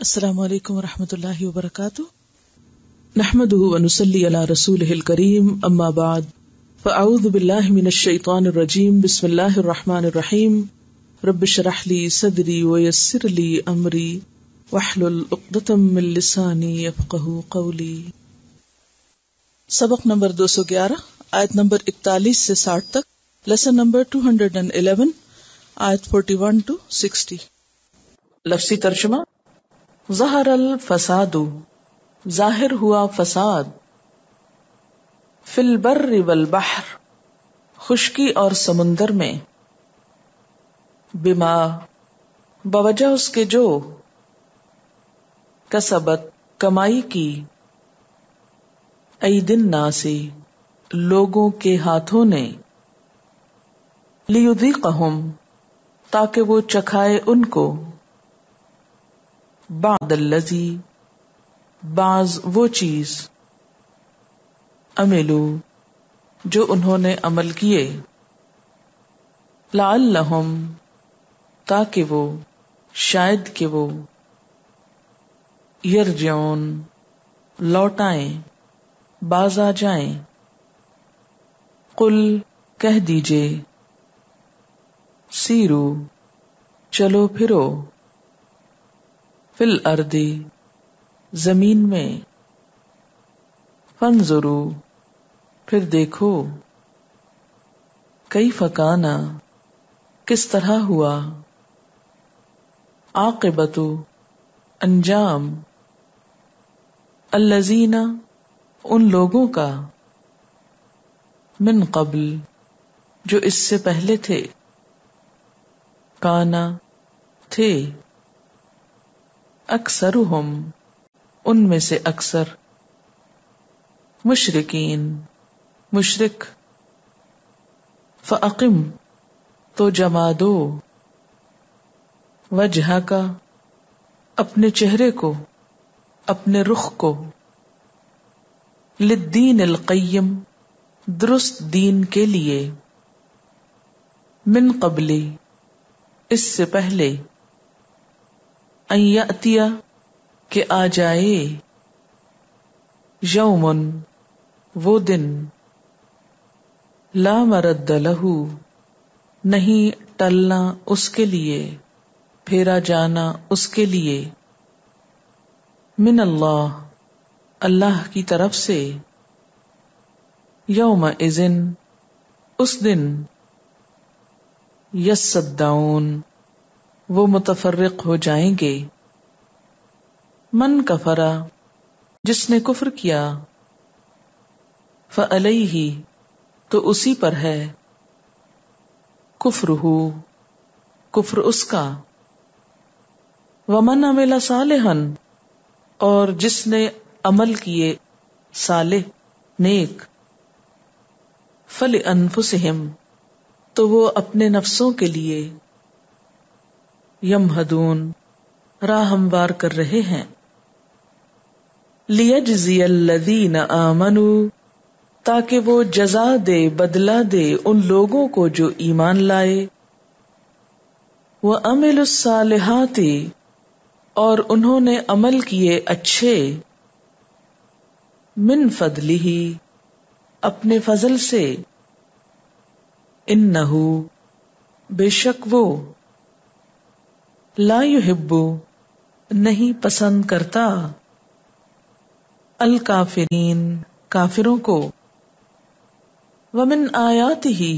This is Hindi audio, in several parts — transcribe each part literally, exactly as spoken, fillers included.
अस्सलामु अलैकुम वरहमतुल्लाहि वबरकातुह। नहमदुहु व नुसल्ली अला रसूलिहिल करीम, अम्मा बाद। फअऊज़ु बिल्लाहि मिनश शैतानिर रजीम, बिस्मिल्लाहिर रहमानिर रहीम। रब्बि इश्रह ली सदरी व यस्सिर ली अमरी वहलुल उक़्दतम मिन लिसानी यफ़क़हू क़ौली। सबक नंबर दो सौ ग्यारह, आयत नंबर इकतालीस से साठ तक। लेसन नंबर दो सौ ग्यारह, आयत इकतालीस टू साठ। लफ्ज़ी तर्जुमा: ज़हरल फसादु, जाहिर हुआ फसाद। फिल बर्रि वल बहर, खुशकी और समुन्दर में। बिमा, बवजह उसके जो। कसबत, कमाई की। ऐदिन नासी, लोगों के हाथों ने। लियुज़ीक़हुम, ताकि वो चखाए उनको। बादल्लज़ी, बाज वो चीज। अमिलू, जो उन्होंने अमल किए। लअल्लहुम, ताकि वो, शायद के वो। यरजऊन, लौटाएं, बाज आ जाएं। कुल, कह दीजिए। सीरू, चलो फिरो। फिल अर्दी, जमीन में। फंजुरू, फिर देखो। कैफ काना, किस तरह हुआ। आकिबतु, अंजाम। अल्लज़ीना, उन लोगों का। मिन कबल, जो इससे पहले थे। काना, थे। अक्सरुहुम, उनमें से अक्सर। मुशरिकीन, मुशरिक। फ़अक़िम, तो जमा दो। वजहका, अपने चेहरे को, अपने रुख को। लिद्दीनिल क़य्यिम, दुरुस्त दीन के लिए। मिन क़ब्ली, इससे पहले। अय्यातिया, के आ जाए। यौमुन, वो दिन। ला मरद्द लहू, नहीं टलना उसके लिए, फेरा जाना उसके लिए। मिन अल्लाह, अल्लाह की तरफ से। यौम इज़िन, उस दिन। यस्सद्दाऊन, वो मुतफर्रिक हो जाएंगे। मन कफरा, जिसने कुफ्र किया। फ़अलैही, तो उसी पर है। कुफ्रुहू, कुफ्र उसका। वमन अमिला सालिहन, और जिसने अमल किए सालिह, नेक। फलि अन्फुसिहिम, तो वो अपने नफ्सों के लिए। यमहदून, राह हमवार कर रहे हैं। लियज्ज़ियल्लज़ीन आमनू, ताकि वो जजा दे, बदला दे उन लोगों को जो ईमान लाए। व अमिलुस्सालिहाति, और उन्होंने अमल किए अच्छे। मिन फदलिही, अपने फजल से। इन्नहू, बेशक वो। ला युहिब्बु, नहीं पसंद करता। अल काफिरीन, काफिरों को। वमिन आयातिही,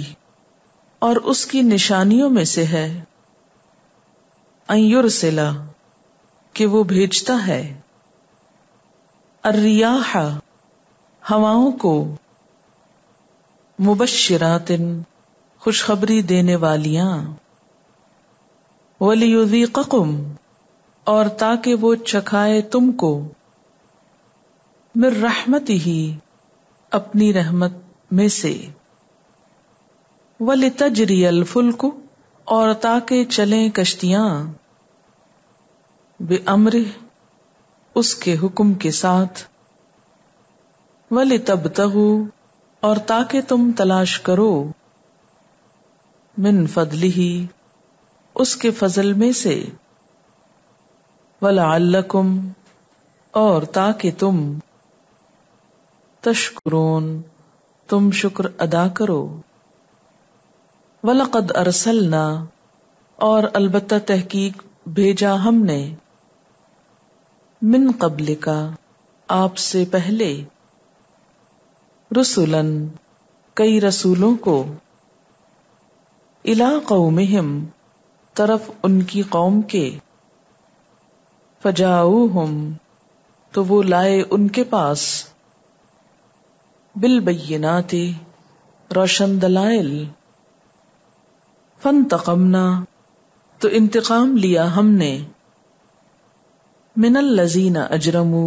और उसकी निशानियों में से है। अयुरसिला, कि वो भेजता है। अर्रियाहा, हवाओं को। मुबश्शिरातिन, खुशखबरी देने वालियां। वलियुज़ीक़कुम, और ताकि वो चखाए तुमको। मिर रहमतिही, अपनी रहमत में से। वलितजरियल फुल्कु, और ताकि चलें कश्तियां। बिअम्रिह, उसके हुक्म के साथ। वलितबतगू, और ताकि तुम तलाश करो। मिन फदलिही, उसके फजल में से। वलअल्लकुम और ताकि तुम तश्कुरून तुम शुक्र अदा करो। वलक़द अरसलना और अलबत्ता तहकीक भेजा हमने मिन क़ब्लिका आपसे पहले रसूलन कई रसूलों को इला कौमिहिम तरफ उनकी कौम के फजाऊहुम तो वो लाए उनके पास बिल बय्यनाति रोशन दलाइल फंतकमना तो इंतकाम लिया हमने मिनल लजीना अजरमू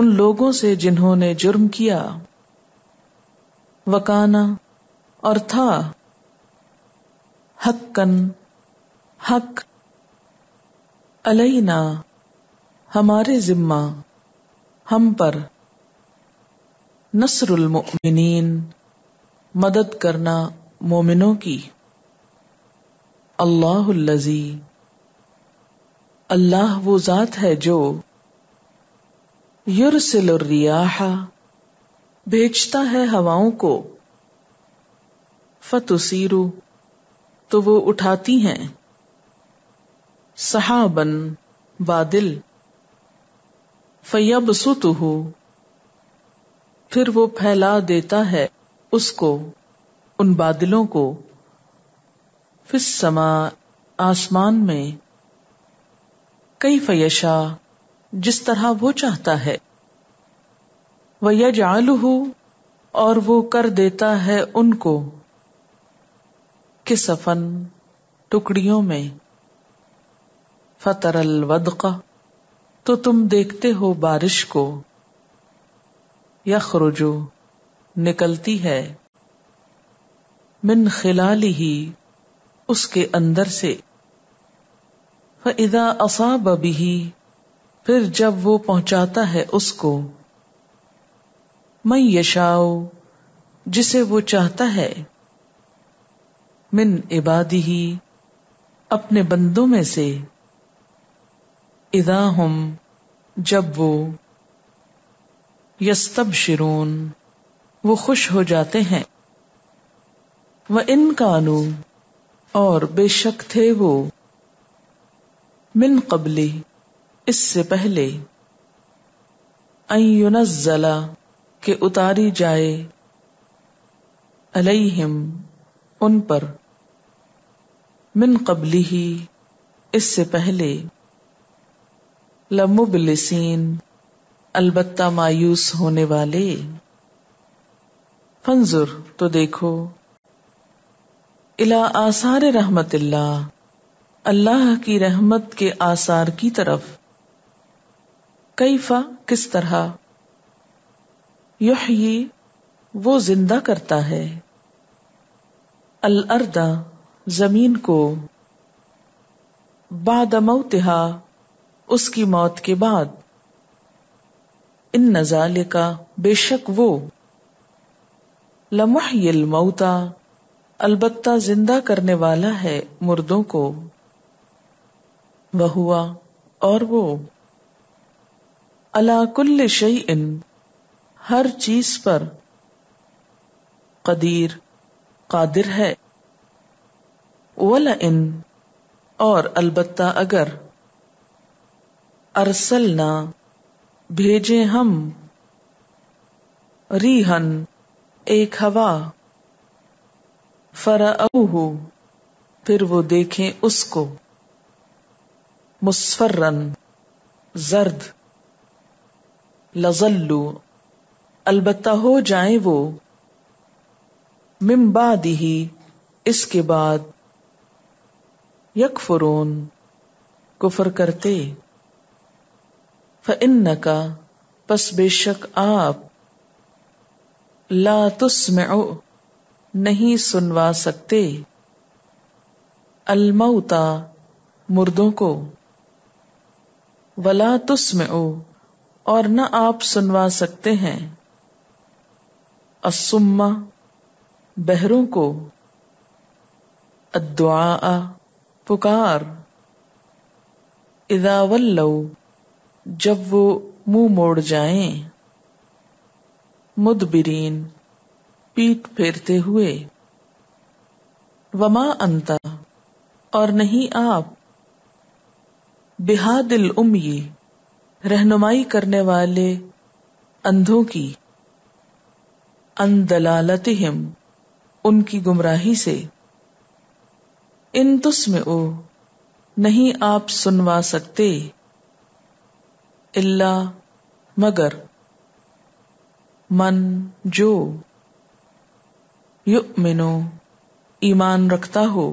उन लोगों से जिन्होंने जुर्म किया। वकाना और था हक्कन हक अलैना हमारे जिम्मा हम पर नस्रुल मुमिनीन मदद करना मोमिनों की। अल्लाहुल्लज़ी अल्लाह वो जात है जो युरसिलुर रियाहा भेजता है हवाओं को फतुसीरु तो वो उठाती हैं सहाबन बादल फयबसुतुहु फिर वो फैला देता है उसको उन बादलों को फिस्समा आसमान में कैफ यशा जिस तरह वो चाहता है। वयजअलुहु और वो कर देता है उनको किसफन टुकड़ियों में फतरल वदका तो तुम देखते हो बारिश को यखरुजु निकलती है मिन खिलालिही उसके अंदर से फइदा असाब बिही फिर जब वो पहुंचाता है उसको मन यशाओ जिसे वो चाहता है मिन इबादिही अपने बंदों में से इदा हम जब वो यस्तबशिरून वो खुश हो जाते हैं। व इन कानू और बेशक थे वो मिन कबली इससे पहले अयुनज़्ज़ला के उतारी जाए अलैहिम उन पर मिन कबली ही इससे पहले लमुबलिसीन अलबत्ता मायूस होने वाले। फंजुर तो देखो इला आसार रहमतिल्लाह अल्लाह की रहमत के आसार की तरफ कैफा किस तरह युहयी वो जिंदा करता है अल अर्दा जमीन को बाद मौतिहा उसकी मौत के बाद। इन नजाले का बेशक वो लमुहयिल मौता अलबत्ता जिंदा करने वाला है मुर्दों को। वहुआ और वो अला कुल्ल शैइन हर चीज पर कदीर कादिर है। वला इन और अलबत्ता अगर अरसलना भेजे हम रीहन एक हवा फरअहु फिर वो देखें उसको मुस्फर्रन जर्द लजल्लू अलबत्ता हो जाए वो मिन बादिही इसके बाद यकफुरून कुफर करते। फ़इन्नका पस बेशक आप ला तुस्मिअ नहीं सुनवा सकते अलमौता मुर्दों को वला तुस्मिअ और न आप सुनवा सकते हैं अस्सुम्मा बहरों को अद्दुआ पुकार इज़ा वल्लौ, जब वो मुंह मोड़ जाएं, मुदबिरीन, पीठ फेरते हुए। वमा अंता, और नहीं आप, बिहादिल उम्मी, रहनुमाई करने वाले अंधों की, अन दलालतिहिम, उनकी गुमराही से। इन तुस्मिउ, नहीं आप सुनवा सकते, इल्ला मगर, मन जो, युमिनो, ईमान रखता हो,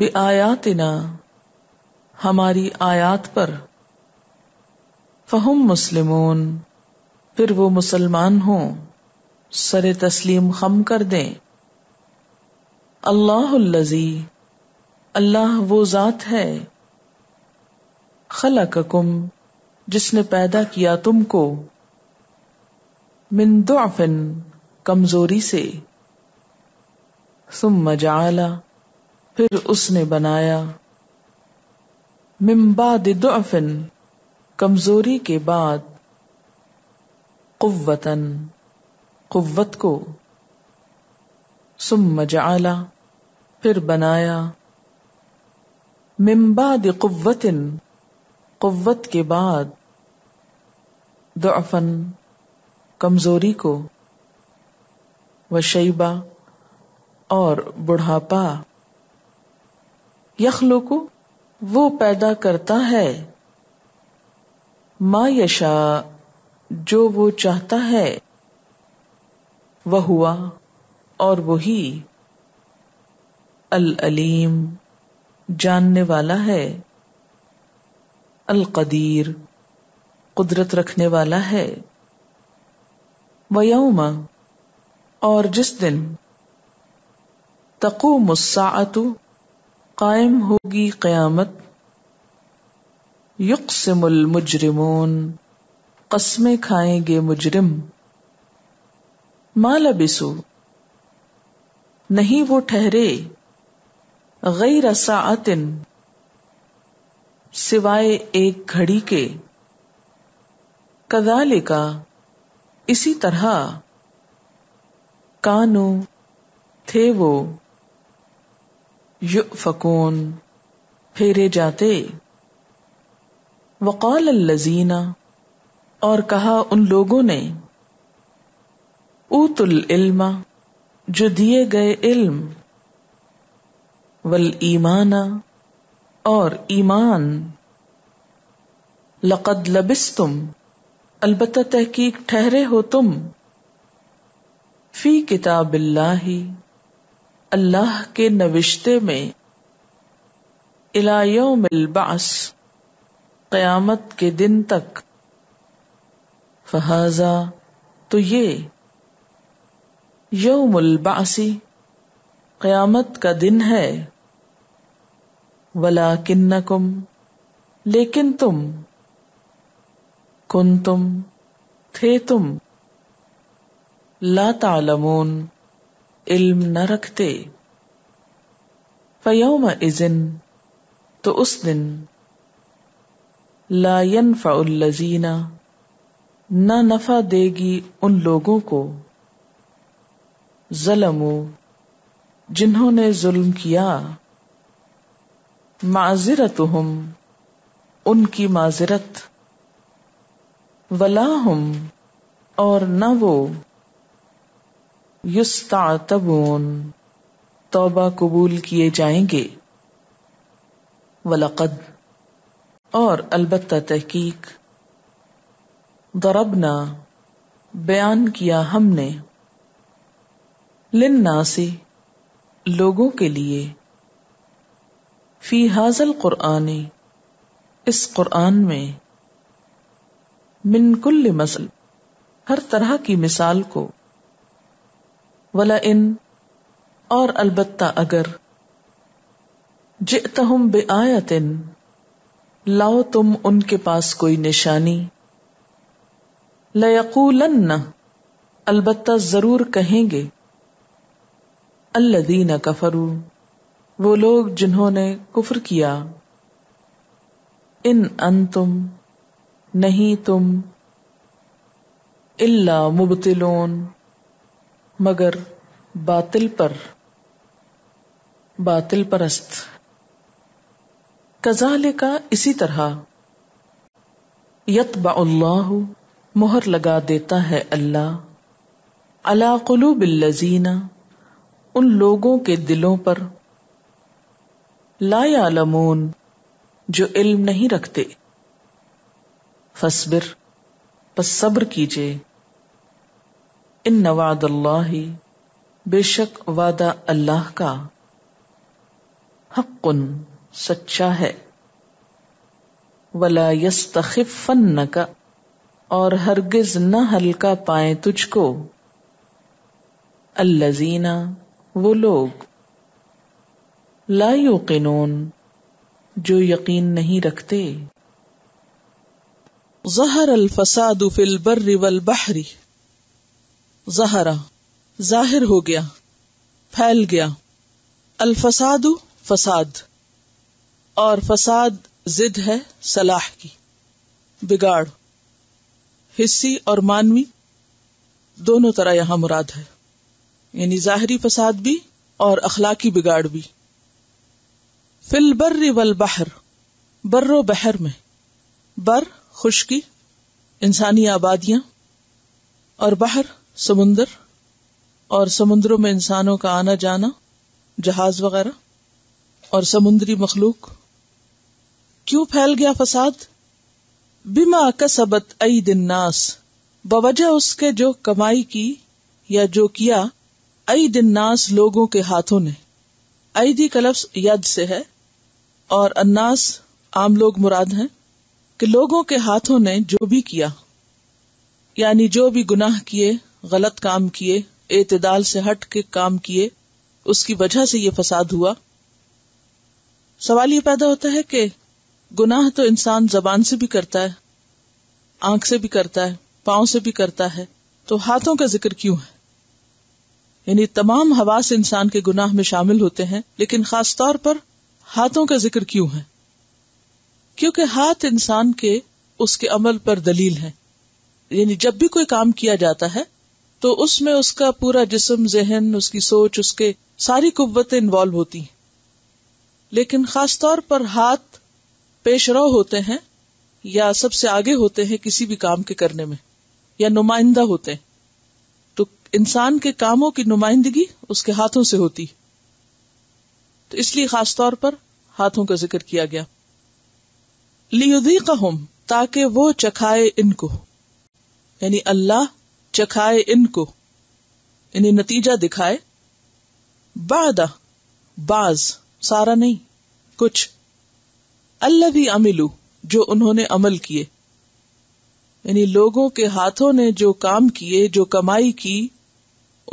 बे आयातिना, हमारी आयात पर, फहुम मुस्लिमून, फिर वो मुसलमान हों, सरे तस्लीम खम कर दें। अल्लाहुल्लज़ी, अल्लाह वो जात है, खलककुम, जिसने पैदा किया तुमको, मिन दुअफिन, कमजोरी से, सुम्मा जअला, फिर उसने बनाया, मिन बादि दुअफिन, कमजोरी के बाद, कुव्वतन, कुव्वत को, सुम्मा जअला, फिर बनाया, मिन बादि कुव्वतिन, कुव्वत के बाद, दुअफन, कमजोरी को, वशैबा, और बुढ़ापा। यखलुकु, वो पैदा करता है, मा यशा, जो वो चाहता है, वह हुआ, और वही, अल अलीम, जानने वाला है, अल कदीर, कुदरत रखने वाला है। व यौमा, और जिस दिन, तक़ूमुस साअतु, कायम होगी क़यामत, युक़सिमुल मुजरिमून, क़स्में खाएंगे मुजरिम, मा लबिसु, नहीं वो ठहरे, ग़ैर साअतिन, सिवाय एक घड़ी के, कज़ालिका, इसी तरह, कानू, थे वो, युफ़कून, फेरे जाते। वक़ाल अल्लज़ीना, और कहा उन लोगों ने, ऊतुल इल्मा, जो दिए गए इल्म, वल ईमाना, और ईमान, लक़द लबिस्तुम, अलबत्ता तहकीक ठहरे हो तुम, फ़ी किताबिल्लाही, अल्लाह के नविश्ते में, इला यौमिल बास, क़यामत के दिन तक। फ़हाज़ा, तो ये, यौमुल बासी, क़यामत का दिन है, वलाकिन्नकुम, लेकिन तुम, कुन्तुम, थे तुम, ला तालमून, इल्म न रखते। फयौमा इज़िन, तो उस दिन, ला यन्फ़उल्लज़ीना, न नफा देगी उन लोगों को, ज़लमू, जिन्होंने जुल्म किया, माज़िरतुहुम, उनकी माज़िरत, वलाहुम, और न वो, युस्तातबून, तौबा कबूल किए जाएंगे। वलक़द, और अलबत्ता तहकीक, दरबना, बयान किया हमने, लिन्नासी, लोगों के लिए, फी हाज़ल क़ुरआनी, इस क़ुरआन में, मिन कुल्लि मसल, हर तरह की मिसाल को, वला इन, और अलबत्ता अगर, जितहुम बे आयतिन, लाओ तुम उनके पास कोई निशानी, लयकूलन्न, अलबत्ता जरूर कहेंगे, अल्लदीन कफरू, वो लोग जिन्होंने कुफ्र किया, इन अंतुम नहीं तुम इल्ला मुबतिलोन मगर बातिल पर बातिल परस्त। कज़ालिका इसी तरह यत्बअल्लाहु मुहर लगा देता है अल्लाह अला कुलूबिल्लज़ीना उन लोगों के दिलों पर ला यालमून जो इल्म नहीं रखते। फस्बिर पस सब्र कीजिए इन्न वादल्लाही बेशक वादा अल्लाह का हक़्क़ुन सच्चा है वला यस्तखिफ़न्नका और हरगिज न हल्का पाए तुझको अल्लज़ीना वो लोग ला युक़िनून जो यकीन नहीं रखते। ज़हर अल-फ़सादु फ़िल बर्रि वल बहरी ज़हरा ज़ाहिर हो गया फैल गया अल-फ़सादु फसाद और फसाद जिद है सलाह की बिगाड़ हिस्सी और मानवी दोनों तरह यहां मुराद है यानी ज़ाहिरी फसाद भी और अखलाकी बिगाड़ भी। फिल बर्र वल बहर बर्रो बहर में बर खुश्की इंसानी आबादियां और बहर समुंदर और समुद्रों में इंसानों का आना जाना जहाज वगैरह और समुद्री मखलूक। क्यों फैल गया फसाद? बिमा कसबत अयदिन नास बवजह उसके जो कमाई की या जो किया अयदिन नास लोगों के हाथों ने। अयदी का लफ्ज यद से है और अन्नास आम लोग मुराद हैं कि लोगों के हाथों ने जो भी किया यानी जो भी गुनाह किए गलत काम किए एतदाल से हट के काम किए उसकी वजह से ये फसाद हुआ। सवाल ये पैदा होता है कि गुनाह तो इंसान जबान से भी करता है आंख से भी करता है पांव से भी करता है तो हाथों का जिक्र क्यों है? यानी तमाम हवास इंसान के गुनाह में शामिल होते हैं लेकिन खास तौर पर हाथों का जिक्र क्यों है? क्योंकि हाथ इंसान के उसके अमल पर दलील है यानी जब भी कोई काम किया जाता है तो उसमें उसका पूरा जिस्म जहन उसकी सोच उसके सारी कुव्वतें इन्वॉल्व होती हैं लेकिन खास तौर पर हाथ पेशरो होते हैं या सबसे आगे होते हैं किसी भी काम के करने में या नुमाइंदा होते हैं। तो इंसान के कामों की नुमाइंदगी उसके हाथों से होती तो इसलिए खास तौर पर हाथों का जिक्र किया गया। लियुज़ीक़हुम ताकि वो चखाए इनको यानी अल्लाह चखाए इनको यानी नतीजा दिखाए बादा बाज सारा नहीं कुछ अल्लज़ी अमिलू जो उन्होंने अमल किए यानी लोगों के हाथों ने जो काम किए जो कमाई की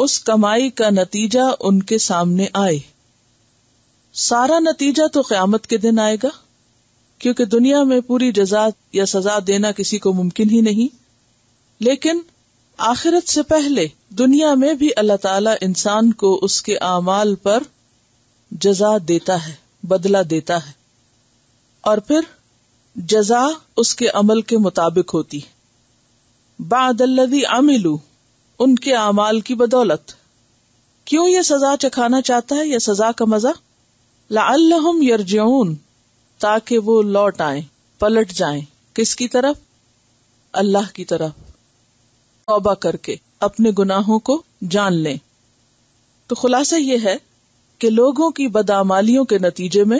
उस कमाई का नतीजा उनके सामने आए। सारा नतीजा तो क़यामत के दिन आएगा क्योंकि दुनिया में पूरी जज़ा या सजा देना किसी को मुमकिन ही नहीं लेकिन आखिरत से पहले दुनिया में भी अल्लाह ताला इंसान को उसके आमाल पर जज़ा देता है बदला देता है और फिर जज़ा उसके अमल के मुताबिक होती है बादल्लज़ी अमिलू उनके आमाल की बदौलत। क्यों ये सजा चखाना चाहता है या सजा का मजा? लअल्लहुम यरजिऊन ताकि वो लौट आए पलट जाए किसकी तरफ? अल्लाह की तरफ तौबा करके अपने गुनाहों को जान लें। तो खुलासा ये है कि लोगों की बदामालियों के नतीजे में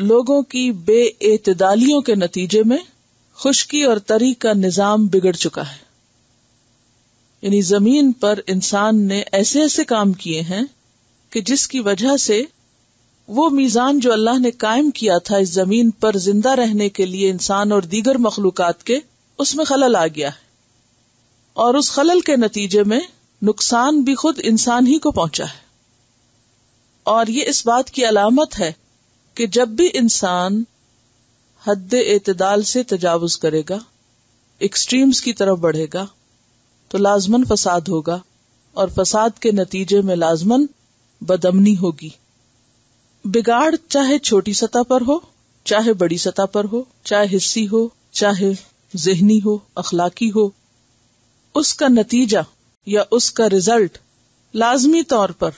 लोगों की बेएतदालियों के नतीजे में खुश्की और तरी का निजाम बिगड़ चुका है यानी जमीन पर इंसान ने ऐसे ऐसे काम किए हैं कि जिसकी वजह से वो मीज़ान जो अल्लाह ने कायम किया था इस जमीन पर जिंदा रहने के लिए इंसान और दीगर मखलूकात के उसमें खलल आ गया है और उस खलल के नतीजे में नुकसान भी खुद इंसान ही को पहुंचा है। और ये इस बात की अलामत है कि जब भी इंसान हद एतदाल से तजावुज करेगा एक्सट्रीम्स की तरफ बढ़ेगा तो लाजमन फसाद होगा और फसाद के नतीजे में लाजमन बदमनी होगी। बिगाड़ चाहे छोटी सतह पर हो चाहे बड़ी सतह पर हो, चाहे हिस्सी हो, चाहे ज़हनी हो, अखलाकी हो, उसका नतीजा या उसका रिजल्ट लाजमी तौर पर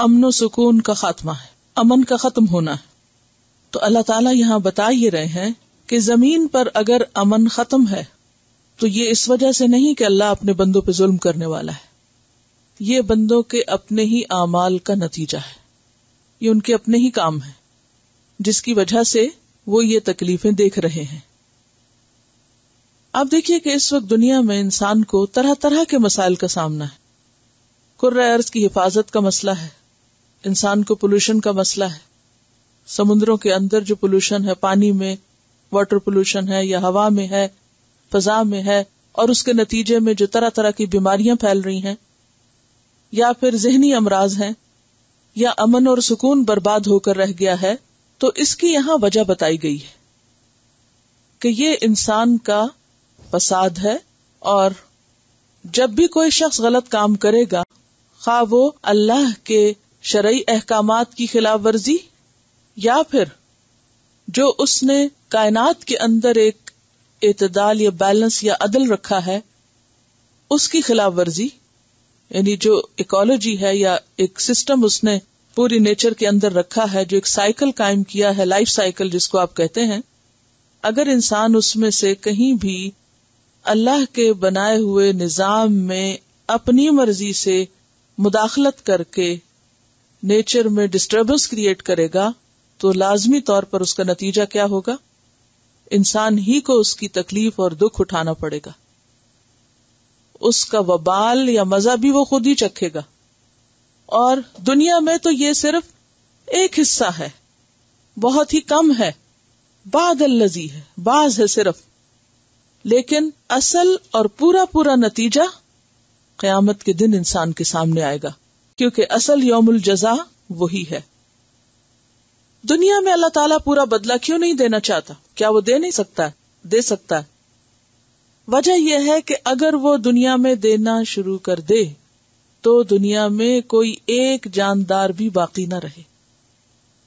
अमन सुकून का खात्मा है, अमन का खत्म होना है। तो अल्लाह ताला यहाँ बता ये रहे हैं कि जमीन पर अगर अमन खत्म है तो ये इस वजह से नहीं कि अल्लाह अपने बंदों पर जुल्म करने वाला है, ये बंदों के अपने ही आमाल का नतीजा है, ये उनके अपने ही काम है जिसकी वजह से वो ये तकलीफें देख रहे हैं। आप देखिए कि इस वक्त दुनिया में इंसान को तरह तरह के मसाइल का सामना है। कुर्रे अर्ज की हिफाजत का मसला है, इंसान को पोल्यूशन का मसला है, समुद्रों के अंदर जो पोल्यूशन है, पानी में वाटर पोल्यूशन है या हवा में है, फजा में है, और उसके नतीजे में जो तरह तरह की बीमारियां फैल रही हैं, या फिर जहनी अमराज हैं, या अमन और सुकून बर्बाद होकर रह गया है, तो इसकी यहां वजह बताई गई है कि ये इंसान का फसाद है। और जब भी कोई शख्स गलत काम करेगा, खा वो अल्लाह के शरई अहकामात की खिलाफ वर्जी या फिर जो उसने कायनात के अंदर एक एतदाल या बैलेंस या अदल रखा है उसकी खिलाफ वर्जी, यानी जो इकोलॉजी है या एक सिस्टम उसने पूरी नेचर के अंदर रखा है, जो एक साइकिल कायम किया है, लाइफ साइकिल जिसको आप कहते हैं, अगर इंसान उसमें से कहीं भी अल्लाह के बनाए हुए निजाम में अपनी मर्जी से मुदाखलत करके नेचर में डिस्टर्बेंस क्रिएट करेगा तो लाजमी तौर पर उसका नतीजा क्या होगा, इंसान ही को उसकी तकलीफ और दुख उठाना पड़ेगा, उसका वबाल या मजा भी वो खुद ही चखेगा। और दुनिया में तो ये सिर्फ एक हिस्सा है, बहुत ही कम है, बादल लजी है, बाज है सिर्फ, लेकिन असल और पूरा पूरा नतीजा कयामत के दिन इंसान के सामने आएगा, क्योंकि असल यौमुल जजा वही है। दुनिया में अल्लाह ताला पूरा बदला क्यों नहीं देना चाहता? क्या वो दे नहीं सकता? दे सकता है। वजह यह है कि अगर वो दुनिया में देना शुरू कर दे तो दुनिया में कोई एक जानदार भी बाकी न रहे,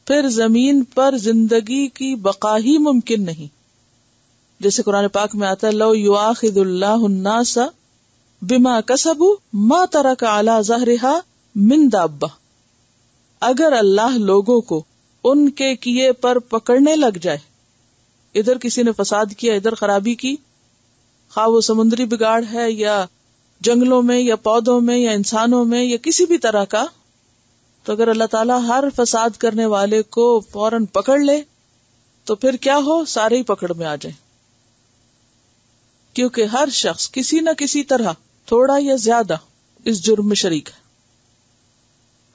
फिर जमीन पर जिंदगी की बका ही मुमकिन नहीं। जैसे कुरान पाक में आता है, लो युआखिदुल्लाहु अन्नासा बिमा कसबू मा तरक अला ज़हरिहा मिन दाब्बा। अगर अल्लाह लोगों को उनके किए पर पकड़ने लग जाए, इधर किसी ने फसाद किया, इधर खराबी की, खा वो समुद्री बिगाड़ है या जंगलों में या पौधों में या इंसानों में या किसी भी तरह का, तो अगर अल्लाह ताला हर फसाद करने वाले को फौरन पकड़ ले तो फिर क्या हो, सारे ही पकड़ में आ जाए, क्योंकि हर शख्स किसी न किसी तरह थोड़ा या ज्यादा इस जुर्म में शरीक है।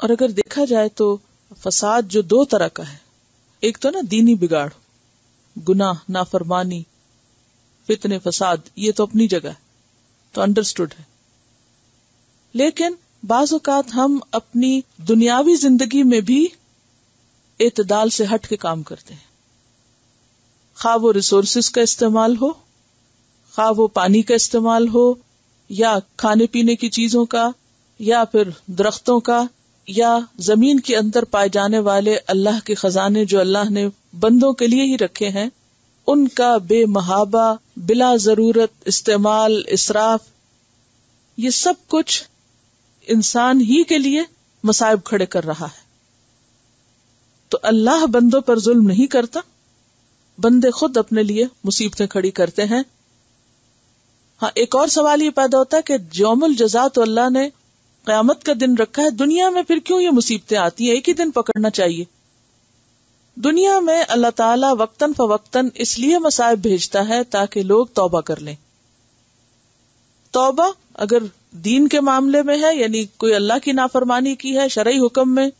और अगर देखा जाए तो फसाद जो दो तरह का है, एक तो ना दीनी बिगाड़, गुनाह, नाफरमानी, फितने फसाद, ये तो अपनी जगह है, तो अंडरस्टूड है, लेकिन बाज़ औक़ात हम अपनी दुनियावी जिंदगी में भी एतदाल से हट के काम करते हैं, खा वो रिसोर्सेस का इस्तेमाल हो, खा वो पानी का इस्तेमाल हो, या खाने पीने की चीजों का, या फिर दरख्तों का, या जमीन के अंदर पाए जाने वाले अल्लाह के खजाने जो अल्लाह ने बंदों के लिए ही रखे हैं, उनका बेमहाबा, बिला जरूरत इस्तेमाल, इसराफ, ये सब कुछ इंसान ही के लिए मसाइब खड़े कर रहा है। तो अल्लाह बंदों पर जुल्म नहीं करता, बंदे खुद अपने लिए मुसीबतें खड़ी करते हैं। हाँ, एक और सवाल ये पैदा होता है कि यौमुल जज़ा तो अल्लाह ने क़यामत का दिन रखा है, दुनिया में फिर क्यों ये मुसीबतें आती हैं? एक ही दिन पकड़ना चाहिए। दुनिया में अल्लाह ताला वक्तन फवक्तन इसलिए मसाइब भेजता है ताकि लोग तौबा कर लें। तौबा अगर दीन के मामले में है, यानी कोई अल्लाह की नाफरमानी की है, शरई हुक्म में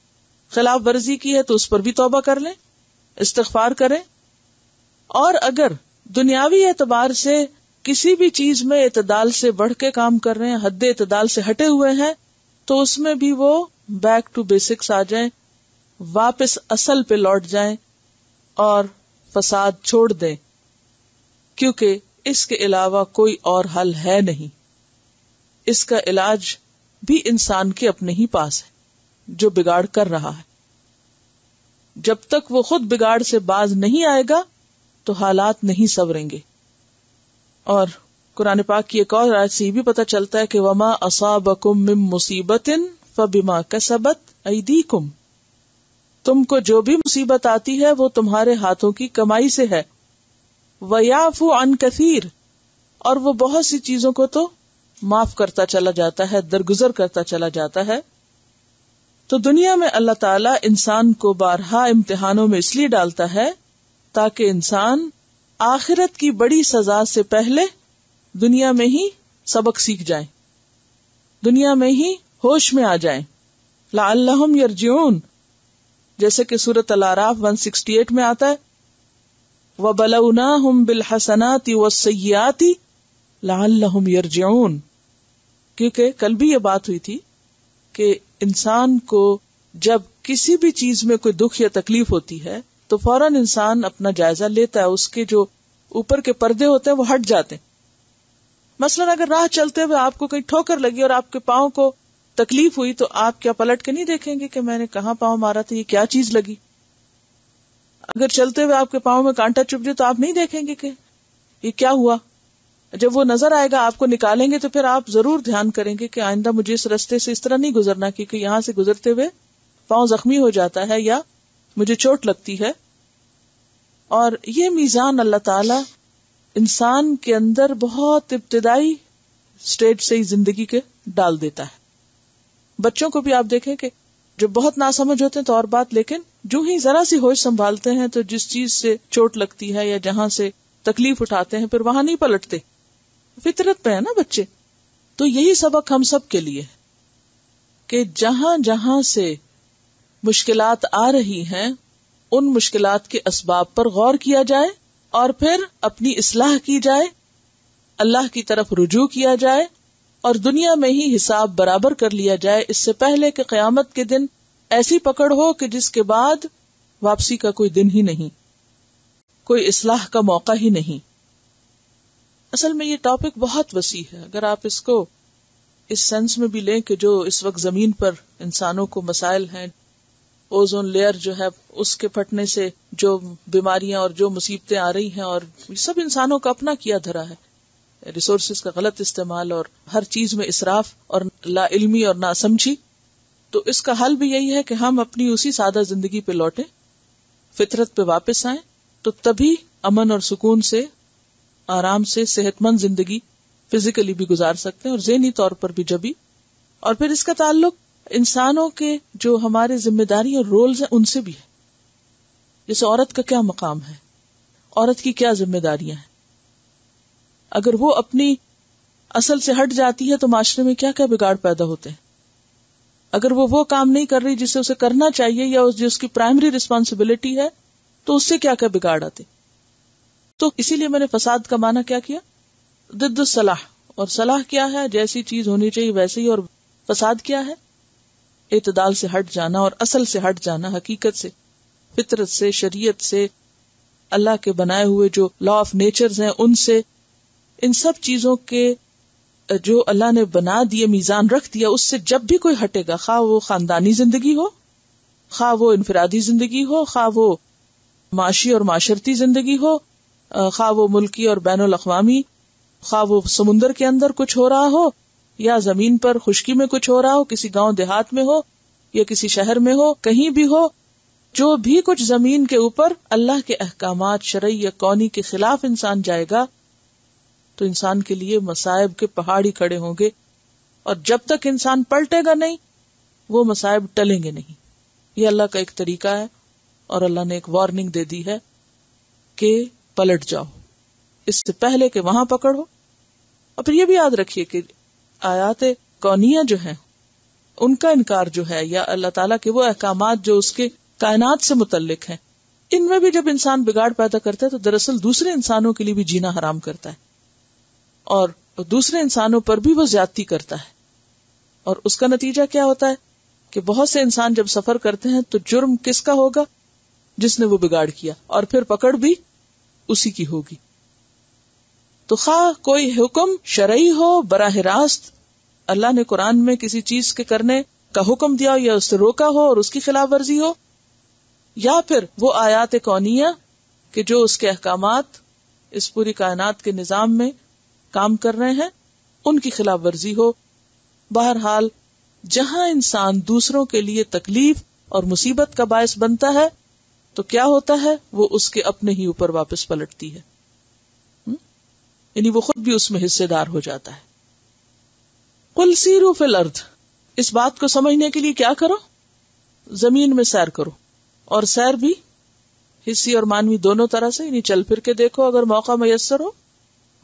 खिलाफ वर्जी की है, तो उस पर भी तौबा कर लें, इस्तिगफार करें। और अगर दुनियावी एतबार से किसी भी चीज में एतदाल से बढ़ के काम कर रहे हैं, हद एतदाल से हटे हुए हैं, तो उसमें भी वो बैक टू बेसिक्स आ जाएं, वापस असल पे लौट जाएं और फसाद छोड़ दें, क्योंकि इसके अलावा कोई और हल है नहीं। इसका इलाज भी इंसान के अपने ही पास है जो बिगाड़ कर रहा है। जब तक वो खुद बिगाड़ से बाज नहीं आएगा तो हालात नहीं संवरेंगे। और कुरान पाक की एक और आयत से भी पता चलता है कि वमा असाबकुम मिन मुसीबतिन फबिमा कसबत ऐदीकुम, तुमको जो भी मुसीबत आती है वो तुम्हारे हाथों की कमाई से है। वयाफू अन कसीर, और वो बहुत सी चीजों को तो माफ करता चला जाता है, दरगुजर करता चला जाता है। तो दुनिया में अल्लाह ताला इंसान को बारहा इम्तिहानों में इसलिए डालता है ताकि इंसान आखिरत की बड़ी सजा से पहले दुनिया में ही सबक सीख जाए, दुनिया में ही होश में आ जाए। लअल्लहुम यरजिऊन, जैसे कि सूरत अल-आराफ एक सौ अड़सठ में आता है, वबलवनाहुम बिलहसनाति वस्सय्याति लअल्लहुम यरजिऊन। क्योंकि कल भी ये बात हुई थी कि इंसान को जब किसी भी चीज में कोई दुख या तकलीफ होती है तो फौरन इंसान अपना जायजा लेता है, उसके जो ऊपर के पर्दे होते हैं वो हट जाते हैं। मसलन अगर राह चलते हुए आपको कहीं ठोकर लगी और आपके पांव को तकलीफ हुई तो आप क्या पलट के नहीं देखेंगे कि मैंने कहाँ पांव मारा था, ये क्या चीज लगी। अगर चलते हुए आपके पांव में कांटा चुभ जाए तो आप नहीं देखेंगे कि ये क्या हुआ। जब वो नजर आएगा, आपको निकालेंगे, तो फिर आप जरूर ध्यान करेंगे कि आइंदा मुझे इस रास्ते से इस तरह नहीं गुजरना, क्योंकि यहाँ से गुजरते हुए पांव जख्मी हो जाता है या मुझे चोट लगती है। और ये मीजान अल्लाह ताला इंसान के अंदर बहुत इब्तिदाई स्टेज से ही जिंदगी के डाल देता है। बच्चों को भी आप देखें कि जो बहुत नासमझ होते हैं तो और बात, लेकिन जो ही जरा सी होश संभालते हैं तो जिस चीज से चोट लगती है या जहां से तकलीफ उठाते हैं फिर वहां नहीं पलटते, फितरत पे है ना बच्चे। तो यही सबक हम सब के लिए कि जहां जहां से मुश्किलात आ रही हैं उन मुश्किलात के असबाब पर गौर किया जाए और फिर अपनी इस्लाह की जाए, अल्लाह की तरफ रुजू किया जाए और दुनिया में ही हिसाब बराबर कर लिया जाए, इससे पहले कि क़यामत के दिन ऐसी पकड़ हो कि जिसके बाद वापसी का कोई दिन ही नहीं, कोई इस्लाह का मौका ही नहीं। असल में ये टॉपिक बहुत वसी है। अगर आप इसको इस सेंस में भी लें कि जो इस वक्त जमीन पर इंसानों को मसाइल हैं, ओजोन लेयर जो है उसके फटने से जो बीमारियां और जो मुसीबतें आ रही हैं, और सब इंसानों का अपना किया धरा है, रिसोर्सेज का गलत इस्तेमाल और हर चीज में इसराफ और ला इल्मी और ना समझी, तो इसका हल भी यही है कि हम अपनी उसी सादा जिंदगी पे लौटें, फितरत पे वापस आएं, तो तभी अमन और सुकून से, आराम से सेहतमंद जिंदगी फिजिकली भी गुजार सकते हैं और ज़हनी तौर पर भी जबी। और फिर इसका ताल्लुक इंसानों के जो हमारे जिम्मेदारी और रोल्स हैं उनसे भी है। जैसे औरत का क्या मकाम है, औरत की क्या जिम्मेदारियां हैं, अगर वो अपनी असल से हट जाती है तो माशरे में क्या क्या बिगाड़ पैदा होते हैं। अगर वो वो काम नहीं कर रही जिसे उसे करना चाहिए या उस जो उसकी प्राइमरी रिस्पॉन्सिबिलिटी है तो उससे क्या क्या बिगाड़ आते। तो इसीलिए मैंने फसाद का माना क्या किया, दिद्दुस्सलाह। और सलाह क्या है, जैसी चीज होनी चाहिए वैसे ही। और फसाद क्या है, इतदाल से हट जाना और असल से हट जाना, हकीकत से, फितरत से, शरीयत से, अल्लाह के बनाए हुए जो लॉ ऑफ नेचर्स हैं उनसे, इन सब चीजों के जो अल्लाह ने बना दिए, मीजान रख दिया, उससे जब भी कोई हटेगा, खा वो खानदानी जिंदगी हो, खा वो इनफरादी जिंदगी हो, खा वो माशी और माशरती जिंदगी हो, खा वो मुल्की और बैनुल अक़वामी, खा वो समुंदर के अंदर कुछ हो रहा हो या जमीन पर खुश्की में कुछ हो रहा हो, किसी गांव देहात में हो या किसी शहर में हो, कहीं भी हो, जो भी कुछ जमीन के ऊपर अल्लाह के अहकामात शरई या कौनी के खिलाफ इंसान जाएगा तो इंसान के लिए मसाइब के पहाड़ ही खड़े होंगे। और जब तक इंसान पलटेगा नहीं वो मसाइब टलेंगे नहीं। ये अल्लाह का एक तरीका है और अल्लाह ने एक वार्निंग दे दी है कि पलट जाओ, इससे पहले कि वहां पकड़ो। और फिर ये भी याद रखिए कि आयात कौनिया जो है उनका इनकार जो है या अल्लाह ताला के वो अहकामात जो उसके कायनात से मुतल्लिक हैं, इनमें भी जब इंसान बिगाड़ पैदा करता है तो दरअसल दूसरे इंसानों के लिए भी जीना हराम करता है और दूसरे इंसानों पर भी वो ज्यादती करता है। और उसका नतीजा क्या होता है कि बहुत से इंसान जब सफर करते हैं तो जुर्म किसका होगा, जिसने वो बिगाड़ किया, और फिर पकड़ भी उसी की होगी। तो खा कोई हुक्म शरई हो, बराह रास्त अल्लाह ने कुरान में किसी चीज के करने का हुक्म दिया हो या उससे रोका हो और उसकी खिलाफ वर्जी हो, या फिर वो आयात कौनिया कि जो उसके अहकामात इस पूरी कायनात के निजाम में काम कर रहे हैं उनकी खिलाफ वर्जी हो। बहरहाल जहां इंसान दूसरों के लिए तकलीफ और मुसीबत का बायस बनता है तो क्या होता है, वो उसके अपने ही ऊपर वापस पलटती है, यानी वो खुद भी उसमें हिस्सेदार हो जाता है। कुल सीरू फिल अर्द, इस बात को समझने के लिए क्या करो, जमीन में सैर करो, और सैर भी हिस्सी और मानवी दोनों तरह से, यानी चल फिर के देखो अगर मौका मयसर हो,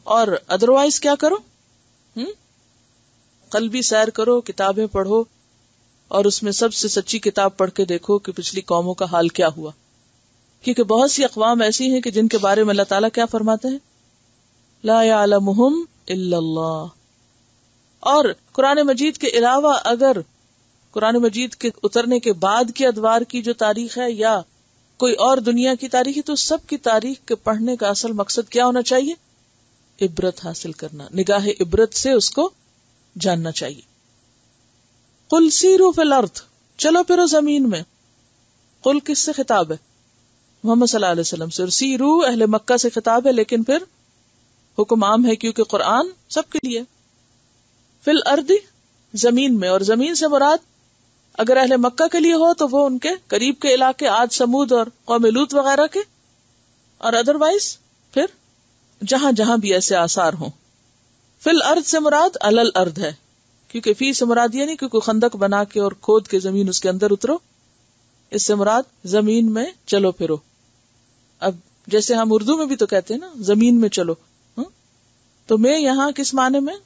और अदरवाइज क्या करो, हम्म कल्बी सैर करो, किताबें पढ़ो, और उसमें सबसे सच्ची किताब पढ़ के देखो कि पिछली कौमों का हाल क्या हुआ, क्योंकि बहुत सी अकवाम ऐसी हैं कि जिनके बारे में अल्लाह ताला क्या फरमाते हैं, ला यालमुहुम इल्लल्लाह। और कुरान मजीद के अलावा अगर कुरान मजीद के उतरने के बाद के अदवार की जो तारीख है या कोई और दुनिया की तारीख है, तो सब की तारीख के पढ़ने का असल मकसद क्या होना चाहिए, इबरत हासिल करना, निगाह इबरत से उसको जानना चाहिए। कुल सीरू फिल अर्द, चलो फिरो जमीन में। कुल किससे खिताब है, मोहम्मद सल्लल्लाहु अलैहि वसल्लम से। सीरू अहले मक्का से खिताब है, लेकिन फिर हुक्म आम है क्योंकि कुरान सबके लिए। फिल अर्दी, जमीन में, और जमीन से मुराद अगर अहले मक्का के लिए हो तो वो उनके करीब के इलाके, आद, समूद और कौम लूत वगैरह के, और अदरवाइज फिर जहां जहां भी ऐसे आसार हों। फिल अर्द से मुराद अलल अर्द है, क्योंकि फी से मुराद ये नहीं क्योंकि खंदक बना के और खोद के जमीन उसके अंदर उतरो, इससे मुराद जमीन में चलो फिरो। अब जैसे हम उर्दू में भी तो कहते हैं ना, जमीन में चलो, हुँ? तो मैं यहां किस माने में,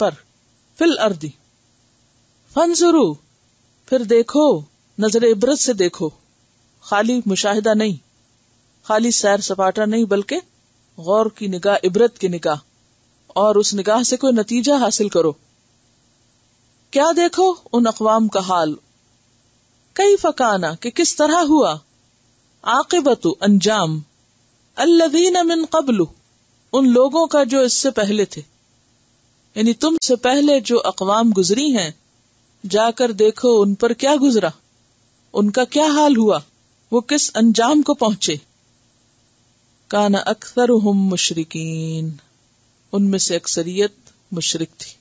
पर फिल अर्दी। फंजुरू, फिर देखो, नजर इबरत से देखो, खाली मुशाहिदा नहीं, खाली सैर सपाटा नहीं, बल्कि गौर की निगाह, इबरत की निगाह, और उस निगाह से कोई नतीजा हासिल करो। क्या देखो, उन अकवाम का हाल, कई फकाना, कि किस तरह हुआ, आकिबतु अंजाम, अल्लज़ीना मिन क़ब्लु, उन लोगों का जो इससे पहले थे, यानी तुमसे पहले जो अकवाम गुजरी हैं, जाकर देखो उन पर क्या गुजरा, उनका क्या हाल हुआ, वो किस अंजाम को पहुंचे। काना अक्सरुहुम मुशरिकीन, उनमें से अक्सरियत मुशरिक थी।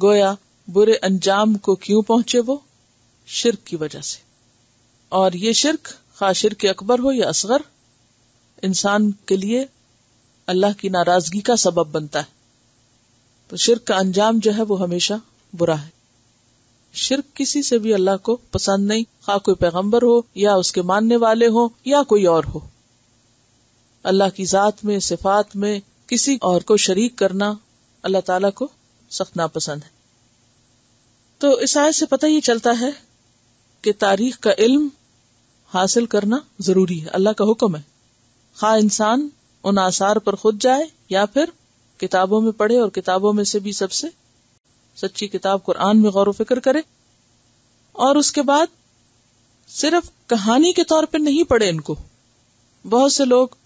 गोया बुरे अंजाम को क्यों पहुंचे, वो शिर्क की वजह से। और ये शिर्क, खा शिर्क अकबर हो या असगर, इंसान के लिए अल्लाह की नाराजगी का सबब बनता है। तो शिर्क का अंजाम जो है वो हमेशा बुरा है। शिर्क किसी से भी अल्लाह को पसंद नहीं, खा कोई पैगंबर हो या उसके मानने वाले हो या कोई और हो। अल्लाह की जात में, सिफात में किसी और को शरीक करना अल्लाह ताला को सख्त नापसंद है। तो इस आयत से पता ये चलता है कि तारीख का इल्म हासिल करना जरूरी है, अल्लाह का हुक्म है, खा इंसान उन आसार पर खुद जाए या फिर किताबों में पढ़े, और किताबों में से भी सबसे सच्ची किताब कुरान में गौर व फिक्र करे, और उसके बाद सिर्फ कहानी के तौर पर नहीं पढ़े इनको। बहुत से लोग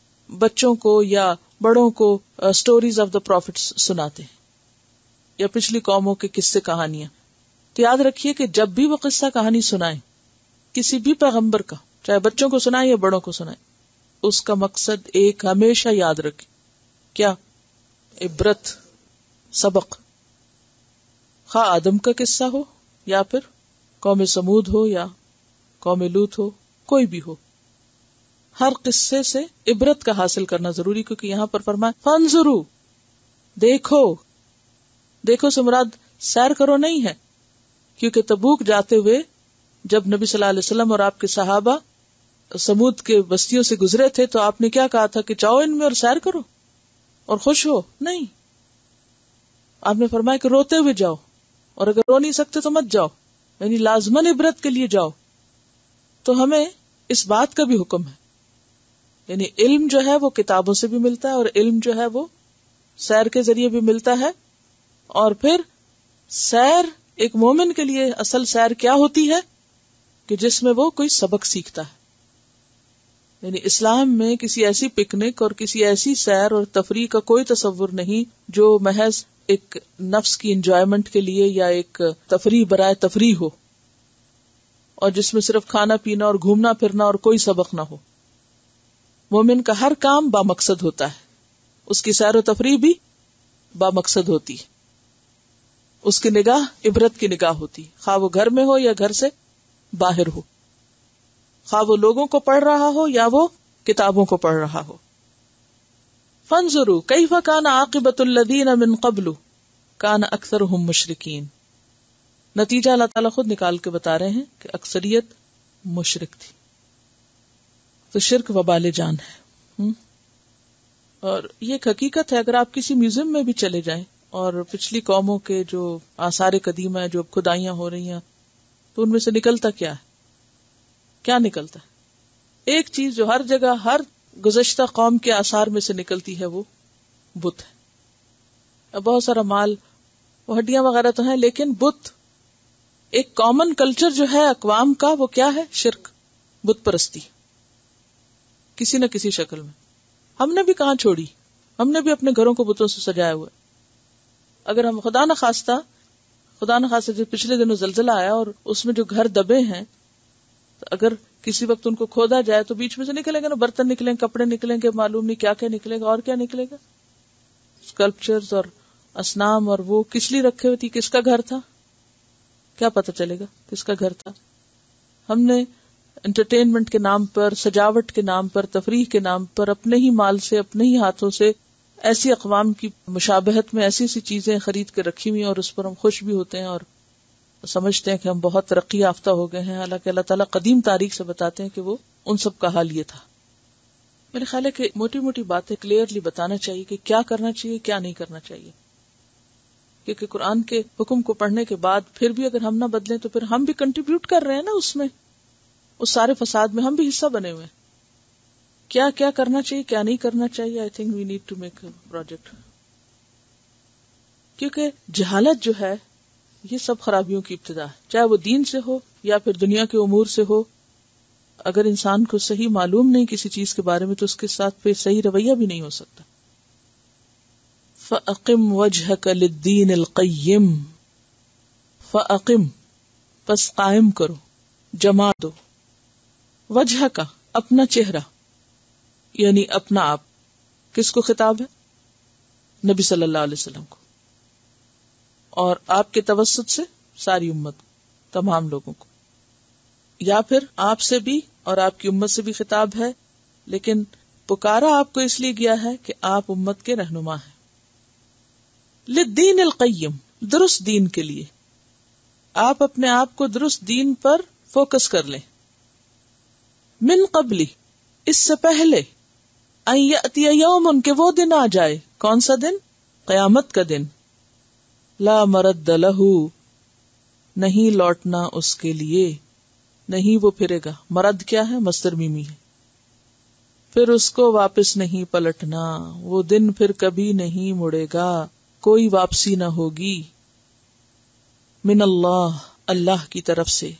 बच्चों को या बड़ों को स्टोरीज ऑफ द प्रॉफिट्स सुनाते हैं, या पिछली कौमों के किस्से कहानियां। तो याद रखिए कि जब भी वो किस्सा कहानी सुनाए किसी भी पैगंबर का, चाहे बच्चों को सुनाए या बड़ों को सुनाए, उसका मकसद एक हमेशा याद रखें, क्या, इब्रत, सबक। खा आदम का किस्सा हो या फिर कौम समूद हो या कौम लूत हो, कोई भी हो, हर किस्से से इबरत का हासिल करना जरूरी, क्योंकि यहाँ पर फरमाया फंजुरू, देखो। देखो से मुराद सैर करो नहीं है, क्योंकि तबूक जाते हुए जब नबी सल्लल्लाहु अलैहि वसल्लम और आपके सहाबा समूद के बस्तियों से गुजरे थे तो आपने क्या कहा था कि जाओ इनमें और सैर करो और खुश हो? नहीं, आपने फरमाया कि रोते हुए जाओ, और अगर रो नहीं सकते तो मत जाओ, यानी लाजमन इबरत के लिए जाओ। तो हमें इस बात का भी हुक्म है, यानी इल्म जो है वो किताबों से भी मिलता है, और इल्म जो है वो सैर के जरिए भी मिलता है। और फिर सैर एक मोमिन के लिए असल सैर क्या होती है, कि जिसमें वो कोई सबक सीखता है। यानी इस्लाम में किसी ऐसी पिकनिक और किसी ऐसी सैर और तफरी का कोई तस्वुर नहीं जो महज एक नफ्स की इंजॉयमेंट के लिए या एक तफरी बराए तफरी हो। और जिसमें सिर्फ खाना पीना और घूमना फिरना और कोई सबक ना हो। मोमिन का हर काम बामकसद होता है, उसकी सैर व तफरी भी बामकसद होती है, उसकी निगाह इबरत की निगाह होती है, खा वो घर में हो या घर से बाहर हो, खा वो लोगों को पढ़ रहा हो या वो किताबों को पढ़ रहा हो। फंजुरू कैफा कान आकिबतुल्लदीन मिन क़ब्लु कान अक्सरुहुम मुशरिकीन। नतीजा अल्लाह ताला खुद निकाल के बता रहे हैं कि अक्सरियत मुशरिक थी। तो शिर्क वबाले जान है, और ये एक हकीकत है। अगर आप किसी म्यूजियम में भी चले जाएं और पिछली कौमों के जो आसार कदीमा है, जो अब खुदाइयां हो रही हैं, तो उनमें से निकलता क्या है, क्या निकलता है? एक चीज जो हर जगह हर गुज़श्ता कौम के आसार में से निकलती है वो बुत है। अब बहुत सारा माल वो हड्डियां वगैरह तो है, लेकिन बुत एक कॉमन कल्चर जो है अकवाम का, वो क्या है? शिर्क, बुत परस्ती, किसी न किसी शक्ल में। हमने भी कहाँ छोड़ी, हमने भी अपने घरों को बुतों से सजाया हुआ। अगर हम खुदा न खास्ता खुदा न खास्ता जो पिछले दिनों जलजला आया और उसमें जो घर दबे हैं, तो अगर किसी वक्त उनको खोदा जाए तो बीच में से निकलेंगे ना बर्तन, निकलेंगे कपड़े, निकलेंगे मालूम नहीं क्या क्या निकलेगा, और क्या निकलेगा, स्कल्पचर्स और असनाम, और वो किस लिए रखे हुए थी, किसका घर था, क्या पता चलेगा किसका घर था। हमने एंटरटेनमेंट के नाम पर, सजावट के नाम पर, तफरीह के नाम पर अपने ही माल से, अपने ही हाथों से ऐसी अकवाम की मुशाबहत में ऐसी ऐसी चीजें खरीद के रखी हुई, और उस पर हम खुश भी होते हैं और समझते हैं कि हम बहुत तरक्की याफ्ता हो गए हैं। हालांकि अल्लाह ताला कदीम तारीख से बताते हैं कि वो उन सब का हाल ये था। मेरे ख्याल है कि मोटी मोटी बातें क्लियरली बताना चाहिए कि क्या करना चाहिए, क्या नहीं करना चाहिए, क्योंकि कुरान के हुक्म को पढ़ने के बाद फिर भी अगर हम ना बदलें तो फिर हम भी कंट्रीब्यूट कर रहे हैं ना उसमें, उस सारे फसाद में हम भी हिस्सा बने हुए हैं। क्या क्या करना चाहिए, क्या नहीं करना चाहिए, I think we need to make a project, क्योंकि जहालत जो है ये सब खराबियों की इब्तिदा है, चाहे वो दीन से हो या फिर दुनिया के उमूर से हो। अगर इंसान को सही मालूम नहीं किसी चीज के बारे में, तो उसके साथ फिर सही रवैया भी नहीं हो सकता। फ़अक़िम वजहक लिद्दीन अल्क़य्यिम, फ़अक़िम बस कायम करो, जमा दो, वजहक अपना चेहरा यानी अपना आप। किसको खिताब है? नबी सल्लल्लाहु अलैहि वसल्लम को, और आपके तवस्सुत से सारी उम्मत, तमाम लोगों को, या फिर आपसे भी और आपकी उम्मत से भी खिताब है, लेकिन पुकारा आपको इसलिए गया है कि आप उम्मत के रहनुमा हैं। लिद्दीन अल्क़य्यिम, दुरुस्त दीन के लिए आप अपने आप को दुरुस्त दीन पर फोकस कर लें। मिन क़ब्ली, इससे पहले, अन यअतिय यौमुन, के वो दिन आ जाए। कौन सा दिन? कयामत का दिन। ला मरद्द लहू, नहीं लौटना उसके लिए, नहीं वो फिरेगा। मरद क्या है? मस्तर मीमी है। फिर उसको वापस नहीं पलटना, वो दिन फिर कभी नहीं मुड़ेगा, कोई वापसी ना होगी। मिन अल्लाह, अल्लाह की तरफ से।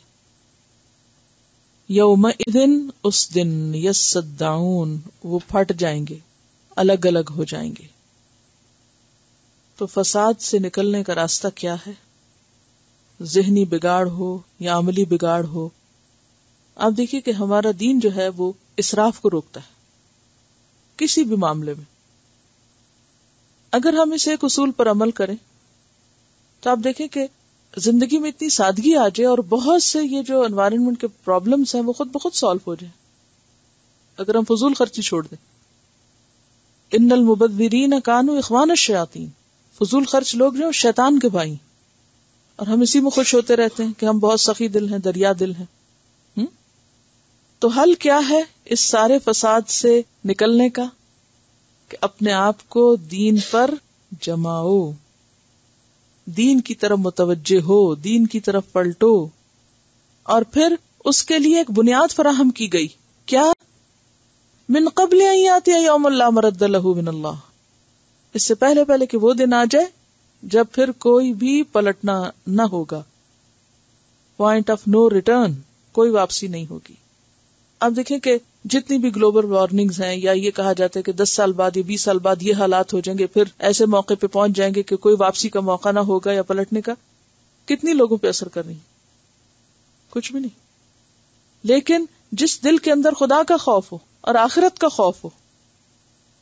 यौम इदिन, उस दिन, यस्सद्दाऊन, वो फट जाएंगे, अलग अलग हो जाएंगे। तो फसाद से निकलने का रास्ता क्या है? ज़हनी बिगाड़ हो या अमली बिगाड़ हो, आप देखिए कि हमारा दीन जो है वो इसराफ को रोकता है किसी भी मामले में। अगर हम इस एक उसूल पर अमल करें तो आप देखें कि जिंदगी में इतनी सादगी आ जाए और बहुत से ये जो एनवायरनमेंट के प्रॉब्लम्स हैं वो खुद ब खुद सॉल्व हो जाए, अगर हम फजूल खर्ची छोड़ दें। इन्नल मुबद्दिरीन कानू इख्वान अश्शयातीन, फजूल खर्च लोग जो शैतान के भाई, और हम इसी में खुश होते रहते हैं कि हम बहुत सखी दिल हैं, दरिया दिल हैं। हुँ? तो हल क्या है इस सारे फसाद से निकलने का? कि अपने आप को दीन पर जमाओ, दीन की तरफ मुतवज्जे हो, दीन की तरफ पलटो, और फिर उसके लिए एक बुनियाद फराहम की गई। क्या? मिन क़ब्ल अन यातिय यौमुन ला मरद्द लहू मिन अल्लाह, इससे पहले पहले कि वो दिन आ जाए जब फिर कोई भी पलटना न होगा, पॉइंट ऑफ नो रिटर्न, कोई वापसी नहीं होगी। अब देखें कि जितनी भी ग्लोबल वार्निंग्स हैं, या ये कहा जाता है कि दस साल बाद या बीस साल बाद ये हालात हो जाएंगे, फिर ऐसे मौके पे पहुंच जाएंगे कि कोई वापसी का मौका ना होगा या पलटने का, कितनी लोगों पे असर कर रही है? कुछ भी नहीं। लेकिन जिस दिल के अंदर खुदा का खौफ हो और आखिरत का खौफ हो,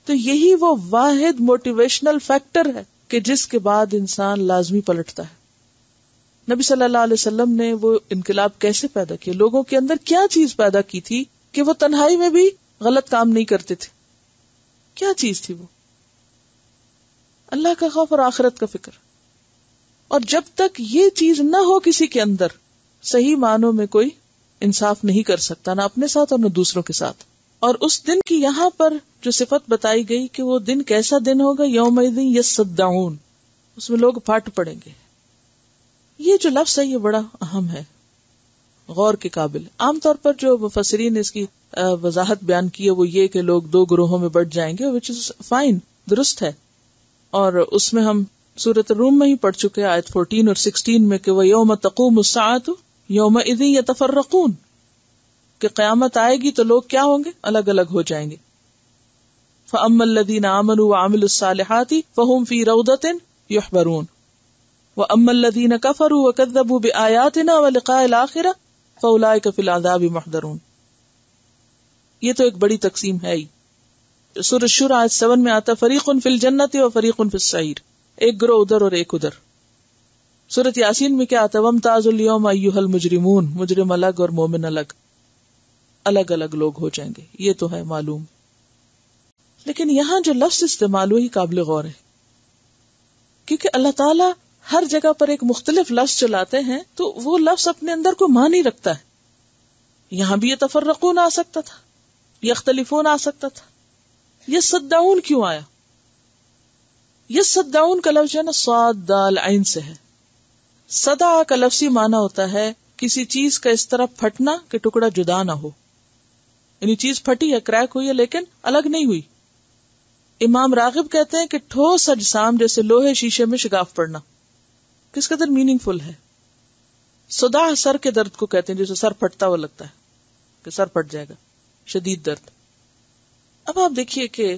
तो यही वो वाहिद मोटिवेशनल फैक्टर है कि जिसके बाद इंसान लाजमी पलटता है। नबी सल्लल्लाहु अलैहि वसल्लम ने वो इनकलाब कैसे पैदा किया, लोगों के अंदर क्या चीज पैदा की थी कि वो तन्हाई में भी गलत काम नहीं करते थे? क्या चीज थी वो? अल्लाह का खौफ और आखिरत का फिक्र। और जब तक ये चीज ना हो किसी के अंदर, सही मानों में कोई इंसाफ नहीं कर सकता, ना अपने साथ और ना दूसरों के साथ। और उस दिन की यहाँ पर जो सिफत बताई गई कि वो दिन कैसा दिन होगा, यौमइदिन यस्सद्दाऊन, उसमें लोग फाट पड़ेंगे। ये जो लफ्ज़ है ये बड़ा अहम है, गौर के काबिल। आमतौर पर जो मुफस्सिरीन ने इसकी वजाहत बयान की है वो ये कि लोग दो ग्रोहों में बट जाएंगे, विच इज फाइन, दुरुस्त है। और उसमें हम सूरत रूम में ही पढ़ चुके हैं आयत चौदह और सोलह में कि वह यौम तकूमुस्साअतु यौमइदिन यतफर्रकून, कि क़यामत आएगी तो लोग क्या होंगे, अलग अलग हो जाएंगे। फ़अम्मल्लज़ीना आमनू वअमिलुस्सालिहाति फ़हुम फ़ी रौदतिन युहबरून वअम्मल्लज़ीना कफ़रू वकज़्ज़बू बिआयातिना वलिक़ाइल आख़िरा फ़उलाइका फ़िल अज़ाबि मुहदरून। ये तो एक बड़ी तकसीम है ही। सूरह शुरा आयत सात में आता फ़रीक़ुन फ़िल जन्नति व फ़रीक़ुन फ़िस्सईर, एक ग्रोह उधर और एक उधर। सूरत यासीन में क्या आता है, वम्ताज़ुल यौमा अय्युहल मुजरिमून, मुजरिम अलग और मोमिन अलग, अलग अलग लोग हो जाएंगे। ये तो है मालूम, लेकिन यहाँ जो लफ्ज इस्तेमाल हुआ ही काबिल गौर है, क्योंकि अल्लाह ताला हर जगह पर एक मुख्तलिफ लफ्ज चलाते हैं, तो वो लफ्ज अपने अंदर को मानी रखता है। यहाँ भी ये तफर्रकून आ सकता था, ये अख्तलिफून आ सकता था, ये सद्दाऊन क्यों आया? ये सद्दाऊन का लफ्ज है ना, साद दाल ऐन से है। सदा का लफ्जी माना होता है किसी चीज का इस तरह फटना कि टुकड़ा जुदा ना हो, यानी चीज फटी है, क्रैक हुई है, लेकिन अलग नहीं हुई। इमाम रागिब कहते हैं कि ठोस अजसाम जैसे लोहे शीशे में शिगाफ पड़ना किस कदर मीनिंगफुल है। सुदाह सर के दर्द को कहते हैं, जैसे सर फटता हुआ लगता है कि सर फट जाएगा, शदीद दर्द। अब आप देखिए कि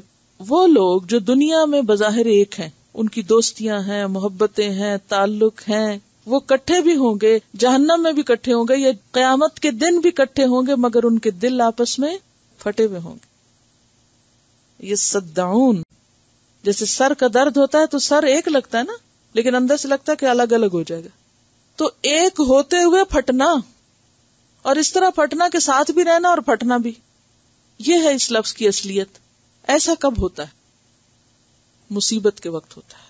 वो लोग जो दुनिया में बज़ाहिर एक हैं, उनकी दोस्तियां हैं, मोहब्बतें हैं, ताल्लुक हैं, वो कट्ठे भी होंगे, जहन्नम में भी कट्ठे होंगे, या कयामत के दिन भी कट्ठे होंगे, मगर उनके दिल आपस में फटे हुए होंगे। ये सद्दाऊन, जैसे सर का दर्द होता है तो सर एक लगता है ना, लेकिन अंदर से लगता है कि अलग अलग हो जाएगा। तो एक होते हुए फटना, और इस तरह फटना के साथ भी रहना और फटना भी, ये है इस लफ्ज की असलियत। ऐसा कब होता है? मुसीबत के वक्त होता है।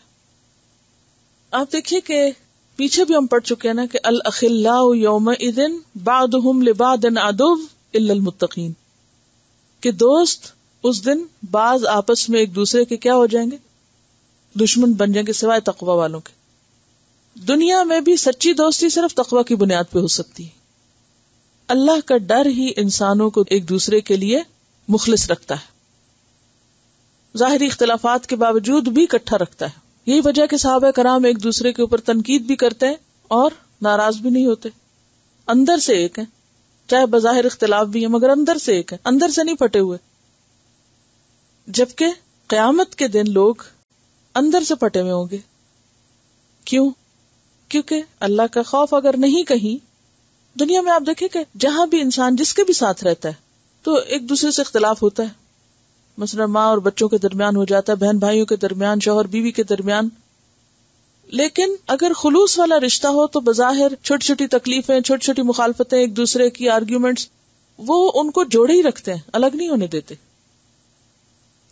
आप देखिए कि पीछे भी हम पढ़ चुके हैं ना कि अल अखिल्लाउ यौमइदिन बादुहुम लिबादिन अदुव इल्लल मुत्तकीन, कि दोस्त उस दिन बाज आपस में एक दूसरे के क्या हो जाएंगे, दुश्मन बन जाएंगे, सिवाय तकवा वालों के। दुनिया में भी सच्ची दोस्ती सिर्फ तकवा की बुनियाद पे हो सकती है। अल्लाह का डर ही इंसानों को एक दूसरे के लिए मुखलिस रखता है, ज़ाहिरी इख्तिलाफात के बावजूद भी इकट्ठा रखता है। यही वजह है कि सहाबा कराम एक दूसरे के ऊपर तनकीद भी करते हैं और नाराज भी नहीं होते, अंदर से एक है, चाहे बज़ाहिर इख्तिलाफ भी है मगर अंदर से एक है, अंदर से नहीं फटे हुए। जबकि क़यामत के दिन लोग अंदर से फटे हुए होंगे। क्यों? क्योंकि अल्लाह का खौफ अगर नहीं कहीं, दुनिया में आप देखें कि जहां भी इंसान जिसके भी साथ रहता है तो एक दूसरे से इख्तिलाफ होता है, मसलन माँ और बच्चों के दरमियान हो जाता है, बहन भाइयों के दरमियान, शौहर बीवी के दरमियान। लेकिन अगर खुलूस वाला रिश्ता हो तो बज़ाहिर छोटी छोटी तकलीफें, छोटी छोटी मुखालफतें, एक दूसरे की आर्ग्यूमेंट्स, वो उनको जोड़े ही रखते हैं, अलग नहीं होने देते।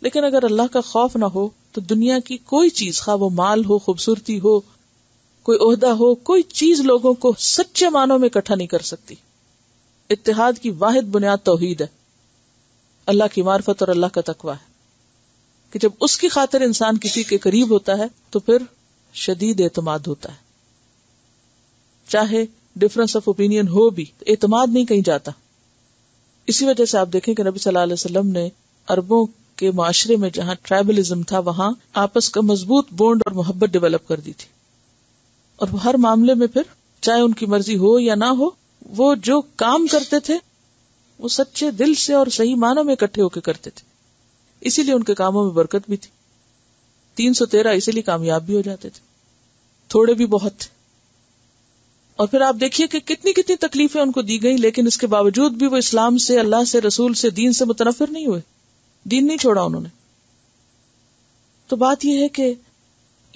लेकिन अगर अल्लाह का खौफ ना हो तो दुनिया की कोई चीज, खा वो माल हो, खूबसूरती हो, कोई ओहदा हो, कोई चीज लोगों को सच्चे मानों में इकट्ठा नहीं कर सकती। इत्तेहाद की वाहिद बुनियाद तौहीद है, अल्लाह की मार्फत और अल्लाह का तकवा है, कि जब उसकी खातिर इंसान किसी के करीब होता है तो फिर शदीद एतमाद होता है। चाहे डिफरेंस ऑफ ओपिनियन हो भी, तो एतमाद नहीं कहीं जाता। इसी वजह से आप देखें कि नबी सल्लल्लाहु अलैहि वसल्लम ने अरबों के माशरे में जहां ट्राइबलिज्म था, वहां आपस का मजबूत बॉन्ड और मोहब्बत डेवलप कर दी थी। और वो हर मामले में फिर, चाहे उनकी मर्जी हो या ना हो, वो जो काम करते थे वो सच्चे दिल से और सही मानों में इकट्ठे होकर करते थे, इसीलिए उनके कामों में बरकत भी थी। तीन सौ तेरह इसीलिए कामयाब भी हो जाते थे, थोड़े भी बहुत। और फिर आप देखिए कि कितनी कितनी तकलीफें उनको दी गई, लेकिन इसके बावजूद भी वो इस्लाम से, अल्लाह से, रसूल से, दीन से मुतनफिर नहीं हुए, दीन नहीं छोड़ा उन्होंने। तो बात यह है कि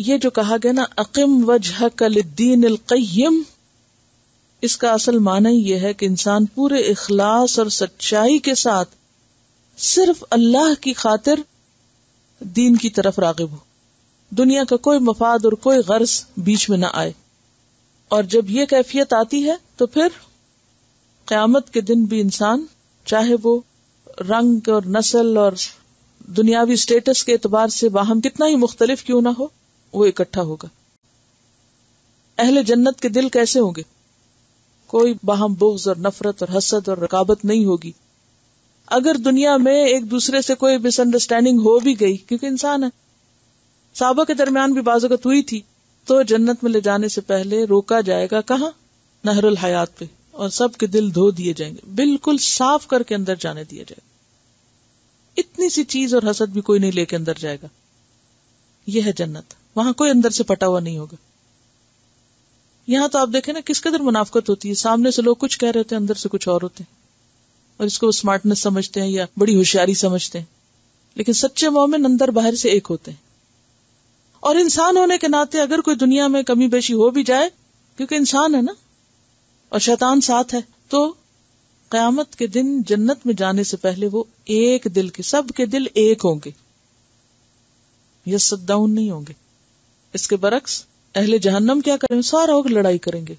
ये जो कहा गया ना अकिम वजहक लिद्दीनिल क़य्यिम, इसका असल माना यह है कि इंसान पूरे इखलास और सच्चाई के साथ सिर्फ अल्लाह की खातिर दीन की तरफ रागिब हो, दुनिया का कोई मफाद और कोई गर्ज बीच में ना आए। और जब ये कैफियत आती है तो फिर क़यामत के दिन भी इंसान, चाहे वो रंग और नस्ल और दुनियावी स्टेटस के एतबार से बाहम कितना ही मुख्तलिफ क्यों ना हो, वो इकट्ठा होगा। अहले जन्नत के दिल कैसे होंगे? कोई बाहम बुग़्ज़ और नफरत और हसद और रकाबत नहीं होगी। अगर दुनिया में एक दूसरे से कोई मिसअंडरस्टैंडिंग हो भी गई, क्योंकि इंसान है, साहबा के दरमियान भी बाज़ागत हुई थी, तो जन्नत में ले जाने से पहले रोका जाएगा, कहाँ? नहरुल हयात पे, और सबके दिल धो दिए जाएंगे, बिल्कुल साफ करके अंदर जाने दिया जाएगा। इतनी सी चीज और हसद भी कोई नहीं लेके अंदर जाएगा। यह है जन्नत, वहां कोई अंदर से पटा हुआ नहीं होगा। यहां तो आप देखें ना किस कदर मुनाफकत होती है, सामने से लोग कुछ कह रहे होते हैं, अंदर से कुछ और होते हैं, और इसको वो स्मार्टनेस समझते हैं या बड़ी होशियारी समझते हैं, लेकिन सच्चे मोमिन अंदर बाहर से एक होते हैं। और इंसान होने के नाते अगर कोई दुनिया में कमी बेशी हो भी जाए, क्योंकि इंसान है ना, और शैतान साथ है, तो कयामत के दिन जन्नत में जाने से पहले वो एक दिल के, सबके दिल एक होंगे, यस्सद्दाउन नहीं होंगे। इसके बरक्स अहले जहन्नम क्या करेंगे? सारा होकर लड़ाई करेंगे।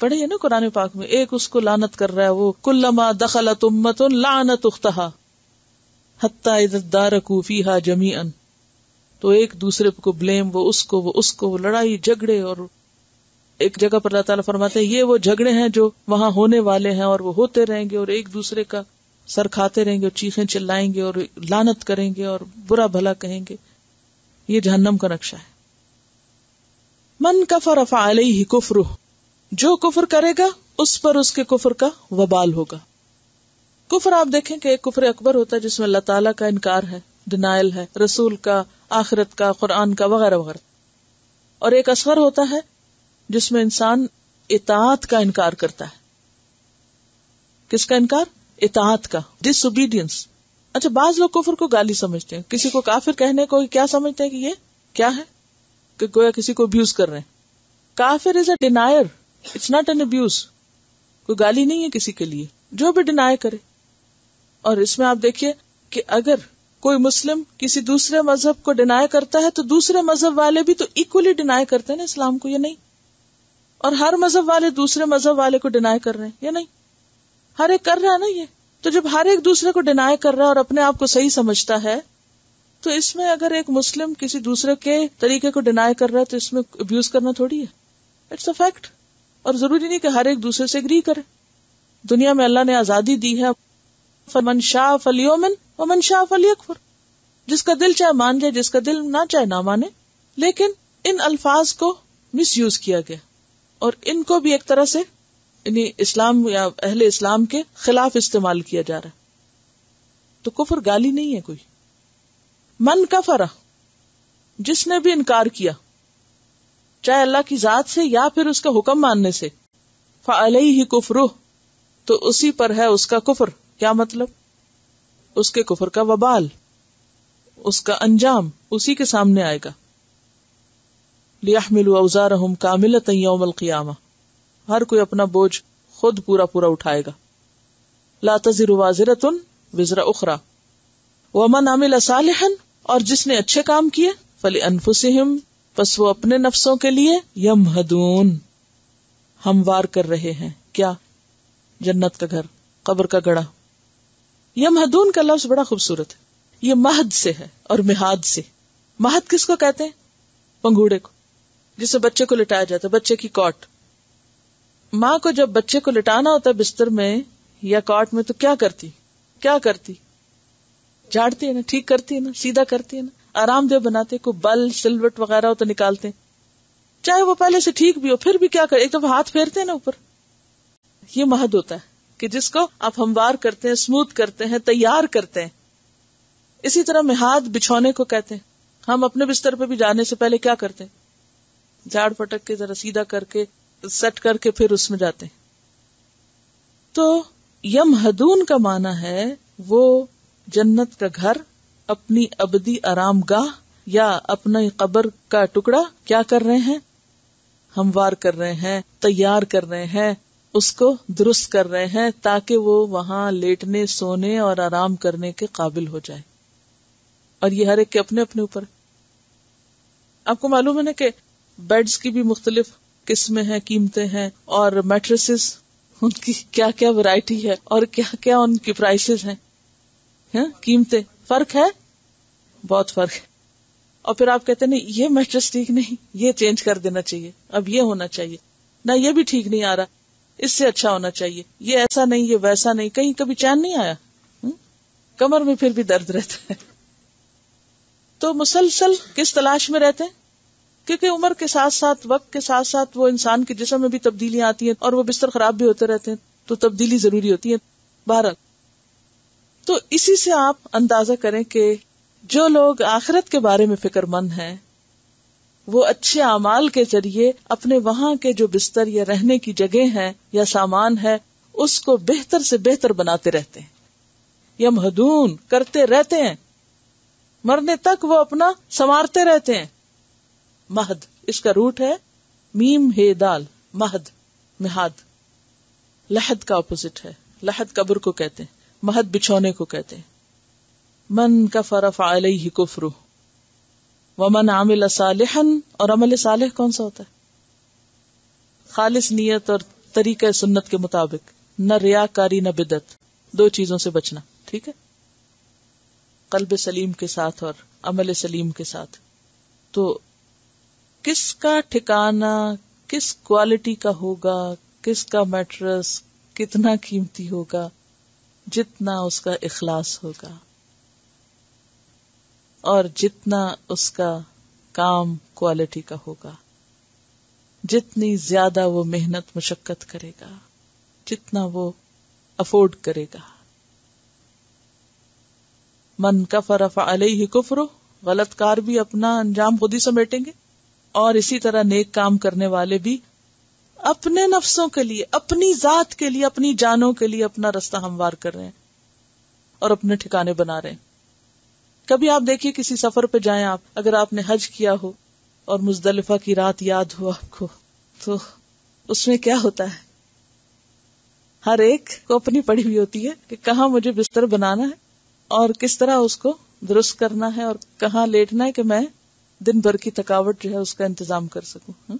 पढ़े है ना कुरान पाक में, एक उसको लानत कर रहा है, वो कुल्लमा दखलत उम्मतुन लानत उख्तहा हत्ता इद्दारकू फीहा जमीअन, तो एक दूसरे को ब्लेम, वो उसको वो उसको वो लड़ाई झगड़े। और एक जगह पर अल्लाह ताला फरमाते हैं ये वो झगड़े हैं जो वहां होने वाले हैं, और वो होते रहेंगे, और एक दूसरे का सर खाते रहेंगे और चीखें चिल्लाएंगे और लानत करेंगे और बुरा भला कहेंगे। ये जहन्नम का नक्शा है। मन कफर फअलैहि कुफ्रुह, जो कुफर करेगा उस पर उसके कुफर का वबाल होगा। कुफर आप देखें कि एक कुफर अकबर होता है जिसमें अल्लाह ताला का इनकार है, डिनायल है, रसूल का, आखिरत का, कुरान का, वगैरह वगैरह। और एक असगर होता है जिसमें इंसान इताअत का इनकार करता है। किसका इनकार? इताअत का, डिसओबीडियंस। अच्छा, बाज लोग कुफर को गाली समझते हैं, किसी को काफिर कहने को क्या समझते हैं कि ये क्या है, कि गोया किसी को अब्यूज कर रहे हैं। काफिर is a denier, it's not an abuse. कोई गाली नहीं है किसी के लिए, जो भी डिनाय करे। और इसमें आप देखिए कि अगर कोई मुस्लिम किसी दूसरे मजहब को डिनाय करता है तो दूसरे मजहब वाले भी तो इक्वली डिनाय करते हैं ना इस्लाम को, या नहीं? और हर मजहब वाले दूसरे मजहब वाले को डिनाय कर रहे हैं, या नहीं? हर एक कर रहा है ना ये। तो जब हर एक दूसरे को डिनाय कर रहा है और अपने आप को सही समझता है, तो इसमें अगर एक मुस्लिम किसी दूसरे के तरीके को डिनाय कर रहा है तो इसमें अब्यूज करना थोड़ी है, इट्स अ फैक्ट। और जरूरी नहीं कि हर एक दूसरे से एग्री करे। दुनिया में अल्लाह ने आजादी दी है, फमन शाह फलियोमन वमन शाह फलियकफुर, जिसका दिल चाहे मान जाए, जिसका दिल ना चाहे ना माने। लेकिन इन अल्फाज को मिसयूज किया गया और इनको भी एक तरह से यानी इस्लाम या अहले इस्लाम के खिलाफ इस्तेमाल किया जा रहा है। तो कुफर गाली नहीं है कोई। मन कफरा, जिसने भी इनकार किया, चाहे अल्लाह की जात से या फिर उसका हुक्म मानने से, फअलैहि कुफ्रुह, तो उसी पर है उसका कुफर। क्या मतलब? उसके कुफर का वबाल, उसका अंजाम उसी के सामने आएगा। लियहमिलू औज़ारहुम कामिलतन यौमल क़ियामा, हर कोई अपना बोझ खुद पूरा पूरा उठाएगा। ला तज़िरु वाज़िरतुन विज़रा उखरा वमन अमिल सालिहन, और जिसने अच्छे काम किए, फलि अनफुसिहिम, बस वो अपने नफ्सों के लिए, यमहदून, हमवार कर रहे हैं। क्या? जन्नत का घर, कब्र का गड़ा। यमहदून का लफ्ज बड़ा खूबसूरत है। ये महद से है और मिहाद से। महद किसको कहते हैं? पंगूड़े को, जिसे बच्चे को लिटाया जाता है, बच्चे की कॉट। माँ को जब बच्चे को लिटाना होता है बिस्तर में या कॉट में, तो क्या करती क्या करती झाड़ती है ना, ठीक करती है ना, सीधा करती है ना, आरामदेह बनाते, को बल सिलवट वगैरह हो तो निकालते, चाहे वो पहले से ठीक भी हो, फिर भी क्या कर, एक दफा हाथ फेरते हैं ना ऊपर। ये महद होता है कि जिसको आप हमवार करते हैं, स्मूथ करते हैं, तैयार करते हैं। इसी तरह मिहाद बिछौने को कहते हैं। हम अपने बिस्तर पे भी जाने से पहले क्या करते हैं? झाड़ फटक के, जरा सीधा करके, सेट करके फिर उसमें जाते हैं। तो यमहदून का माना है वो जन्नत का घर, अपनी अबदी आरामगाह या अपना कब्र का टुकड़ा क्या कर रहे हैं, हमवार कर रहे हैं, तैयार कर रहे हैं, उसको दुरुस्त कर रहे हैं ताकि वो वहां लेटने, सोने और आराम करने के काबिल हो जाए। और ये हर एक के अपने अपने ऊपर। आपको मालूम है ना कि बेड्स की भी मुख्तलिफ किस्में हैं, कीमतें हैं, और मैट्रेसेस उनकी क्या क्या वैरायटी है और क्या क्या उनकी प्राइसेस हैं, हैं कीमतें, फर्क है, बहुत फर्क है। और फिर आप कहते हैं नहीं ये मैट्रेस ठीक नहीं, ये चेंज कर देना चाहिए, अब ये होना चाहिए ना, ये भी ठीक नहीं आ रहा, इससे अच्छा होना चाहिए, ये ऐसा नहीं, ये वैसा नहीं, कहीं कभी चैन नहीं आया, हुँ? कमर में फिर भी दर्द रहता है। तो मुसलसल किस तलाश में रहते हैं, क्योंकि उम्र के साथ साथ, वक्त के साथ साथ वो इंसान के जिस्म में भी तब्दीलियां आती हैं और वो बिस्तर खराब भी होते रहते हैं, तो तब्दीली जरूरी होती है। बहरहाल तो इसी से आप अंदाजा करें कि जो लोग आखिरत के बारे में फिक्रमंद हैं वो अच्छे अमाल के जरिए अपने वहां के जो बिस्तर या रहने की जगह है या सामान है उसको बेहतर से बेहतर बनाते रहते हैं, यमहदून करते रहते हैं, मरने तक वो अपना संवारते रहते हैं। महद, इसका रूट है मीम हे दाल, महद मिहाद, लहद का अपोजिट है, लहद कब्र को कहते हैं, महद बिछौने को कहते हैं। मन कफर अलैहि कुफरु व मन आमिल सालिहन, और अमल सालिह कौन सा होता है, खालिस नियत और तरीके सुन्नत के मुताबिक, न रियाकारी न बिदत, दो चीजों से बचना, ठीक है, कल्ब सलीम के साथ और अमल सलीम के साथ। तो किसका ठिकाना किस क्वालिटी का होगा, किसका मैट्रेस कितना कीमती होगा, जितना उसका इखलास होगा और जितना उसका काम क्वालिटी का होगा, जितनी ज्यादा वो मेहनत मशक्कत करेगा, जितना वो अफोर्ड करेगा। मन कफर अलैहि कुफर, गलत कार भी अपना अंजाम खुद ही समेटेंगे, और इसी तरह नेक काम करने वाले भी अपने नफ्सों के लिए, अपनी जात के लिए, अपनी जानों के लिए अपना रास्ता हमवार कर रहे हैं और अपने ठिकाने बना रहे हैं। कभी आप देखिए किसी सफर पे जाएं आप, अगर आपने हज किया हो और मुजदलिफा की रात याद हो आपको, तो उसमें क्या होता है, हर एक को अपनी पड़ी हुई होती है कि कहाँ मुझे बिस्तर बनाना है और किस तरह उसको दुरुस्त करना है और कहाँ लेटना है कि मैं दिन भर की थकावट जो है उसका इंतजाम कर सकूं, हा?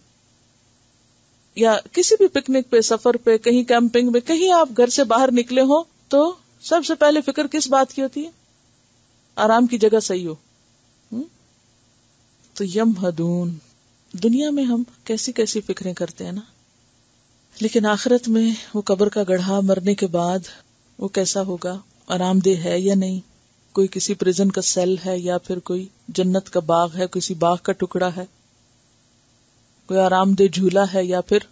या किसी भी पिकनिक पे, सफर पे, कहीं कैंपिंग में, कहीं आप घर से बाहर निकले हो तो सबसे पहले फिक्र किस बात की होती है, आराम की जगह सही हो। हुँ? तो यमहदून, दुनिया में हम कैसी कैसी फिक्रें करते हैं ना, लेकिन आखिरत में वो कब्र का गढ़ा मरने के बाद वो कैसा होगा, आरामदेह है या नहीं, कोई किसी प्रिजन का सेल है या फिर कोई जन्नत का बाग है, किसी बाग का टुकड़ा है, कोई आरामदेह झूला है या फिर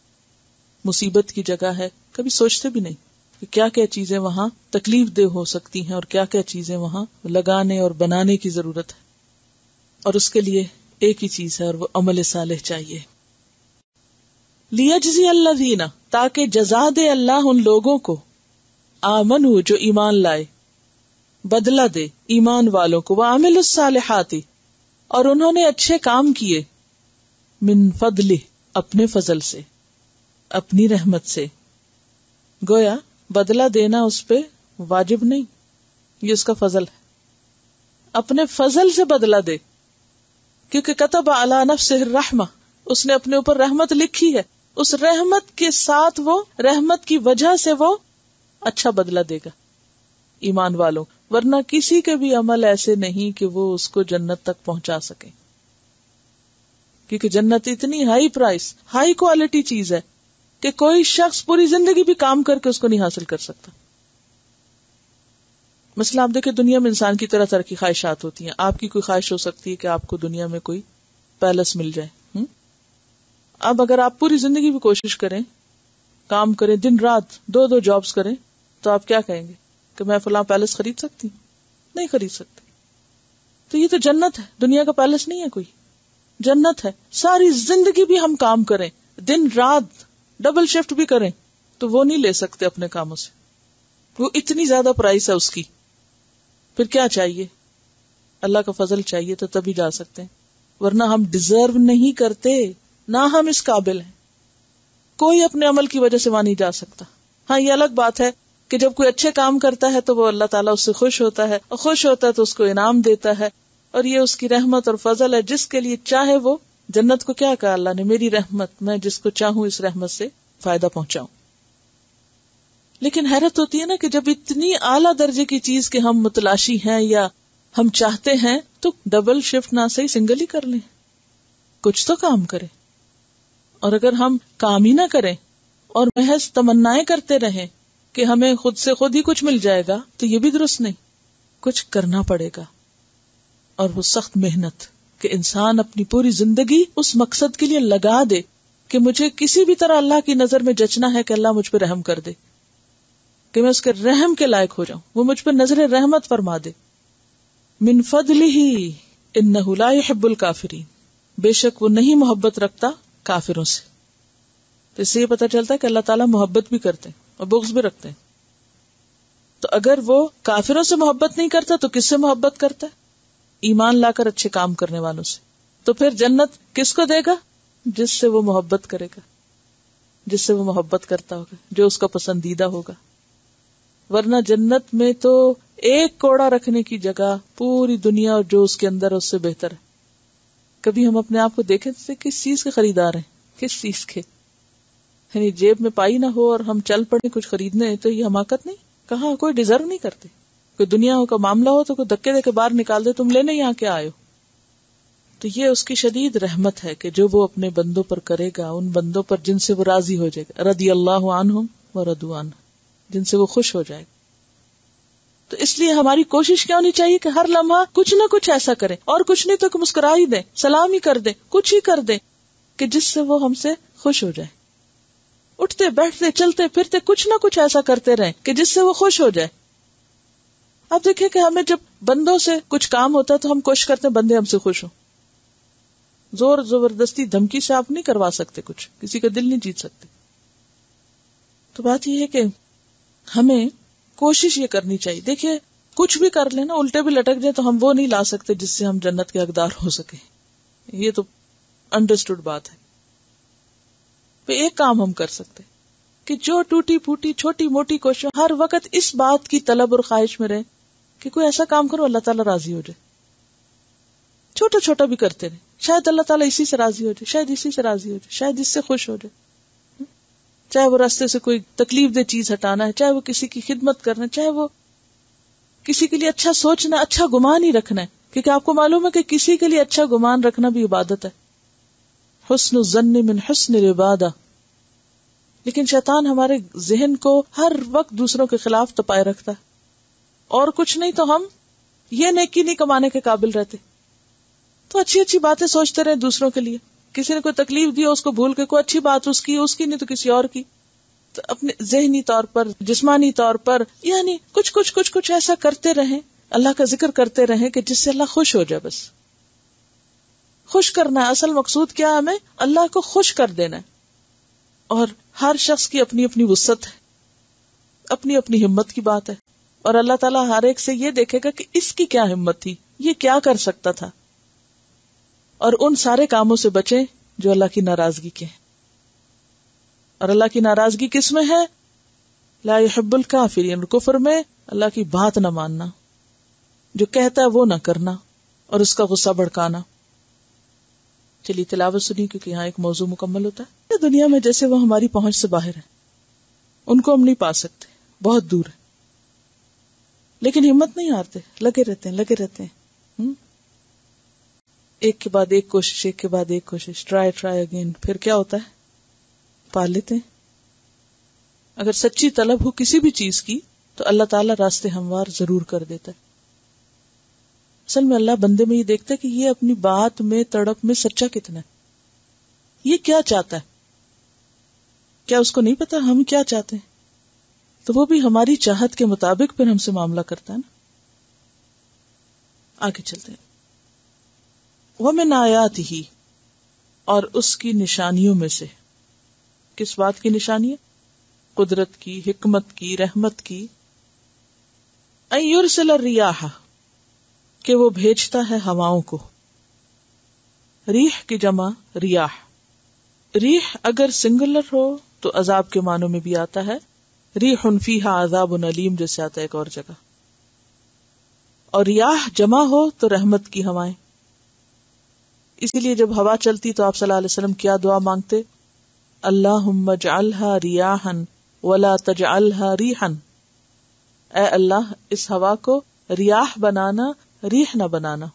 मुसीबत की जगह है। कभी सोचते भी नहीं कि क्या क्या चीजें वहां तकलीफ देह हो सकती हैं और क्या क्या चीजें वहां लगाने और बनाने की जरूरत है, और उसके लिए एक ही चीज है और वो अमल सालेह चाहिए। लियजज़ी अल्लज़ीना, ताकि जज़ा दे अल्लाह उन लोगों को, आमनू जो ईमान लाए, बदला दे ईमान वालों को, व आमिलुस सालिहाती और उन्होंने अच्छे काम किए, मिन फदलिह अपने फजल से, अपनी रहमत से। गोया बदला देना उस पे वाजिब नहीं, ये उसका फजल है, अपने फजल से बदला दे, क्योंकि कतब अला नफ्सिह रहमा, उसने अपने ऊपर रहमत लिखी है, उस रहमत के साथ वो, रहमत की वजह से वो अच्छा बदला देगा ईमान वालों, वरना किसी के भी अमल ऐसे नहीं कि वो उसको जन्नत तक पहुंचा सके, क्योंकि जन्नत इतनी हाई प्राइस, हाई क्वालिटी चीज है कि कोई शख्स पूरी जिंदगी भी काम करके उसको नहीं हासिल कर सकता। मसला आप देखें, दुनिया में इंसान की तरह तरह की ख्वाहिशात होती हैं। आपकी कोई ख्वाहिश हो सकती है कि आपको दुनिया में कोई पैलेस मिल जाए, हुँ? अब अगर आप पूरी जिंदगी भी कोशिश करें, काम करें, दिन रात दो दो जॉब्स करें, तो आप क्या कहेंगे कि मैं फलां पैलेस खरीद सकती हूँ? नहीं खरीद सकती। तो ये तो जन्नत है, दुनिया का पैलेस नहीं है कोई, जन्नत है। सारी जिंदगी भी हम काम करें, दिन रात डबल शिफ्ट भी करें तो वो नहीं ले सकते अपने कामों से, वो इतनी ज्यादा प्राइस है उसकी। फिर क्या चाहिए? अल्लाह का फजल चाहिए तो तभी जा सकते हैं, वरना हम डिजर्व नहीं करते, ना हम इस काबिल हैं। कोई अपने अमल की वजह से वहां नहीं जा सकता। हाँ, ये अलग बात है कि जब कोई अच्छे काम करता है तो वो अल्लाह ताला उससे खुश होता है, और खुश होता है तो उसको इनाम देता है, और ये उसकी रहमत और फजल है जिसके लिए चाहे वो जन्नत को, क्या कहा अल्लाह ने, मेरी रहमत, मैं जिसको चाहूं इस रहमत से फायदा पहुंचाऊं। लेकिन हैरत होती है ना कि जब इतनी आला दर्जे की चीज के हम मुतलाशी हैं या हम चाहते हैं तो डबल शिफ्ट ना सही सिंगल ही कर लें, कुछ तो काम करें। और अगर हम काम ही ना करें और महज तमन्नाएं करते रहें कि हमें खुद से खुद ही कुछ मिल जाएगा तो ये भी दुरुस्त नहीं, कुछ करना पड़ेगा। और वो सख्त मेहनत कि इंसान अपनी पूरी जिंदगी उस मकसद के लिए लगा दे कि मुझे किसी भी तरह अल्लाह की नजर में जचना है कि अल्लाह मुझ पर रहम कर दे, कि मैं उसके रहम के लायक हो जाऊं, वो मुझ पर नजर रहमत फरमा दे। मिन फदलिही इन्नहु ला युहिब्बुल काफिरीन, बेशक वो नहीं मोहब्बत रखता काफिरों से। तो इससे ये पता चलता है कि अल्लाह ताला मोहब्बत भी करते हैं और बुग़्ज़ भी रखते हैं। तो अगर वो काफिरों से मोहब्बत नहीं करता तो किससे मोहब्बत करता है? ईमान लाकर अच्छे काम करने वालों से। तो फिर जन्नत किसको देगा? जिससे वो मोहब्बत करेगा, जिससे वो मोहब्बत करता होगा, जो उसका पसंदीदा होगा। वरना जन्नत में तो एक कोड़ा रखने की जगह पूरी दुनिया और जो उसके अंदर उससे बेहतर है। कभी हम अपने आप को देखें तो किस चीज के खरीदार हैं, किस चीज के, यानी जेब में पाई ना हो और हम चल पड़े कुछ खरीदने, तो ये हमाकत नहीं? कहा कोई डिजर्व नहीं करते। कोई दुनिया का मामला हो तो कोई धक्के देके बाहर निकाल दे, तुम लेने यहाँ क्या आयो। तो ये उसकी शदीद रहमत है कि जो वो अपने बंदों पर करेगा, उन बंदों पर जिनसे वो राजी हो जाएगा, रदी अल्लाहु अन्हुम व रदू अन्हु, जिनसे वो खुश हो जाएगा। तो इसलिए हमारी कोशिश क्या होनी चाहिए कि हर लम्हा कुछ ना कुछ ऐसा करें, और कुछ नहीं तो मुस्कुरा ही दें, सलाम ही कर दें, कुछ ही कर दें कि जिससे वो हमसे खुश हो जाए। उठते बैठते चलते फिरते कुछ ना कुछ ऐसा करते रहें कि जिससे वो खुश हो जाए। आप देखिए कि हमें जब बंदों से कुछ काम होता है तो हम कोशिश करते हैं बंदे हमसे खुश हो। जोर जबरदस्ती धमकी से आप नहीं करवा सकते कुछ, किसी का दिल नहीं जीत सकते। तो बात यह है कि हमें कोशिश ये करनी चाहिए। देखिए कुछ भी कर लेना, उल्टे भी लटक जाए तो हम वो नहीं ला सकते जिससे हम जन्नत के हकदार हो सके, ये तो अंडरस्टूड बात है। तो एक काम हम कर सकते कि जो टूटी फूटी छोटी मोटी कोशिश, हर वक्त इस बात की तलब और ख्वाहिश में रहे कि कोई ऐसा काम करो अल्लाह ताला राजी हो जाए। छोटा छोटा भी करते रहे, शायद अल्लाह ताला इसी से राजी हो जाए, शायद इसी से राजी हो जाए, शायद इससे खुश हो जाए। चाहे वो रास्ते से कोई तकलीफ दे चीज हटाना है, चाहे वो किसी की खिदमत करना, चाहे वो किसी के लिए अच्छा सोचना, अच्छा गुमान ही रखना है। क्योंकि आपको मालूम है कि किसी के लिए अच्छा गुमान रखना भी इबादत है, हुस्न ज़न्न मिन हुस्न इबादा। लेकिन शैतान हमारे जहन को हर वक्त दूसरों के खिलाफ तपाए रखता है, और कुछ नहीं तो हम ये नेकी नहीं कमाने के काबिल रहते। तो अच्छी अच्छी बातें सोचते रहे दूसरों के लिए, किसी ने कोई तकलीफ दी उसको भूल के कोई अच्छी बात उसकी उसकी नहीं तो किसी और की। तो अपने जहनी तौर पर, जिस्मानी तौर पर, यानी कुछ कुछ कुछ कुछ ऐसा करते रहे, अल्लाह का जिक्र करते रहे कि जिससे अल्लाह खुश हो जाए। बस खुश करना है, असल मकसूद क्या है, हमें अल्लाह को खुश कर देना है। और हर शख्स की अपनी अपनी वुसअत है, अपनी अपनी हिम्मत की बात है। और अल्लाह ताला हर एक से ये देखेगा कि इसकी क्या हिम्मत थी, ये क्या कर सकता था। और उन सारे कामों से बचें जो अल्लाह की नाराजगी के हैं। और अल्लाह की नाराजगी किस में है? ला युहिब्बुल काफिरीन, कुफ्र में अल्लाह की बात न मानना, जो कहता है वो न करना, और उसका गुस्सा भड़काना। चलिए तिलावत सुनिए, क्योंकि यहाँ एक मौजू मुकम्मल होता है। दुनिया में जैसे वो हमारी पहुंच से बाहर है, उनको हम नहीं पा सकते, बहुत दूर है, लेकिन हिम्मत नहीं हारते, लगे रहते हैं लगे रहते हैं हुँ? एक के बाद एक कोशिश, एक के बाद एक कोशिश, ट्राई ट्राई अगेन। फिर क्या होता है? पा लेते हैं। अगर सच्ची तलब हो किसी भी चीज की तो अल्लाह ताला रास्ते हमवार जरूर कर देता है। असल में अल्लाह बंदे में ये देखता है कि ये अपनी बात में, तड़प में सच्चा कितना है, ये क्या चाहता है। क्या उसको नहीं पता हम क्या चाहते हैं? तो वो भी हमारी चाहत के मुताबिक फिर हमसे मामला करता है ना। आगे चलते हैं। वह मिन आयातिही, और उसकी निशानियों में से किस बात की निशानी है? कुदरत की, हिकमत की, रहमत की। अयुरसल रियाह, कि वो भेजता है हवाओं को। रीह की जमा रियाह। रीह अगर सिंगुलर हो तो अजाब के मानों में भी आता है, रीहुन फीहा अजाबुन अलीम जैसे आता है एक और जगह। और रियाह जमा हो तो रहमत की हवाएं। इसीलिए जब हवा चलती तो आप सल्लल्लाहु अलैहि वसल्लम क्या दुआ मांगते? अल्लाहुम्मा जअलहा रियाहन वला तजअलहा रीहन, ए अल्लाह इस हवा को रियाह बनाना, रीह ना बनाना,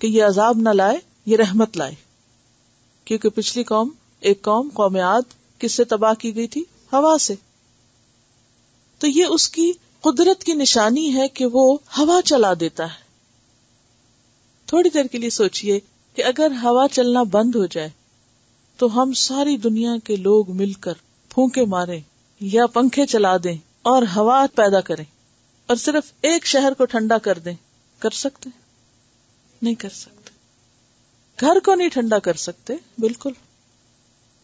कि ये अजाब ना लाए, ये रहमत लाए। क्योंकि पिछली कौम, एक कौम कौम आद, किससे तबाह की गई थी? हवा से। तो ये उसकी कुदरत की निशानी है कि वो हवा चला देता है। थोड़ी देर के लिए सोचिए कि अगर हवा चलना बंद हो जाए तो हम सारी दुनिया के लोग मिलकर फूंके मारें या पंखे चला दें और हवा पैदा करें और सिर्फ एक शहर को ठंडा कर दें, कर सकते? नहीं कर सकते। घर को नहीं ठंडा कर सकते, बिल्कुल।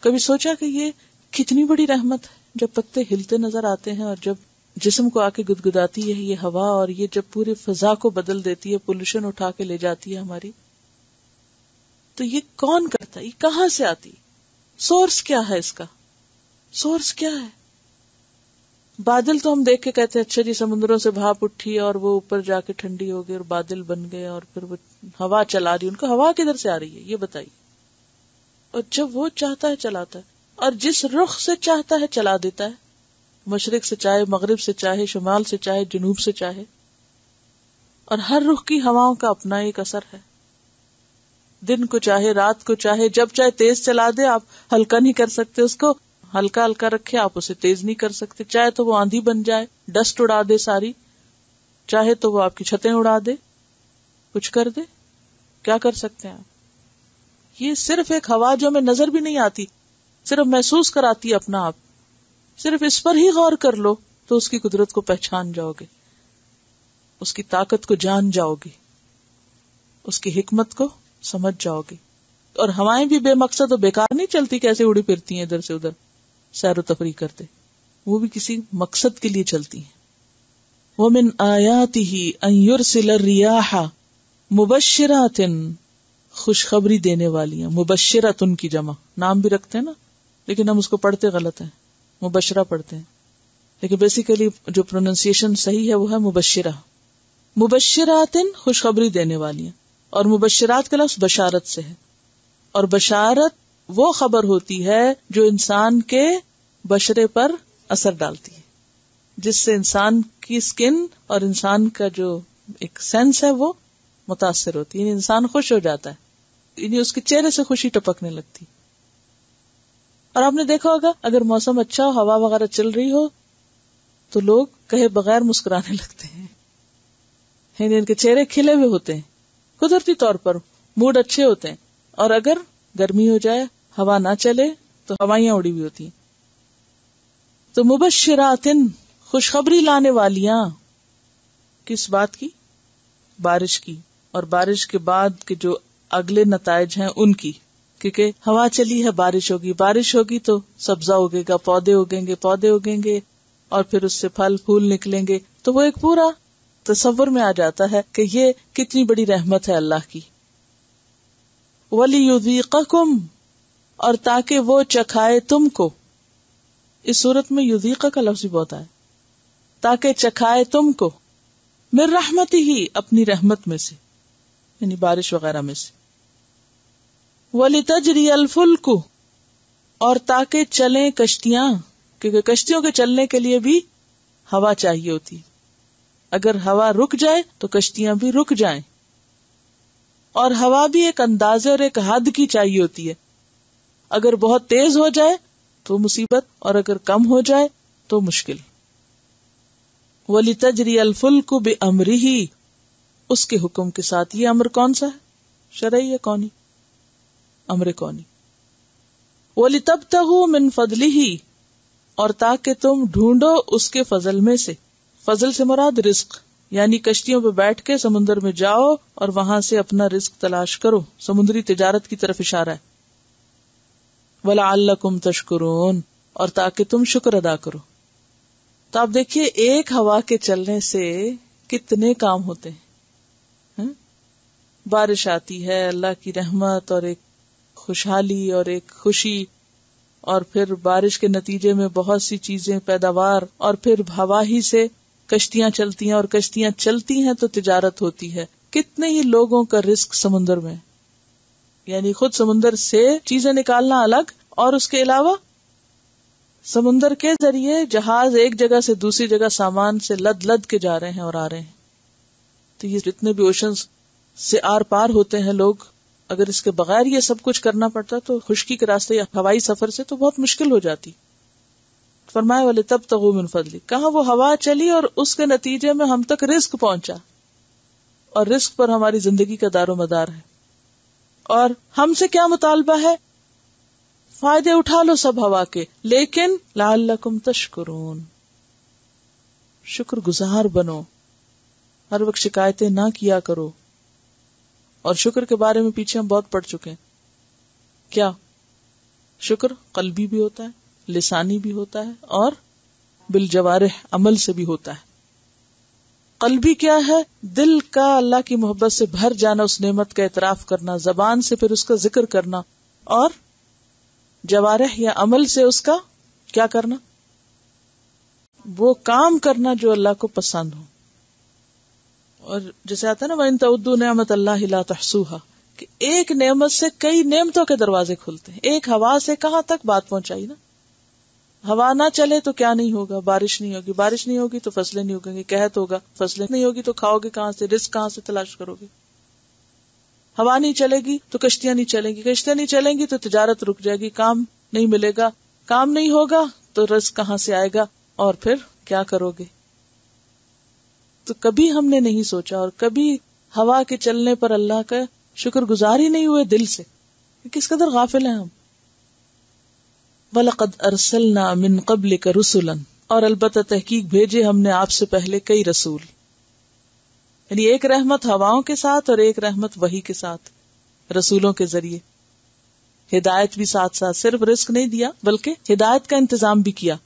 कभी सोचा कि ये कितनी बड़ी रहमत है, जब पत्ते हिलते नजर आते हैं और जब जिस्म को आके गुदगुदाती है ये हवा, और ये जब पूरी फिजा को बदल देती है, पोल्यूशन उठा के ले जाती है हमारी। तो ये कौन करता है? ये कहां से आती? सोर्स क्या है इसका? सोर्स क्या है? बादल तो हम देख के कहते हैं अच्छा जी समुद्रों से भाप उठी और वो ऊपर जाके ठंडी हो गई और बादल बन गए और फिर वो हवा चला रही। उनको हवा किधर से आ रही है ये बताइए। और जब वो चाहता है चलाता है, और जिस रुख से चाहता है चला देता है, मशरिक से चाहे, मगरिब से चाहे, शुमाल से चाहे, जुनूब से चाहे। और हर रुख की हवाओं का अपना एक असर है। दिन को चाहे, रात को चाहे, जब चाहे तेज चला दे, आप हल्का नहीं कर सकते उसको। हल्का हल्का रखे, आप उसे तेज नहीं कर सकते। चाहे तो वो आंधी बन जाए, डस्ट उड़ा दे सारी, चाहे तो वो आपकी छतें उड़ा दे, कुछ कर दे, क्या कर सकते हैं आप? ये सिर्फ एक हवा जो हमें नजर भी नहीं आती, सिर्फ महसूस कराती है अपना आप। सिर्फ इस पर ही गौर कर लो तो उसकी कुदरत को पहचान जाओगे, उसकी ताकत को जान जाओगे, उसकी हिकमत को समझ जाओगे। और हवाएं भी बेमकसद और बेकार नहीं चलती, कैसे उड़ी फिरती हैं इधर से उधर, सैर तफरी करते। वो भी किसी मकसद के लिए चलती हैं। वो मिन आयातिही अन युरसिल रियाहा मुबश्शिरातिन, खुशखबरी देने वाली है। मुबश्शिरातुन की जमा, नाम भी रखते हैं ना, लेकिन हम उसको पढ़ते गलत है, मुबश्शिरा पढ़ते हैं। लेकिन बेसिकली जो प्रोनाउंसिएशन सही है वो है मुबश्शिरा। मुबश्शिरातिन, खुशखबरी देने वाली है। और मुबश्शिरात का लफ्ज बशारत से है, और बशारत वो खबर होती है जो इंसान के बशरे पर असर डालती है, जिससे इंसान की स्किन और इंसान का जो एक सेंस है वो मुतासर होती है। इंसान खुश हो जाता है, यानी उसके चेहरे से खुशी टपकने लगती। और आपने देखा होगा अगर मौसम अच्छा हो, हवा वगैरह चल रही हो, तो लोग कहे बगैर मुस्कुराने लगते हैं, यानी इनके चेहरे खिले हुए होते हैं कुदरती तौर पर, मूड अच्छे होते हैं। और अगर गर्मी हो जाए, हवा ना चले, तो हवाइयां उड़ी हुई होती हैं। तो मुबश्शिरातिन, खुशखबरी लाने वालियां, किस बात की? बारिश की, और बारिश के बाद के जो अगले नताइज हैं उनकी। क्योंकि हवा चली है, बारिश होगी, बारिश होगी तो सब्जा उगेगा, पौधे उगेंगे, पौधे उगेंगे और फिर उससे फल फूल निकलेंगे। तो वो एक पूरा तसव्वुर में आ जाता है कि ये कितनी बड़ी रहमत है अल्लाह की। वलियुज़ीक़कुम, और ताकि वो चखाए तुमको। इस सूरत में युज़ीक़ का लफ्ज़ बहुत आया, ताकि चखाए तुमको मिर रहमतिही, अपनी रहमत में से, यानी बारिश वगैरह में से। वलितजरी अल्फुल्कु, और ताकि चलें कश्तियां, क्योंकि कश्तियों के चलने के लिए भी हवा चाहिए होती। अगर हवा रुक जाए तो कश्तियां भी रुक जाएं। और हवा भी एक अंदाजे और एक हद की चाहिए होती है। अगर बहुत तेज हो जाए तो मुसीबत, और अगर कम हो जाए तो मुश्किल। वलितजरी अल्फुल्कु बिअम्रिही, उसके हुक्म के साथ। ये अमर कौन सा है? शरई है, कौनी अमर कौनी। वलितब्तगू मिन फदलिही, और ताकि तुम ढूंढो उसके फजल में से। फजल से मुराद रिस्क, यानी कश्तियों पर बैठ के समुन्द्र में जाओ और वहां से अपना रिस्क तलाश करो, समुद्री तिजारत की तरफ इशारा है। वलअल्लकुम तशकुरून, और ताकि तुम शुक्र अदा करो। तो आप देखिए एक हवा के चलने से कितने काम होते हैं, है? बारिश आती है, अल्लाह की रहमत और एक खुशहाली और एक खुशी, और फिर बारिश के नतीजे में बहुत सी चीजें पैदावार, और फिर हवा ही से कश्तियां चलती हैं, और कश्तियां चलती हैं तो तिजारत होती है। कितने ही लोगों का रिस्क समुंदर में, यानी खुद समुंदर से चीजें निकालना अलग, और उसके अलावा समुंदर के जरिए जहाज एक जगह से दूसरी जगह सामान से लद लद के जा रहे हैं और आ रहे हैं। तो ये जितने भी ओशंस से आर पार होते हैं लोग, अगर इसके बगैर ये सब कुछ करना पड़ता तो खुशकी के रास्ते या हवाई सफर से तो बहुत मुश्किल हो जाती। फरमाए वाले तब तगू मिन फजली, कहा वो हवा चली और उसके नतीजे में हम तक रिस्क पहुंचा, और रिस्क पर हमारी जिंदगी का दारो मदार है। और हमसे क्या मुतालबा है, फायदे उठा लो सब हवा के, लेकिन लअल्लकुम तशकुरून, शुक्रगुजार बनो, हर वक्त शिकायतें ना किया करो। और शुक्र के बारे में पीछे हम बहुत पढ़ चुके हैं। क्या शुक्र कल्बी भी होता है, लिसानी भी होता है, और बिलजवारिह अमल से भी होता है। कल्बी क्या है, दिल का अल्लाह की मोहब्बत से भर जाना, उस नेमत का एतराफ करना, जबान से फिर उसका जिक्र करना, और जवारिह या अमल से उसका क्या करना, वो काम करना जो अल्लाह को पसंद हो। और जैसे आता है ना, वइन तउद्दू नेमत अल्लाह ला तहसूहा, कि एक नेमत से कई नेमतों के दरवाजे खुलते हैं। एक हवा से कहाँ तक बात पहुंचाई ना। हवा ना चले तो क्या नहीं होगा, बारिश नहीं होगी, बारिश नहीं होगी तो फसलें नहीं उगेंगी, कहत होगा, फसलें नहीं होगी तो खाओगे कहाँ से, रिस्क कहाँ से तलाश करोगे। हवा नहीं चलेगी तो कश्तियां नहीं चलेंगी, कश्तियां नहीं चलेंगी तो तिजारत रुक जाएगी, काम नहीं मिलेगा, काम नहीं होगा तो रिस्क कहाँ से आएगा, और फिर क्या करोगे। तो कभी हमने नहीं सोचा, और कभी हवा के चलने पर अल्लाह का शुक्रगुजार ही नहीं हुए दिल से। किस कदर गाफिल हैं हम। वलक़द अरसलना मिन क़ब्लिक रुसुलन, और अलबत्ता तहकीक भेजे हमने आपसे पहले कई रसूल। यानी एक रहमत हवाओं के साथ और एक रहमत वही के साथ, रसूलों के जरिए हिदायत भी साथ साथ। सिर्फ रिस्क नहीं दिया बल्कि हिदायत का इंतजाम भी किया।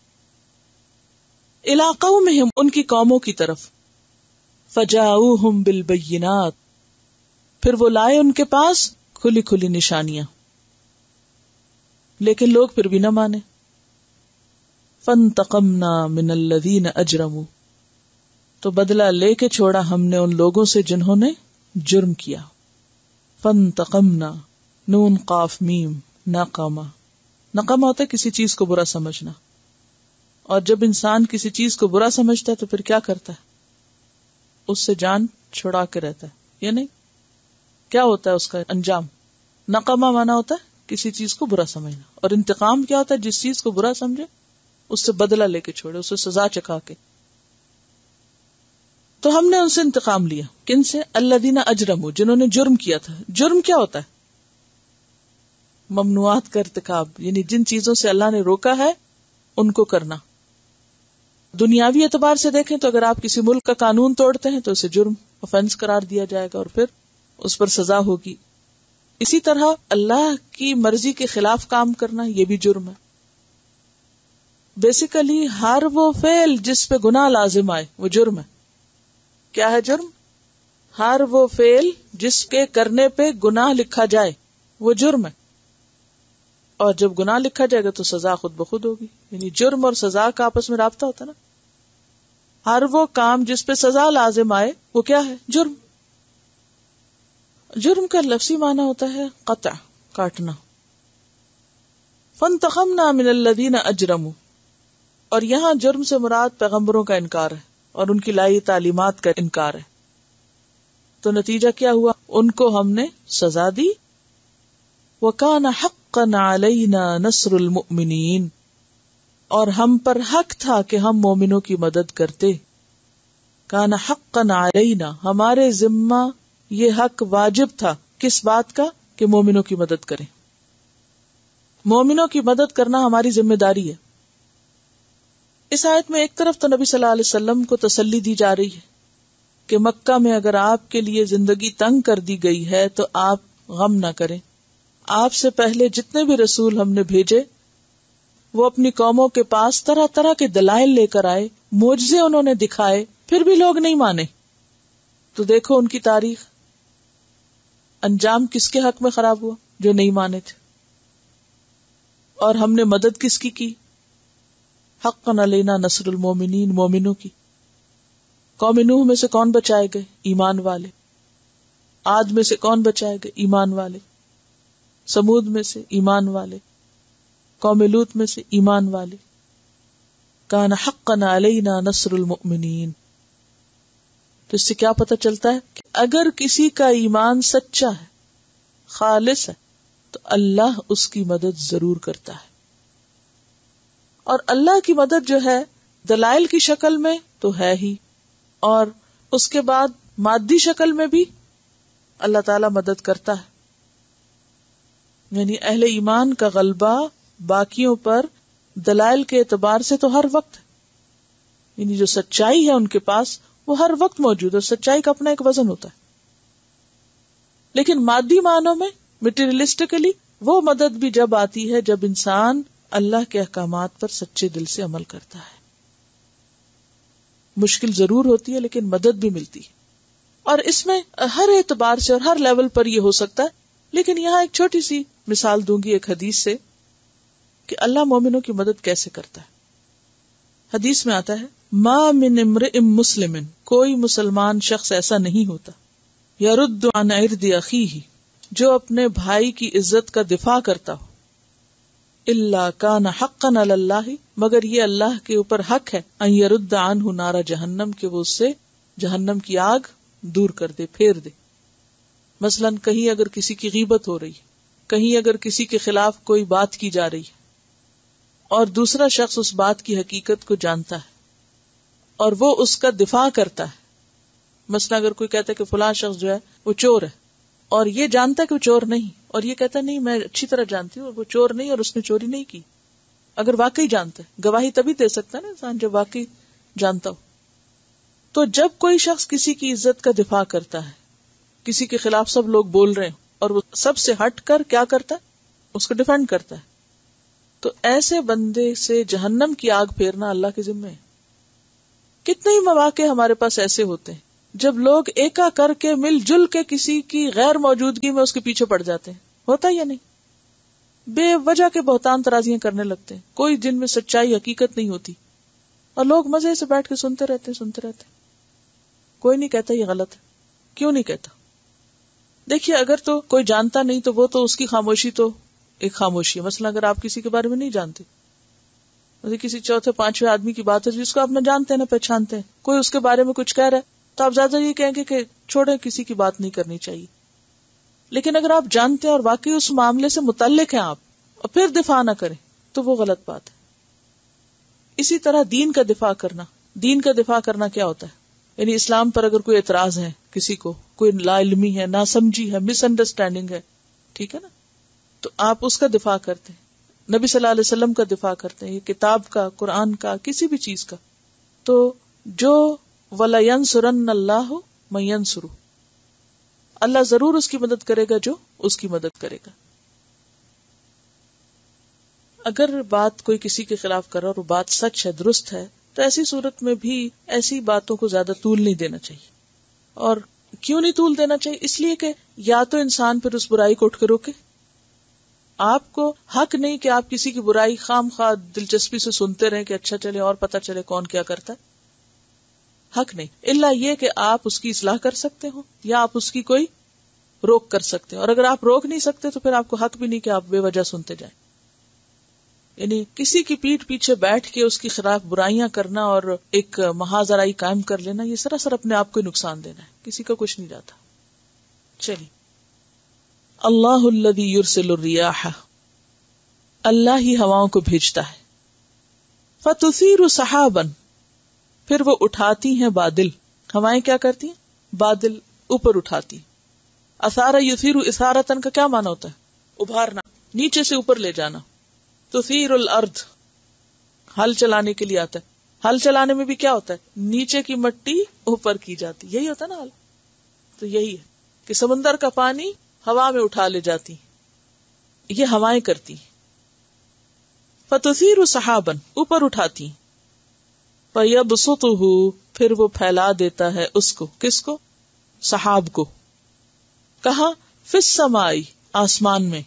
इलाक़ों में हम उनकी कौमों की तरफ, फजाऊहुम बिलबय्यिनात, फिर वो लाए उनके पास खुली खुली निशानियां, लेकिन लोग फिर भी न माने। फंतकमना मिनल्लज़ीन अजरमू, तो बदला लेके छोड़ा हमने उन लोगों से जिन्होंने जुर्म किया। फंतकमना, नून काफ मीम, नकामा। नकामा होता है किसी चीज को बुरा समझना, और जब इंसान किसी चीज को बुरा समझता है तो फिर क्या करता है, उससे जान छुड़ा के रहता है या नहीं। क्या होता है उसका अंजाम, नकामा माना होता है किसी चीज को बुरा समझना, और इंतकाम क्या होता है, जिस चीज को बुरा समझे उससे बदला लेके छोड़े, उससे सजा चखा के। तो हमने उनसे इंतकाम लिया। किनसे, अल्लदीना अजरमू, जिन्होंने जुर्म किया था। जुर्म क्या होता है, ममनुआत का इर्तिकाब, यानी जिन चीजों से अल्लाह ने रोका है उनको करना। दुनियावी एतबार से देखें तो अगर आप किसी मुल्क का कानून तोड़ते हैं तो उसे जुर्म, ऑफेंस करार दिया जाएगा, और फिर उस पर सजा होगी। इसी तरह अल्लाह की मर्जी के खिलाफ काम करना, यह भी जुर्म है। बेसिकली हर वो फेल जिस पे गुनाह लाजिम आए वो जुर्म है। क्या है जुर्म, हर वो फेल जिसके करने पे गुनाह लिखा जाए वो जुर्म है, और जब गुनाह लिखा जाएगा तो सजा खुद ब खुद होगी। यानी जुर्म और सजा का आपस में राब्ता होता है ना। हर वो काम जिस पे सजा लाजिम आए वो क्या है, जुर्म। जुर्म का लफ्ज़ी माना होता है कत्अ, काटना। फंतखमना मिनल्लज़ीना अजरमू, और यहाँ जुर्म से मुराद पैगम्बरों का इनकार है और उनकी लाई तालीमात का इनकार है। तो नतीजा क्या हुआ, उनको हमने सजा दी। वकाना हक़्क़न अलैना नस्रुल मुअमिनीन, और हम पर हक था कि हम मोमिनों की मदद करते। काना हक़्क़न अलैना, हमारे जिम्मा ये हक वाजिब था। किस बात का, कि मोमिनों की मदद करें। मोमिनों की मदद करना हमारी जिम्मेदारी है। इस आयत में एक तरफ तो नबी सल्लल्लाहु अलैहि वसल्लम को तसल्ली दी जा रही है कि मक्का में अगर आपके लिए जिंदगी तंग कर दी गई है तो आप गम ना करें, आपसे पहले जितने भी रसूल हमने भेजे वो अपनी कौमों के पास तरह तरह के दलाइल लेकर आए, मोजज़े उन्होंने दिखाए, फिर भी लोग नहीं माने। तो देखो उनकी तारीख, अंजाम किसके हक में खराब हुआ, जो नहीं माने थे। और हमने मदद किसकी की, हक़्क़न अलैना नस्रुल मोमिनीन, मोमिनों की। कौम नूह में से कौन बचाए गए, ईमान वाले। आद में से कौन बचाए गए, ईमान वाले। समूद में से ईमान वाले। कौम लूत में से ईमान वाले। कान हक़्क़न अलैना नस्रुल मोमिनीन। तो इससे क्या पता चलता है कि अगर किसी का ईमान सच्चा है, खालिस है, तो अल्लाह उसकी मदद जरूर करता है। और अल्लाह की मदद जो है दलाइल की शक्ल में तो है ही, और उसके बाद मादी शक्ल में भी अल्लाह ताला मदद करता है। यानी अहले ईमान का गलबा बाकियों पर दलाइल के एतबार से तो हर वक्त, यानी जो सच्चाई है उनके पास वो हर वक्त मौजूद है। सच्चाई का अपना एक वजन होता है, लेकिन मादी मानों में मटेरियलिस्टिकली वो मदद भी जब आती है जब इंसान अल्लाह के अहकामात पर सच्चे दिल से अमल करता है। मुश्किल जरूर होती है लेकिन मदद भी मिलती है, और इसमें हर एतबार से और हर लेवल पर ये हो सकता है। लेकिन यहाँ एक छोटी सी मिसाल दूंगी एक हदीस से कि अल्लाह मोमिनों की मदद कैसे करता है। हदीस में आता है, मा मिन इम्रिइम मुस्लिमिन, कोई मुसलमान शख्स ऐसा नहीं होता, यरुद्दु अन इर्दि अखीही, जो अपने भाई की इज्जत का दिफा करता हो, इल्ला काना हक़्क़न अलल्लाही, मगर ये अल्लाह के ऊपर हक है, अन यरुद्द अन्हु नारा जहन्नम, के वो उससे जहन्नम की आग दूर कर दे, फेर दे। मसलन कहीं अगर किसी की गीबत हो रही है, कहीं अगर किसी के खिलाफ कोई बात की जा रही है और दूसरा शख्स उस बात की हकीकत को जानता है और वो उसका दिफा करता है। मसलन अगर कोई कहता है कि फलां शख्स जो है वो चोर है, और ये जानता है कि वो चोर नहीं, और ये कहता है नहीं मैं अच्छी तरह जानती हूँ वो चोर नहीं और उसने चोरी नहीं की। अगर वाकई जानता है, गवाही तभी दे सकता है ना इंसान जब वाकई जानता हो। तो जब कोई शख्स किसी की इज्जत का दिफा करता है, किसी के खिलाफ सब लोग बोल रहे हैं और वो सबसे हट कर क्या करता है, उसको डिफेंड करता है, तो ऐसे बंदे से जहन्नम की आग फेरना अल्लाह के जिम्मे है। कितने ही मौके हमारे पास ऐसे होते हैं जब लोग एका करके मिलजुल के किसी की गैर मौजूदगी में उसके पीछे पड़ जाते हैं, होता या नहीं, बेवजह के बहुतान तराजियां करने लगते हैं, कोई जिनमें सच्चाई हकीकत नहीं होती, और लोग मजे से बैठ के सुनते रहते हैं सुनते रहते हैं। कोई नहीं कहता ये गलत है, क्यों नहीं कहता? देखिए अगर तो कोई जानता नहीं तो वो तो उसकी खामोशी तो एक खामोशी है। मसलन अगर आप किसी के बारे में नहीं जानते, किसी चौथे पांचवें आदमी की बात है जिसको आप ना जानते हैं ना पहचानते हैं, कोई उसके बारे में कुछ कह रहा है तो आप ज्यादा ये कहेंगे कि छोड़े किसी की बात नहीं करनी चाहिए। लेकिन अगर आप जानते हैं और वाकई उस मामले से मुतल्लिक हैं आप और फिर दिफा ना करें तो वो गलत बात है। इसी तरह दीन का दिफा करना, दीन का दिफा करना क्या होता है, यानी इस्लाम पर अगर कोई एतराज है, किसी को कोई लाइलमी है, नासमझी है, मिसअंडरस्टैंडिंग है, ठीक है ना, तो आप उसका दिफा करते हैं, नबी सल्लल्लाहु अलैहि वसल्लम का दिफा करते हैं, किताब का, कुरान का, किसी भी चीज का। तो जो वला यंसुरन्नल्लाहु मन यंसुरु, अल्लाह जरूर उसकी मदद करेगा जो उसकी मदद करेगा। अगर बात कोई किसी के खिलाफ कर रहा और बात सच है, दुरुस्त है, तो ऐसी सूरत में भी ऐसी बातों को ज्यादा तूल नहीं देना चाहिए। और क्यों नहीं तूल देना चाहिए, इसलिए कि या तो इंसान फिर उस बुराई को उठ के रोके। आपको हक नहीं कि आप किसी की बुराई खामखा दिलचस्पी से सुनते रहें कि अच्छा चले और पता चले कौन क्या करता है, हक नहीं। इल्ला ये कि आप उसकी इस्लाह कर सकते हो या आप उसकी कोई रोक कर सकते हो, और अगर आप रोक नहीं सकते तो फिर आपको हक भी नहीं कि आप बेवजह सुनते जाएं। यानी किसी की पीठ पीछे बैठ के उसके खिलाफ बुराइयां करना और एक महाजराई कायम कर लेना, ये सरासर अपने आप को नुकसान देना है, किसी का कुछ नहीं जाता। चलिए, अल्लाहुल्लज़ी युरसिलुर रियाह, अल्लाह ही हवाओं को भेजता है, फतुसीरु सहाबन, फिर वो उठाती हैं बादल। हवाएं क्या करती हैं, बादल ऊपर उठाती। असारा युसीरु इसारतन का क्या माना होता है, उभारना, नीचे से ऊपर ले जाना। तुसीरुल अर्द, हल चलाने के लिए आता है, हल चलाने में भी क्या होता है, नीचे की मिट्टी ऊपर की जाती, यही होता है ना हल। तो यही है कि समंदर का पानी हवा में उठा ले जाती, ये हवाएं करती, फतसीरु सहाबन ऊपर उठाती, फयबसुतुहु फिर वो फैला देता है उसको, किसको? सहाब को। कहा फिस समाई आसमान में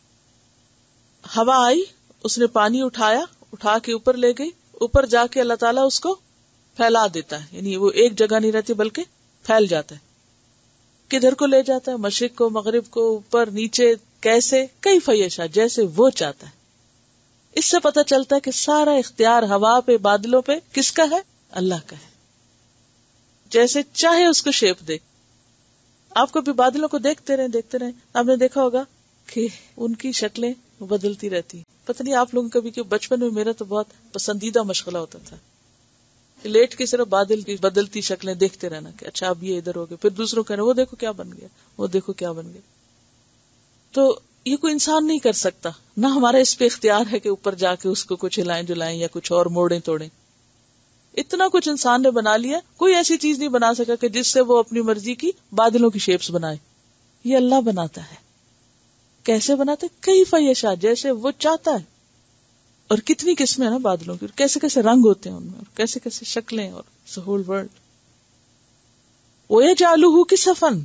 हवा आई, उसने पानी उठाया, उठा के ऊपर ले गई, ऊपर जाके अल्लाह ताला उसको फैला देता है, यानी वो एक जगह नहीं रहती बल्कि फैल जाता है, किधर को ले जाता है, मशरिक को, मगरिब को, ऊपर नीचे, कैसे कई फयशा जैसे वो चाहता है। इससे पता चलता है कि सारा इख्तियार हवा पे, बादलों पे किसका है? अल्लाह का है। जैसे चाहे उसको शेप दे। आपको भी बादलों को देखते रहे देखते रहे आपने देखा होगा कि उनकी शक्लें बदलती रहती है। पता नहीं आप लोगों को भी, क्यों बचपन में, में मेरा तो बहुत पसंदीदा मशगला होता था लेट के सिर्फ बादल की बदलती शक्लें देखते रहना कि अच्छा अब ये इधर हो गया, फिर दूसरों कहना वो देखो क्या बन गया, वो देखो क्या बन गया। तो ये कोई इंसान नहीं कर सकता, ना हमारा इस पे इख्तियार है कि ऊपर जाके उसको कुछ हिलाएं जुलाएं या कुछ और मोड़ें तोड़ें। इतना कुछ इंसान ने बना लिया, कोई ऐसी चीज नहीं बना सका कि जिससे वो अपनी मर्जी की बादलों की शेप्स बनाए। ये अल्लाह बनाता है। कैसे बनाता है? कैफ़ यशा, जैसे वो चाहता है। और कितनी किस्में ना बादलों की, कैसे कैसे रंग होते हैं उनमें, और कैसे कैसे शक्लें, और होल वर्ल्ड। वो ये जालूहू किसफन,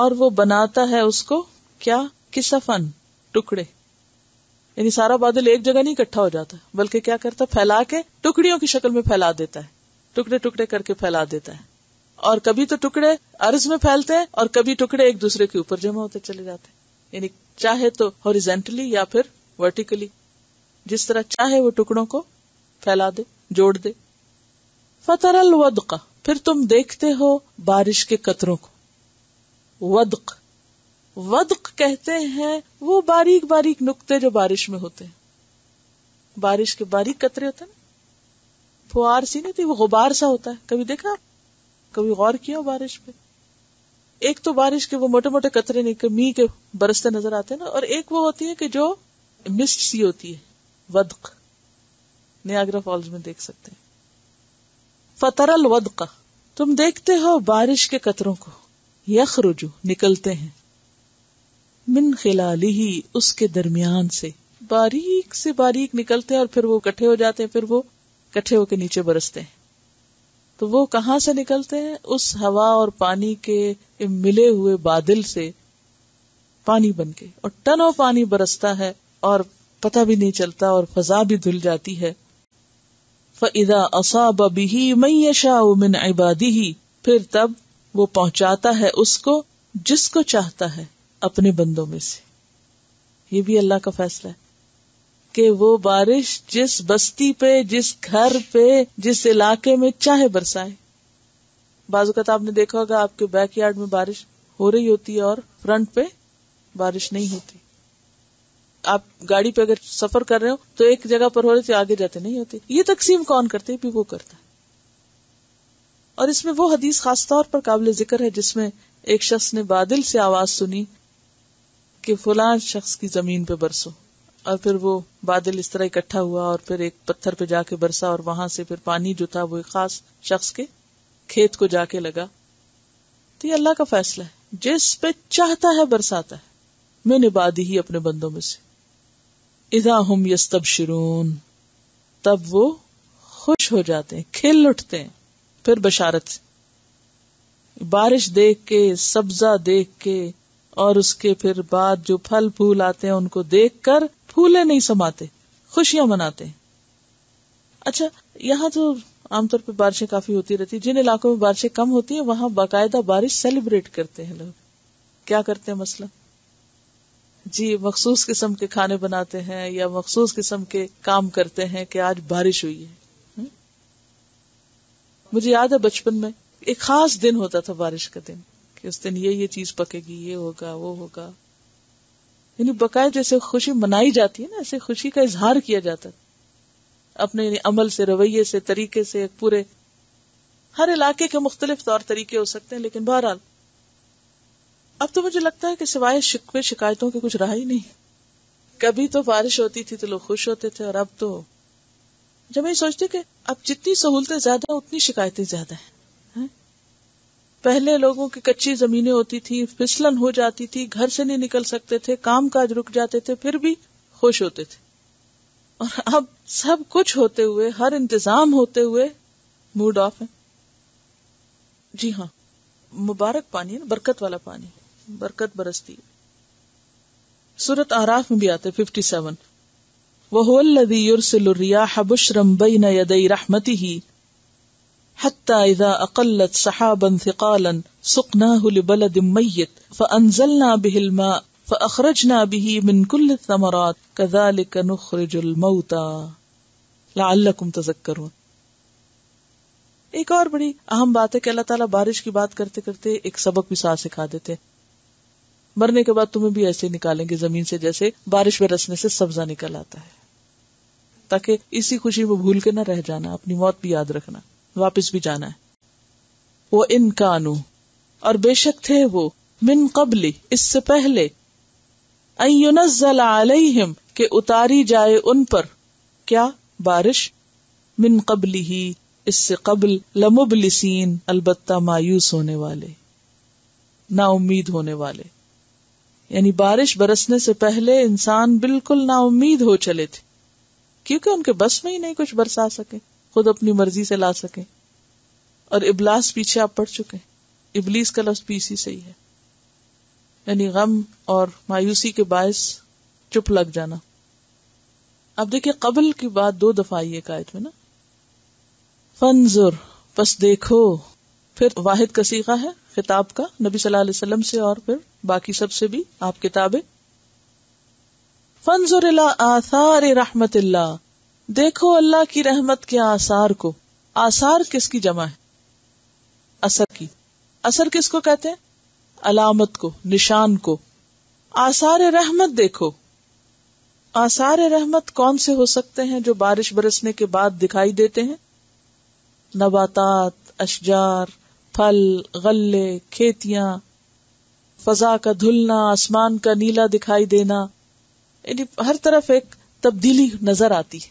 और वो बनाता है उसको क्या? किसफन, टुकड़े। यानी सारा बादल एक जगह नहीं इकट्ठा हो जाता बल्कि क्या करता, फैला के टुकड़ियों की शक्ल में फैला देता है, टुकड़े टुकड़े करके फैला देता है। और कभी तो टुकड़े अर्ज में फैलते हैं और कभी टुकड़े एक दूसरे के ऊपर जमा होते चले जाते हैं, यानी चाहे तो हॉरिजेंटली या फिर वर्टिकली, जिस तरह चाहे वो टुकड़ों को फैला दे, जोड़ दे। फतरल वदका, फिर तुम देखते हो बारिश के कतरों को। वदक वदक कहते हैं वो बारीक बारीक नुक्ते जो बारिश में होते हैं। बारिश के बारीक कतरे होते हैं, फुहार सी नहीं थी, वो गुबार सा होता है। कभी देखा, कभी गौर किया बारिश पे? एक तो बारिश के वो मोटे मोटे कतरे नहीं, मी के बरसते नजर आते हैं ना, और एक वो होती है कि जो मिस्ट सी होती है, वदक। नियाग्रा फॉल्स में देख सकते हैं। फतरल वदका, तुम देखते हो बारिश के कतरों को। यखरुजु, निकलते हैं। मिन खिलालिही, उसके दरमियान से बारीक से बारीक निकलते हैं और फिर वो इकट्ठे हो जाते हैं, फिर वो इकट्ठे होकर नीचे बरसते हैं। तो वो कहाँ से निकलते हैं? उस हवा और पानी के मिले हुए बादल से पानी बनके, और टनों पानी बरसता है और पता भी नहीं चलता, और फजा भी धुल जाती है। फइदा असाब बिही मन यशाउ मिन इबादिही, फिर तब वो पहुंचाता है उसको जिसको चाहता है अपने बंदों में से। ये भी अल्लाह का फैसला है कि वो बारिश जिस बस्ती पे, जिस घर पे, जिस इलाके में चाहे बरसाए। बाजू का तो आपने देखा होगा आपके बैकयार्ड में बारिश हो रही होती है और फ्रंट पे बारिश नहीं होती। आप गाड़ी पे अगर सफर कर रहे हो तो एक जगह पर हो रही थी, आगे जाते नहीं होती। ये तकसीम कौन करते? भी वो करता है। और इसमें वो हदीस खास तौर पर काबिल जिक्र है जिसमें एक शख्स ने बादल से आवाज सुनी कि फलां शख्स की जमीन पे बरसो, और फिर वो बादल इस तरह इकट्ठा हुआ और फिर एक पत्थर पे जाके बरसा, और वहां से फिर पानी जो था वो एक खास शख्स के खेत को जाके लगा। तो ये अल्लाह का फैसला है, जिस पे चाहता है बरसाता है, मैंने बादी ही अपने बंदों में से। इदा हम यस्तबशिरून, तब वो खुश हो जाते हैं, खिल उठते हैं। फिर बशारत, बारिश देख के, सब्जा देख के, और उसके फिर बाद जो फल फूल आते हैं उनको देखकर फूले नहीं समाते, खुशियां मनाते हैं। अच्छा, यहाँ तो आमतौर पर बारिशें काफी होती रहती है, जिन इलाकों में बारिशें कम होती है वहां बाकायदा बारिश सेलिब्रेट करते हैं लोग। क्या करते हैं? मसला जी मखसूस किस्म के खाने बनाते हैं या मखसूस किस्म के काम करते हैं कि आज बारिश हुई है। हुँ? मुझे याद है बचपन में एक खास दिन होता था बारिश का दिन, कि उस दिन ये ये चीज पकेगी, ये होगा, वो होगा। यानी बकायदा जैसे खुशी मनाई जाती है ना, ऐसे खुशी का इजहार किया जाता है अपने अमल से, रवैये से, तरीके से। पूरे हर इलाके के मुख्तलिफ तौर तरीके हो सकते हैं, लेकिन बहरहाल अब तो मुझे लगता है कि सिवाय शिकवे शिकायतों के कुछ रहा ही नहीं। कभी तो बारिश होती थी तो लोग खुश होते थे, और अब तो जब मैं सोचती कि अब जितनी सहूलतें ज्यादा उतनी शिकायतें ज्यादा हैं। पहले लोगों की कच्ची जमीनें होती थी, फिसलन हो जाती थी, घर से नहीं निकल सकते थे, काम काज रुक जाते थे, फिर भी खुश होते थे, और अब सब कुछ होते हुए, हर इंतजाम होते हुए मूड ऑफ है। जी हाँ, मुबारक पानी है ना, बरकत वाला पानी, बरकत बरसती है। सूरत आराफ में भी आते सत्तावन। वहुवल्लज़ी युरसिलु रियाहा बुश्रम बैन यदै रहमतिही हत्ता इज़ा अक़ल्लत सहाबन थिक़ालन सुक़नाहु लिबलदिम मय्यित फ़अन्ज़लना बिहिल मा फ़अख़रजना बिही मिन कुल्लि थमरात कज़ालिक नुख़रिजुल मौता लअल्लकुम तज़क्करून। एक और बड़ी अहम बात है कि अल्लाह ताला बारिश की बात करते करते एक सबक भी साथ सिखा देते, मरने के बाद तुम्हें भी ऐसे निकालेंगे जमीन से जैसे बारिश बरसने से सब्जा निकल आता है, ताकि इसी खुशी में भूल के ना रह जाना, अपनी मौत भी याद रखना, वापस भी जाना है। वो इन कानू, और बेशक थे वो, मिन कबली, इससे पहले, अय्युनज़्ज़ल अलैहिम, के उतारी जाए उन पर क्या बारिश, मिन कबली ही, इससे कबल, लमुबलिसीन, अलबत्ता मायूस होने वाले, ना उम्मीद होने वाले। यानी बारिश बरसने से पहले इंसान बिल्कुल नाउम्मीद हो चले थे, क्योंकि उनके बस में ही नहीं कुछ बरसा सके, खुद अपनी मर्जी से ला सके, और इबलास पीछे आप पड़ चुके। इबलीस का लफ्ज पीसी से ही है, यानी गम और मायूसी के बायस चुप लग जाना। अब देखिए कबल की बात दो दफा आई है आयत में ना। फंजुर, बस देखो, फिर वाहिद का सीगा है खिताब का, नबी सल्लल्लाहु अलैहि वसल्लम से, और फिर बाकी सब से भी आप किताबें। फंजुर इला आसार रहमतिल्लाह, देखो अल्लाह की रहमत के आसार को। आसार किसकी जमा है? असर की। असर किसको कहते हैं? अलामत को, निशान को। आसार रहमत देखो। आसार रहमत कौन से हो सकते हैं जो बारिश बरसने के बाद दिखाई देते हैं? नबातात, अशजार, फल, गल्ले, खेतियां, फजा का धुलना, आसमान का नीला दिखाई देना, यानी हर तरफ एक तब्दीली नजर आती है।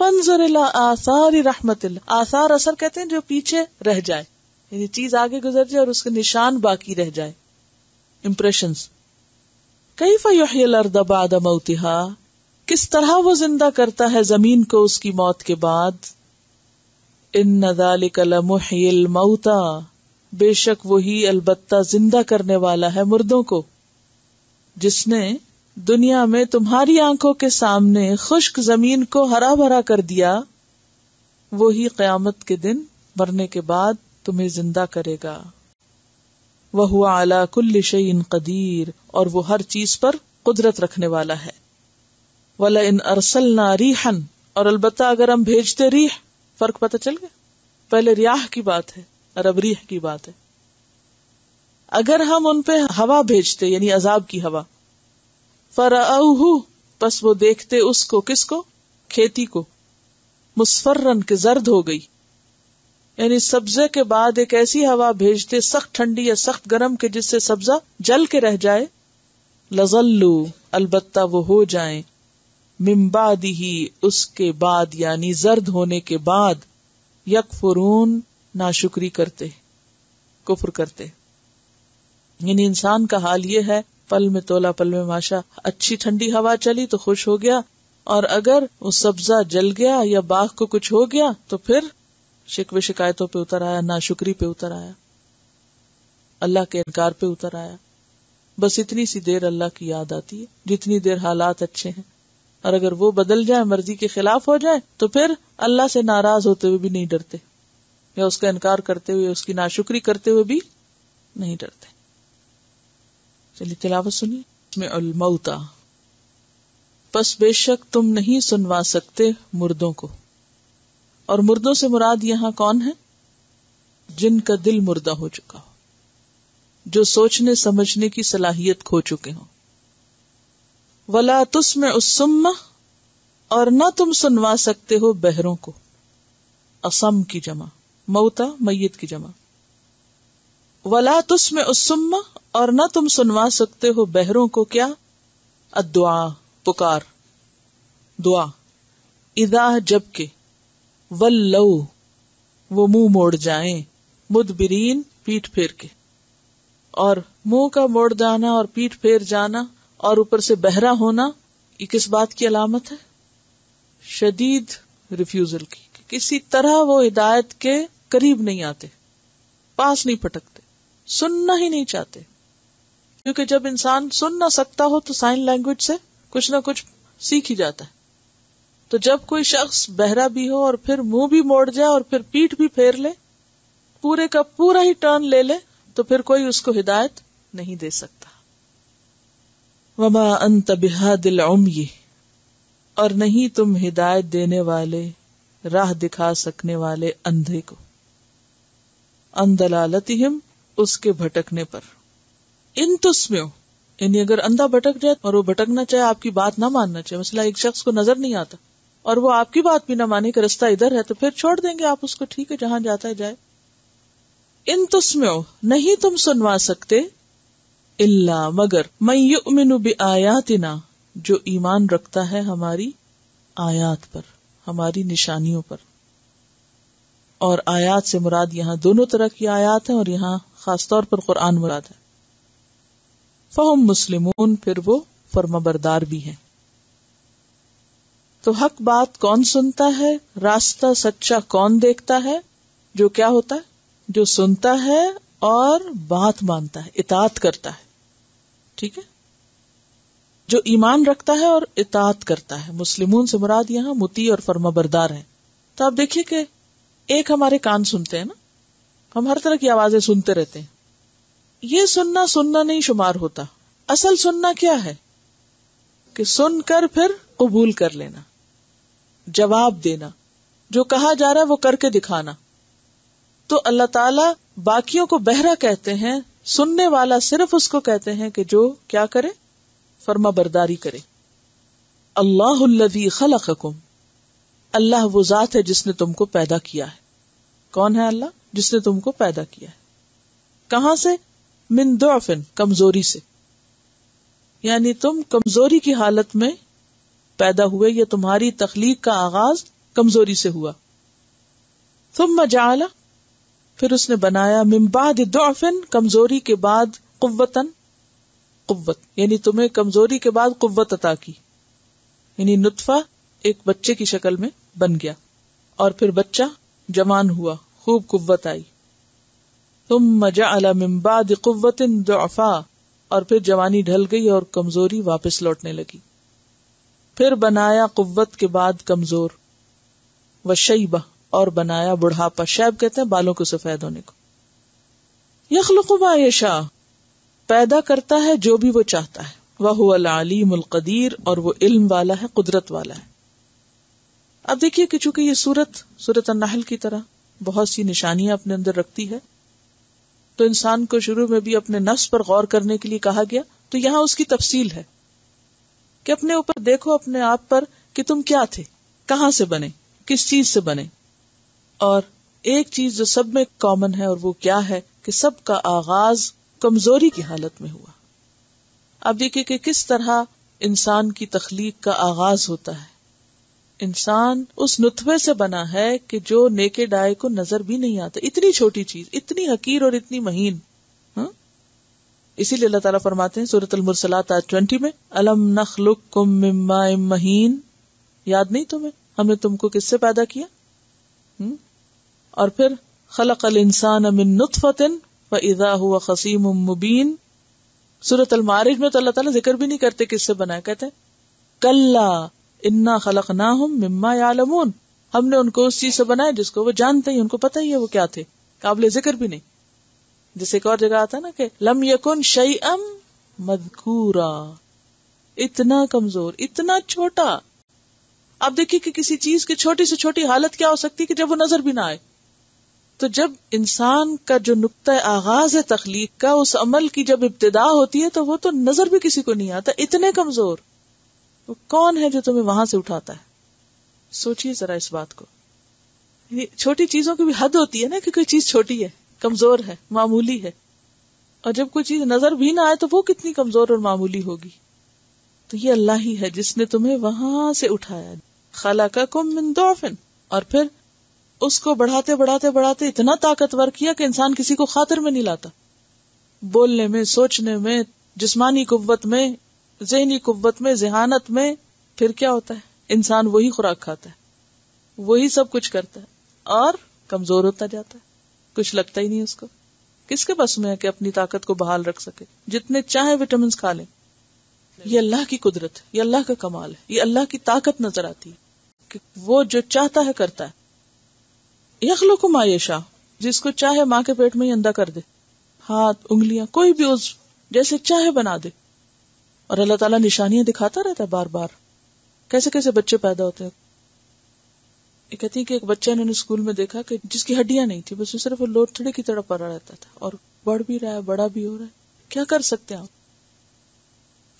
फंजुर इला आसार रहमतिल्लाह, आसार असर कहते हैं जो पीछे रह जाए, यानी चीज आगे गुजर जाए और उसके निशान बाकी रह जाए, इम्प्रेशंस। कैफा युह्यिल अर्द बाद मौतिहा, किस तरह वो जिंदा करता है जमीन को उसकी मौत के बाद। इन्न ज़ालिका लमुह्यिल मौता, बेशक वही अलबत्ता जिंदा करने वाला है मुर्दों को, जिसने दुनिया में तुम्हारी आंखों के सामने खुश्क जमीन को हरा भरा कर दिया, वही क़यामत के दिन मरने के बाद तुम्हें जिंदा करेगा। वहुवा अला कुल्लि शैइन कदीर, और वो हर चीज पर कुदरत रखने वाला है। वला इन अरसलना रीहन, और अलबत्ता अगर हम भेजते रीह, फर्क पता चल गया, पहले रियाह की बात है और अब रीह की बात है। अगर हम उन पे हवा भेजते, यानी अजाब की हवा, फरअहु, बस वो देखते उसको, किसको? खेती को, मुसफर्रन, के जर्द हो गई, यानी सब्जे के बाद एक ऐसी हवा भेजते सख्त ठंडी या सख्त गर्म के जिससे सब्जा जल के रह जाए। लजल्लू, अलबत्ता वो हो जाए, मिम्बादी ही, उसके बाद, यानी जर्द होने के बाद, यकफुरून, नाशुक्री करते, कुफर करते। यानी इंसान का हाल ये है, पल में तोला पल में माशा, अच्छी ठंडी हवा चली तो खुश हो गया, और अगर वो सब्जा जल गया या बाग को कुछ हो गया तो फिर शिकवे शिकायतों पे उतर आया, नाशुक्री पे उतर आया, अल्लाह के इनकार पे उतर आया। बस इतनी सी देर अल्लाह की याद आती है जितनी देर हालात अच्छे हैं, और अगर वो बदल जाए, मर्जी के खिलाफ हो जाए, तो फिर अल्लाह से नाराज होते हुए भी नहीं डरते, या उसका इनकार करते हुए, उसकी नाशुक्री करते हुए भी नहीं डरते। चलिए तिलावत सुनिए इसमें। अल-मौता, बस बेशक तुम नहीं सुनवा सकते मुर्दों को, और मुर्दों से मुराद यहाँ कौन है? जिनका दिल मुर्दा हो चुका हो, जो सोचने समझने की सलाहियत खो चुके हो। वला तुस्मे उस्सुम्मा, और ना तुम सुनवा सकते हो बहरों को। असम की जमा, मौता मय्यत की जमा। वला तुस्मे उस्सुम्मा, और ना तुम सुनवा सकते हो बहरों को क्या? अद्दुआ, पुकार, दुआ। इदा, जबकि, वल्लौ, वो मुंह मोड़ जाएं, मुदबिरीन, पीठ फेर के। और मुंह का मोड़ जाना और पीठ फेर जाना और ऊपर से बहरा होना, ये किस बात की अलामत है? शदीद रिफ्यूजल की, कि किसी तरह वो हिदायत के करीब नहीं आते, पास नहीं पटकते, सुनना ही नहीं चाहते। क्योंकि जब इंसान सुन ना सकता हो तो साइन लैंग्वेज से कुछ ना कुछ सीख ही जाता है। तो जब कोई शख्स बहरा भी हो और फिर मुंह भी मोड़ जाए और फिर पीठ भी फेर ले, पूरे का पूरा ही टर्न ले ले, तो फिर कोई उसको हिदायत नहीं दे सकता। वमा अंत बिहादिल उम्यी, और नहीं तुम हिदायत देने वाले, राह दिखा सकने वाले अंधे को। अन दलालतिहिम, उसके भटकने पर। इन तुस्मिओ, यानी अगर अंधा भटक जाए और वो भटकना चाहे, आपकी बात ना मानना चाहे। मसला एक शख्स को नजर नहीं आता और वो आपकी बात भी ना माने कि रास्ता इधर है, तो फिर छोड़ देंगे आप उसको, ठीक है, जहां जाता है जाए। इन तुस्मिओ, नहीं तुम सुनवा सकते, इल्ला मगर, मैं युमिनु बि आयातिना, जो ईमान रखता है हमारी आयात पर, हमारी निशानियों पर। और आयात से मुराद यहाँ दोनों तरह की आयात है और यहाँ खासतौर पर कुरान मुराद है। फहुम मुस्लिमून, फिर वो फर्माबरदार भी हैं। तो हक बात कौन सुनता है, रास्ता सच्चा कौन देखता है? जो क्या होता है? जो सुनता है और बात मानता है, इताअत करता है। ठीक है, जो ईमान रखता है और इताअत करता है। मुस्लिमून से मुराद यहाँ मुती और फर्माबरदार है। तो आप देखिए कि एक हमारे कान सुनते हैं ना, हम हर तरह की आवाजें सुनते रहते हैं। ये सुनना सुनना नहीं शुमार होता। असल सुनना क्या है? कि सुनकर फिर कबूल कर लेना, जवाब देना, जो कहा जा रहा है वो करके दिखाना। तो अल्लाह ताला बाकियों को बहरा कहते हैं, सुनने वाला सिर्फ उसको कहते हैं कि जो क्या करे, फर्मा बरदारी करे। अल्लाहुल्लज़ी खलक़कुम, अल्लाह वो जात है जिसने तुमको पैदा किया है। कौन है अल्लाह? जिसने तुमको पैदा किया है। कहां से? मिन दुअफिन, कमजोरी से। यानी तुम कमजोरी की हालत में पैदा हुए, या तुम्हारी तखलीक का आगाज कमजोरी से हुआ। थुम्मा जअला, फिर उसने बनाया, मिन बाद दुअफिन, कमजोरी के बाद कुव्वतन, कुव्वत, यानी तुम्हें कमजोरी के बाद कुव्वत अता की। यानी नुतफा एक बच्चे की शक्ल में बन गया और फिर बच्चा जवान हुआ, खूब कुव्वत आई। तुम जअला मिन बाद कुव्वतिन दुअफा, और फिर जवानी ढल गई और कमजोरी वापस लौटने लगी। फिर बनाया कुव्वत के बाद कमजोर। व शैबा, और बनाया बुढ़ापा। शैब कहते हैं बालों को सफेद होने को। यखलुकु मा यशा, पैदा करता है जो भी वो चाहता है। व हुवल अलीमुल कदीर, और वो इल्म वाला है, कुदरत वाला है। अब देखिए कि चूंकि ये सूरत सूरत अन्नहल की तरह बहुत सी निशानियां अपने अंदर रखती है, तो इंसान को शुरू में भी अपने नफ्स पर गौर करने के लिए कहा गया। तो यहाँ उसकी तफसील है कि अपने ऊपर देखो, अपने आप पर, कि तुम क्या थे, कहाँ से बने, किस चीज से बने। और एक चीज जो सब में कॉमन है, और वो क्या है? कि सब का आगाज कमजोरी की हालत में हुआ। अब देखिए कि किस तरह इंसान की तख्लीक का आगाज होता है। इंसान उस नुतफे से बना है कि जो नेकेड आए को नजर भी नहीं आता। इतनी छोटी चीज, इतनी हकीर और इतनी महीन। इसीलिए अल्लाह ताला फरमाते हैं सूरतुल मुरसलात आयत बीस में, अलम नखलुककुम मिन माइन महीन, याद नहीं तुम्हें हमने तुमको किससे पैदा किया? हुँ? और फिर खलकल इंसान मिन नुतफतिन फइज़ा हुवा खसीमुम मुबीन। सूरतुल मारिज में तो अल्लाह ताला जिक्र भी नहीं करते किससे बनाया, कहते हैं कल्ला इन्ना खलकनाहुम मिम्मा यालमून, हमने उनको उस चीज से बनाया जिसको वो जानते हैं, उनको पता ही है वो क्या थे, काबिले जिक्र भी नहीं। जैसे एक और जगह आता है ना कि लम यकुन शैअम मज़कूरा, इतना कमजोर, इतना छोटा। आप देखिए कि किसी चीज की छोटी से छोटी हालत क्या हो सकती है कि जब वो नजर भी ना आए। तो जब इंसान का जो नुक्ता आगाज है तख्लीक का, उस अमल की जब इब्तिदा होती है, तो वो तो नजर भी किसी को नहीं आता, इतने कमजोर। तो कौन है जो तुम्हें वहां से उठाता है? सोचिए जरा इस बात को। छोटी चीजों की भी हद होती है ना, कि कोई चीज छोटी है, कमजोर है, मामूली है, और जब कोई चीज नजर भी ना आए तो वो कितनी कमजोर और मामूली होगी। तो ये अल्लाह ही है जिसने तुम्हें वहां से उठाया। खलक़कुम मिन दुअफिन, और फिर उसको बढ़ाते बढ़ाते बढ़ाते इतना ताकतवर किया कि इंसान किसी को खातिर में नहीं लाता। बोलने में, सोचने में, जिस्मानी कुव्वत में, ज़हनी कुव्वत में, ज़हानत में, फिर क्या होता है, इंसान वही खुराक खाता है, वही सब कुछ करता है और कमजोर होता जाता है, कुछ लगता ही नहीं उसको। किसके बस में है कि अपनी ताकत को बहाल रख सके, जितने चाहे विटामिन खा ले। ये अल्लाह की कुदरत है, ये अल्लाह का कमाल है, ये अल्लाह की ताकत नजर आती है कि वो जो चाहता है करता है। यखलुकु मा यशा, जिसको चाहे माँ के पेट में ही अंधा कर दे, हाथ उंगलियां कोई भी उस जैसे चाहे बना दे। और अल्लाह ताला निशानियां दिखाता रहता है बार बार, कैसे कैसे बच्चे पैदा होते हैं। कहती है कि एक बच्चा इन्होंने स्कूल में देखा कि जिसकी हड्डियां नहीं थी, बस सिर्फ लोथड़े की तरह पड़ा रहता था और बढ़ भी रहा है, बड़ा भी हो रहा है। क्या कर सकते हैं आप,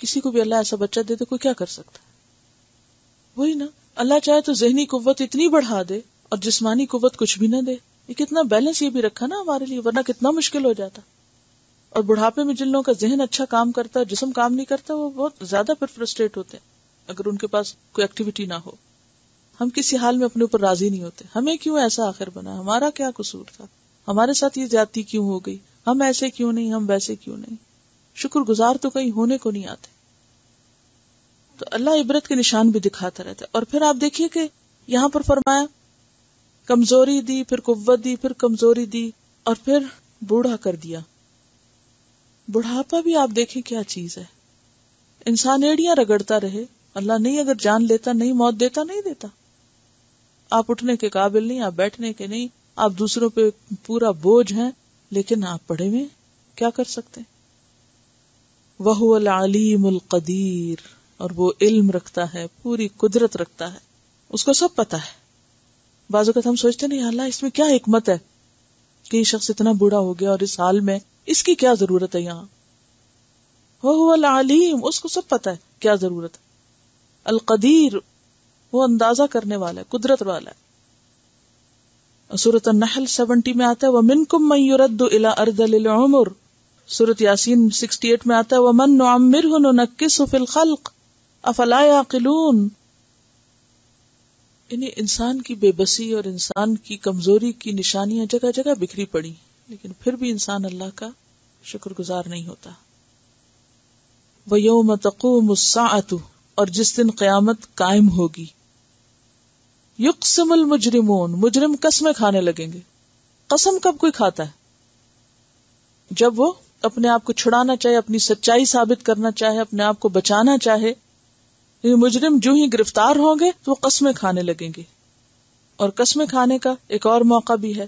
किसी को भी अल्लाह ऐसा बच्चा दे दे, कोई क्या कर सकता है। वही ना, अल्लाह चाहे तो जहनी कुव्वत इतनी बढ़ा दे और जिस्मानी कुव्वत कुछ भी ना दे। ये कितना बैलेंस ये भी रखा ना हमारे लिए, वरना कितना मुश्किल हो जाता। और बुढ़ापे में जिन लोगों का जहन अच्छा काम करता है, जिस्म काम नहीं करता, वो बहुत ज्यादा फिर फ्रस्ट्रेट होते हैं अगर उनके पास कोई एक्टिविटी ना हो। हम किसी हाल में अपने ऊपर राजी नहीं होते, हमें क्यों ऐसा आखिर बना, हमारा क्या कसूर था, हमारे साथ ये ज्यादती क्यों हो गई, हम ऐसे क्यों नहीं, हम वैसे क्यों नहीं। शुक्रगुजार तो कहीं होने को नहीं आते। तो अल्लाह इबरत के निशान भी दिखाता रहता है। और फिर आप देखिए कि यहाँ पर फरमाया कमजोरी दी, फिर कुव्वत दी, फिर कमजोरी दी, और फिर बूढ़ा कर दिया। बुढ़ापा भी आप देखें क्या चीज है, इंसान एड़ियां रगड़ता रहे, अल्लाह नहीं अगर जान लेता नहीं, मौत देता नहीं देता। आप उठने के काबिल नहीं, आप बैठने के नहीं, आप दूसरों पे पूरा बोझ हैं, लेकिन आप पढ़े में क्या कर सकते हैं। वहुवल अलीमुल कदीर, और वो इल्म रखता है, पूरी कुदरत रखता है, उसको सब पता है। बाजू का हम सोचते नहीं, अल्लाह इसमें क्या हिकमत है कि ये शख्स इतना बूढ़ा हो गया और इस हाल में इसकी क्या जरूरत है। यहाँ वहुवल अलीम, उसको सब पता है क्या जरूरत है। अल कदीर, वो अंदाजा करने वाला है, कुदरत वाला है। सूरत अन-नहल सत्तर में आता है वमिनकुम मन युरद्दु इला अर्दलिल उम्र। सूरत यासीन अड़सठ में आता है वमन नुअम्मिरहु नुनक्किसहु फिल खल्क अफला याकिलून। यानी इंसान की बेबसी और इंसान की कमजोरी की निशानियां जगह जगह बिखरी पड़ी, लेकिन फिर भी इंसान अल्लाह का शुक्रगुजार नहीं होता। वयौम तकूमुस साअतु, और जिस दिन कयामत कायम होगी, युक्समुल मुजरिमून, मुजरिम कसमें खाने लगेंगे। कसम कब कोई खाता है, जब वो अपने आप को छुड़ाना चाहे, अपनी सच्चाई साबित करना चाहे, अपने आप को बचाना चाहे। ये मुजरिम जो ही गिरफ्तार होंगे तो वो कसमें खाने लगेंगे। और कसमें खाने का एक और मौका भी है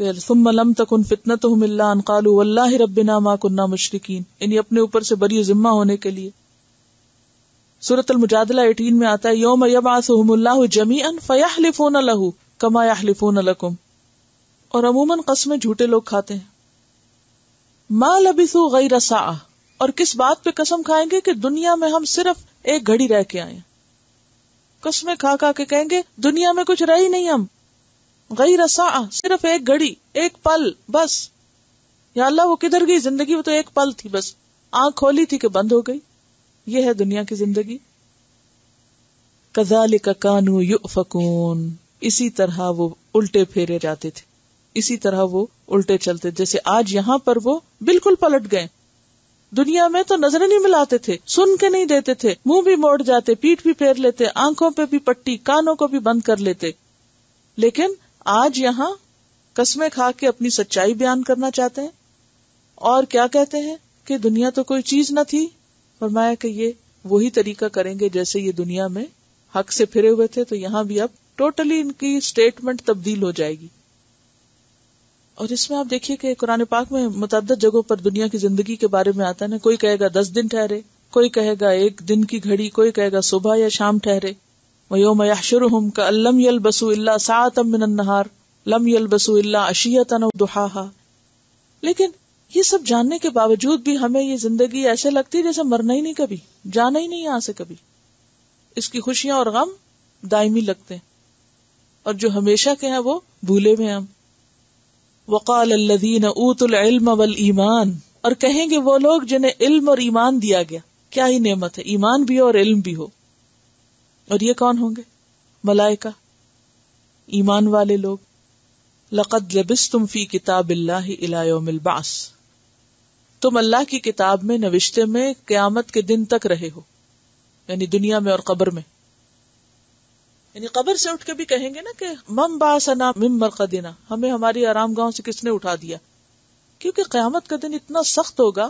कि सुम्मा लम तकुन फितनतुहुम इल्ला अन क़ालू वल्लाहि रब्बिना मा कुन्ना मुश्रिकीन, यानी अपने ऊपर से बरी जिम्मा होने के लिए। सूरत अल-मुजादला अठारह में आता है यौम यबअसुहुमुल्लाहु जमीअन फयहलिफूना लहू कमा यहलिफूना लकुम। और अमूमन कसमें झूठे लोग खाते हैं। मा लबिसू गैर साअ, और किस बात पे कसम खाएंगे कि दुनिया में हम सिर्फ एक घड़ी रह के आए। कसमें खा खा के कहेंगे दुनिया में कुछ रही नहीं हम, गैर साअ, सिर्फ एक घड़ी, एक पल बस। या अल्लाह वो किधर गई जिंदगी, वो तो एक पल थी बस, आंख खोली थी कि बंद हो गई। ये है दुनिया की जिंदगी। कज़ालिका कानू युफकून, इसी तरह वो उल्टे फेरे जाते थे, इसी तरह वो उल्टे चलते। जैसे आज यहाँ पर वो बिल्कुल पलट गए, दुनिया में तो नजरें नहीं मिलाते थे, सुन के नहीं देते थे, मुंह भी मोड़ जाते, पीठ भी फेर लेते, आंखों पे भी पट्टी, कानों को भी बंद कर लेते। लेकिन आज यहाँ कसमें खा के अपनी सच्चाई बयान करना चाहते हैं। और क्या कहते हैं कि दुनिया तो कोई चीज न थी। फरमाया कि ये वही तरीका करेंगे जैसे ये दुनिया में हक से फिरे हुए थे, तो यहाँ भी अब टोटली इनकी स्टेटमेंट तब्दील हो जाएगी। और इसमें आप देखिए कि कुरान पाक में मुतअद्दिद जगहों पर दुनिया की जिंदगी के बारे में आता है ना, कोई कहेगा दस दिन ठहरे, कोई कहेगा एक दिन की घड़ी, कोई कहेगा सुबह या शाम ठहरे। वयौम यहशुरुहुम कअल्लम यलबसू इल्ला साअतम मिनन नहार लम यलबसू इल्ला अशियतन अव दुहाहा। लेकिन ये सब जानने के बावजूद भी हमें ये जिंदगी ऐसे लगती है जैसे मरना ही नहीं, कभी जाना ही नहीं यहाँ से, कभी इसकी खुशियां और गम दायमी लगते हैं, और जो हमेशा के हैं वो भूले हुए हम। वक़ाल अल्लज़ीना ऊतुल इल्म वल ईमान, और कहेंगे वो लोग जिन्हें इल्म और ईमान दिया गया, क्या ही नेमत है, ईमान भी हो और इल्म भी हो। और ये कौन होंगे, मलाइका, ईमान वाले लोग। लक़द लबिस्तुम फी किताबिल्लाहि इला यौमिल बास, तुम अल्लाह की किताब में, नविश्ते में, क्यामत के दिन तक रहे हो, यानी दुनिया में और कब्र में। यानी कब्र से उठ के भी कहेंगे ना कि मम बासना मिम मरकदिना, हमें हमारी आराम गांव से किसने उठा दिया। क्योंकि कयामत का दिन इतना सख्त होगा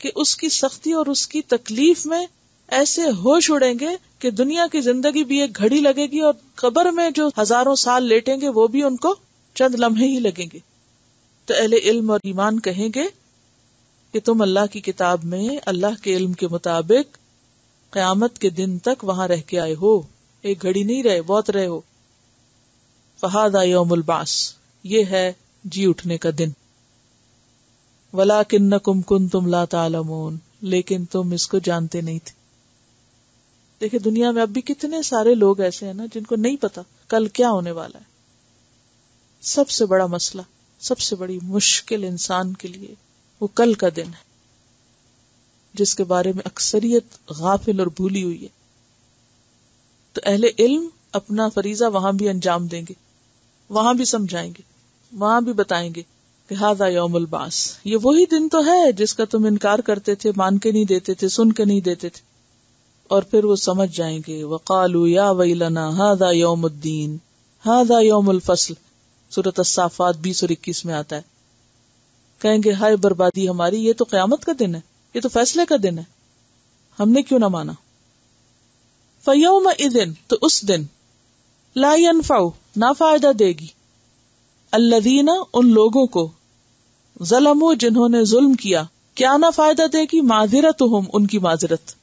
कि उसकी सख्ती और उसकी तकलीफ में ऐसे होश उड़ेंगे कि दुनिया की जिंदगी भी एक घड़ी लगेगी और कब्र में जो हजारों साल लेटेंगे वो भी उनको चंद लम्हे ही लगेंगे। तो अहले इल्म और ईमान कहेंगे कि तुम अल्लाह की किताब में अल्लाह के इल्म के मुताबिक कयामत के दिन तक वहां रह के आए हो, एक घड़ी नहीं रहे, बहुत रहे हो। फहादा यौमुल बास, ये है जी उठने का दिन। वलाकिन्नकुम कुंतुम ला तालमून, लेकिन तुम इसको जानते नहीं थे। देखिये दुनिया में अब भी कितने सारे लोग ऐसे हैं ना जिनको नहीं पता कल क्या होने वाला है। सबसे बड़ा मसला, सबसे बड़ी मुश्किल इंसान के लिए वो कल का दिन है, जिसके बारे में अक्सरियत गाफिल और भूली हुई है। तो अहले इल्म अपना फरीजा वहां भी अंजाम देंगे, वहां भी समझाएंगे, वहां भी बताएंगे कि हादा यौमुल बास, ये वही दिन तो है जिसका तुम इनकार करते थे, मान के नहीं देते थे, सुन के नहीं देते थे। और फिर वो समझ जाएंगे। वकालू या वैलना हादा यौमुद्दीन हादा यौमुल फसल, सूरत अस्साफात बीस और इक्कीस में आता है। कहेंगे हाय बर्बादी हमारी, ये तो कयामत का दिन है, ये तो फैसले का दिन है, हमने क्यों ना माना। फयौम इदिन, तो उस दिन, ला यनफउ, ना फायदा देगी, अल्लज़ीना, उन लोगों को, ज़लमू, जिन्होंने जुल्म किया, क्या ना फायदा देगी, माज़िरतुहुम, उनकी माज़िरत,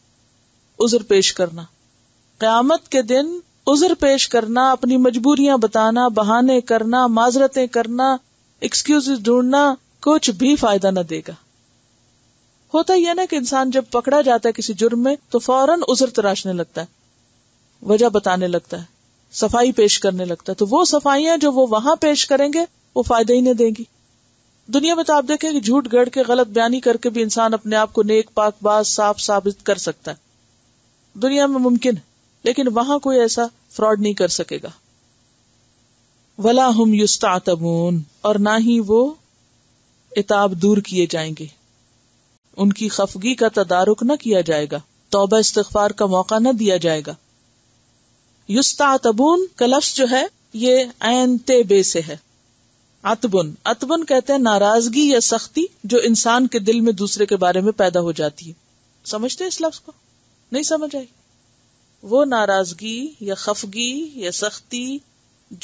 उज़र पेश करना। कयामत के दिन उजर पेश करना, अपनी मजबूरियां बताना, बहाने करना, माजरतें करना, एक्सक्यूजेस ढूंढना, कुछ भी फायदा न देगा। होता यह ना कि इंसान जब पकड़ा जाता है किसी जुर्म में तो फौरन उजर तराशने लगता है, वजह बताने लगता है, सफाई पेश करने लगता है। तो वो सफाइयां जो वो वहां पेश करेंगे वो फायदा ही नहीं देंगी। दुनिया में तो आप देखेंगे झूठ गढ़ के, गलत बयानी करके भी इंसान अपने आप को नेक, पाकबाज, साफ साबित कर सकता है, दुनिया में मुमकिन है, लेकिन वहां कोई ऐसा फ्रॉड नहीं कर सकेगा। वला हम युस्तातबून, और ना ही वो इताब दूर किए जाएंगे, उनकी खफगी का तदारुक न किया जाएगा, तौबा इस्तिगफार का मौका न दिया जाएगा। युस्तातबून का लफ्ज जो है ये ऐन तेबे से है। अतबुन, अतबुन कहते हैं नाराजगी या सख्ती जो इंसान के दिल में दूसरे के बारे में पैदा हो जाती है। समझते हैं इस लफ्ज को? नहीं समझ आई? वो नाराजगी या खफगी या सख्ती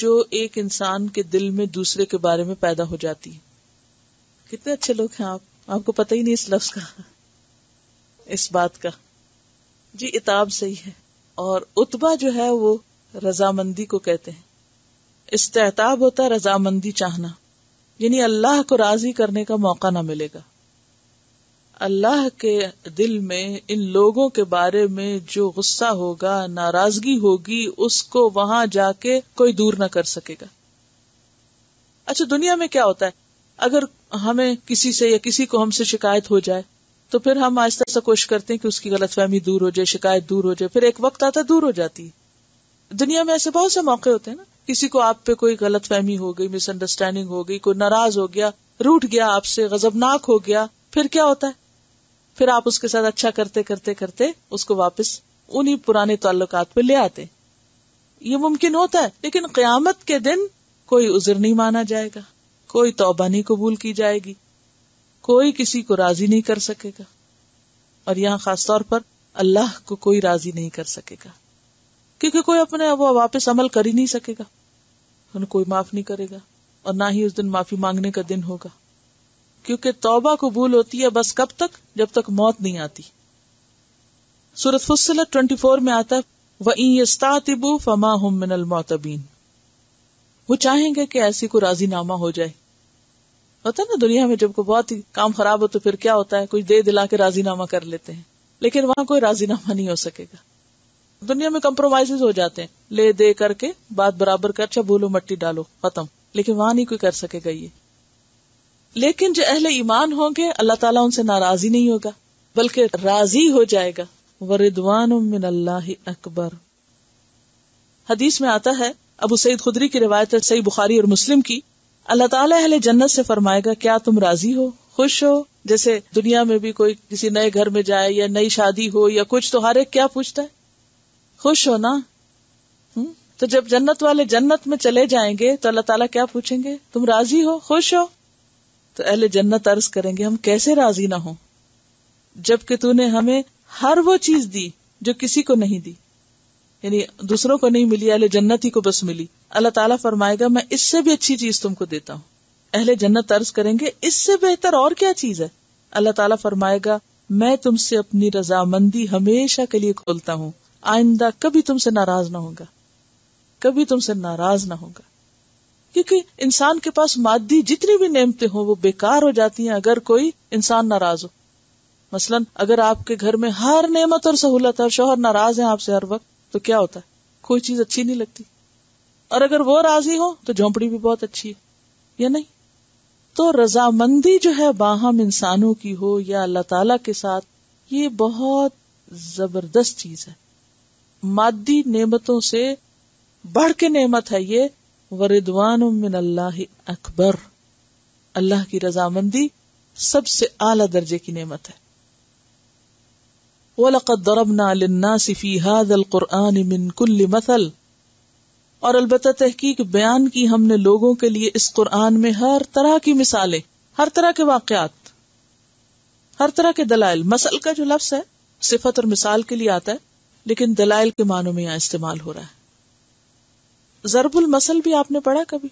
जो एक इंसान के दिल में दूसरे के बारे में पैदा हो जाती है। कितने अच्छे लोग हैं आप, आपको पता ही नहीं इस लफ्ज का, इस बात का। जी इताब सही है। और उतबा जो है वो रजामंदी को कहते हैं। इस्तेताब होता है रजामंदी चाहना, यानी अल्लाह को राजी करने का मौका ना मिलेगा। अल्लाह के दिल में इन लोगों के बारे में जो गुस्सा होगा, नाराजगी होगी, उसको वहां जाके कोई दूर ना कर सकेगा। अच्छा, दुनिया में क्या होता है, अगर हमें किसी से या किसी को हमसे शिकायत हो जाए तो फिर हम आहिस्ता आहिस्ता कोशिश करते हैं कि उसकी गलतफहमी दूर हो जाए, शिकायत दूर हो जाए। फिर एक वक्त आता दूर हो जाती है। दुनिया में ऐसे बहुत से मौके होते हैं ना, किसी को आप पे कोई गलतफहमी हो गई, मिसअंडरस्टैंडिंग हो गई, कोई नाराज हो गया, रूठ गया आपसे, गजबनाक हो गया, फिर क्या होता है, फिर आप उसके साथ अच्छा करते करते करते उसको वापस उन्हीं पुराने ताल्लुकात पे ले आते। ये मुमकिन होता है, लेकिन क़यामत के दिन कोई उज़र नहीं माना जाएगा, कोई तौबा नहीं कबूल की जाएगी, कोई किसी को राजी नहीं कर सकेगा। और यहाँ खासतौर पर अल्लाह को कोई राजी नहीं कर सकेगा, क्योंकि कोई अपने वो वापस अमल कर ही नहीं सकेगा, उन्हें कोई माफ नहीं करेगा। और ना ही उस दिन माफी मांगने का दिन होगा, क्योंकि तौबा कबूल होती है बस कब तक, जब तक मौत नहीं आती। सूरत फुस्सिलत चौबीस में आता है, वइन यस्तातिबू फमा हुम मिनल मौतबीन, वो चाहेंगे कि ऐसी को राजीनामा हो जाए। होता है ना दुनिया में, जब कोई बहुत ही काम खराब हो तो फिर क्या होता है, कुछ दे दिला के राजीनामा कर लेते हैं, लेकिन वहां कोई राजीनामा नहीं हो सकेगा। दुनिया में कम्प्रोमाइज हो जाते हैं, ले दे करके बात बराबर कर, अच्छा बोलो मट्टी डालो, खत्म। लेकिन वहां नहीं कोई कर सकेगा ये। लेकिन जो अहले ईमान होंगे अल्लाह ताला उनसे नाराजी नहीं होगा, बल्कि राजी हो जाएगा। वरिदवानुम मिनल्लाहि अकबर। हदीस में आता है, अबू सईद खुदरी की रिवायत है, सही बुखारी और मुस्लिम की, अल्लाह ताला अहले जन्नत से फरमाएगा क्या तुम राजी हो, खुश हो। जैसे दुनिया में भी कोई किसी नए घर में जाए या नई शादी हो या कुछ, तो हर एक क्या पूछता है, खुश हो ना, तो जब जन्नत वाले जन्नत में चले जाएंगे तो अल्लाह ताला क्या पूछेंगे, तुम राजी हो, खुश हो? तो अहले जन्नत अर्ज करेंगे, हम कैसे राजी ना हो जबकि तूने हमें हर वो चीज दी जो किसी को नहीं दी, यानी दूसरों को नहीं मिली, अहले जन्नत ही को बस मिली। अल्लाह ताला फरमाएगा, मैं इससे भी अच्छी चीज तुमको देता हूँ। अहले जन्नत अर्ज करेंगे, इससे बेहतर और क्या चीज है? अल्लाह ताला फरमाएगा, मैं तुमसे अपनी रजामंदी हमेशा के लिए खोलता हूँ, आइंदा कभी तुमसे नाराज ना होगा, कभी तुमसे नाराज ना होगा। क्योंकि इंसान के पास मादी जितनी भी नेमतें हो वो बेकार हो जाती हैं अगर कोई इंसान नाराज हो। मसलन अगर आपके घर में हर नेमत और सहूलत है और शोहर नाराज है आपसे हर वक्त, तो क्या होता है, कोई चीज अच्छी नहीं लगती। और अगर वो राजी हो तो झोंपड़ी भी बहुत अच्छी है, या नहीं? तो रजामंदी जो है बाहम इंसानों की हो या अल्लाह ताला के साथ, ये बहुत जबरदस्त चीज है। मादी नेमतों से बढ़ के नेमत है ये। वरिदवान मिन अल्लाह अकबर, अल्लाह की रजामंदी सबसे आला दर्जे की नेमत है। वलक़द दरबना लिन्नासि फी हाज़ल कुरआन मिन कुल्लि मसल, और अलबत्ता तहकीक बयान की हमने लोगों के लिए इस कुरान में हर तरह की मिसालें, हर तरह के वाकयात, हर तरह के दलाइल। मसल का जो लफ्ज है सिफत और मिसाल के लिए आता है, लेकिन दलाइल के मानों में यहाँ इस्तेमाल हो रहा है। जरबुल मसल भी आपने पढ़ा कभी,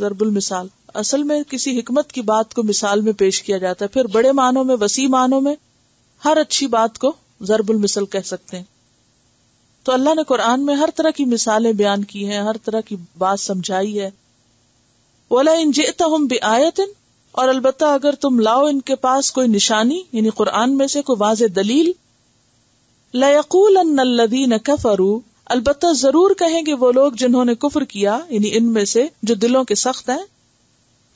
जरबुल मिसाल। असल में किसी हिकमत की बात को मिसाल में पेश किया जाता है, फिर बड़े मानों में, वसी मानों में हर अच्छी बात को जरबुल मिसल कह सकते हैं। तो अल्लाह ने कुरान में हर तरह की मिसालें बयान की हैं, हर तरह की बात समझाई है। वला इन जितहुम बिआयतिन, और अलबत्ता अगर तुम लाओ इनके पास कोई निशानी, यानी कुरान में से कोई वाज़े दलील। ला यक़ूलन्ना अल्लज़ीना कफ़रू, अलबत्ता जरूर कहेंगे वो लोग जिन्होंने कुफर किया, यानी इनमें से जो दिलों के सख्त हैं,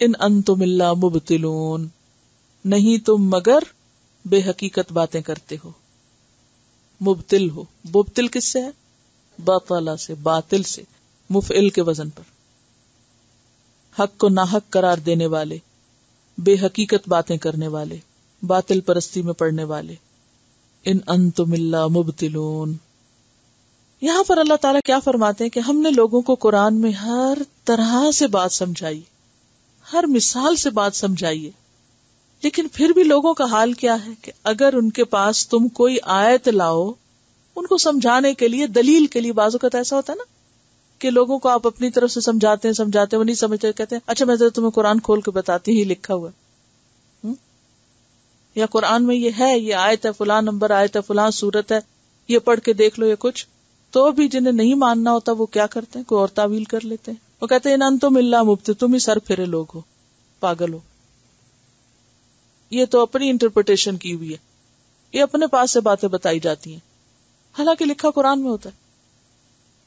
इन अंतुम इल्ला मुब्तिलून, नहीं तुम मगर बेहकीकत बातें करते हो, मुब्तिल हो। मुब्तिल किससे है? बातला से, बातिल से, मुफइल के वजन पर। हक को नाहक करार देने वाले, बेहकीकत बातें करने वाले, बातिल परस्ती में पड़ने वाले। इन अंतुम इल्ला मुब्तिलून। यहाँ पर अल्लाह ताला क्या फरमाते हैं कि हमने लोगों को कुरान में हर तरह से बात समझाई, हर मिसाल से बात समझाई है, लेकिन फिर भी लोगों का हाल क्या है कि अगर उनके पास तुम कोई आयत लाओ उनको समझाने के लिए, दलील के लिए। बाजू का तो ऐसा होता है ना कि लोगों को आप अपनी तरफ से समझाते हैं समझाते हैं, वो नहीं समझते, कहते हैं अच्छा मैं तो तुम्हें कुरान खोल के बताती ही लिखा हुआ हुँ? या कुरान में ये है, ये आयत है, फलां नंबर आयत है, फलां सूरत है, ये पढ़ के देख लो, ये कुछ। तो भी जिन्हें नहीं मानना होता वो क्या करते हैं, कोई और तावील कर लेते हैं। वो कहते हैं इन अंतुम इल्ला मुब्तिलून, तुम ही सर फेरे लोग हो, पागल हो, ये तो अपनी इंटरप्रिटेशन की हुई है, ये अपने पास से बातें बताई जाती हैं, हालांकि लिखा कुरान में होता है।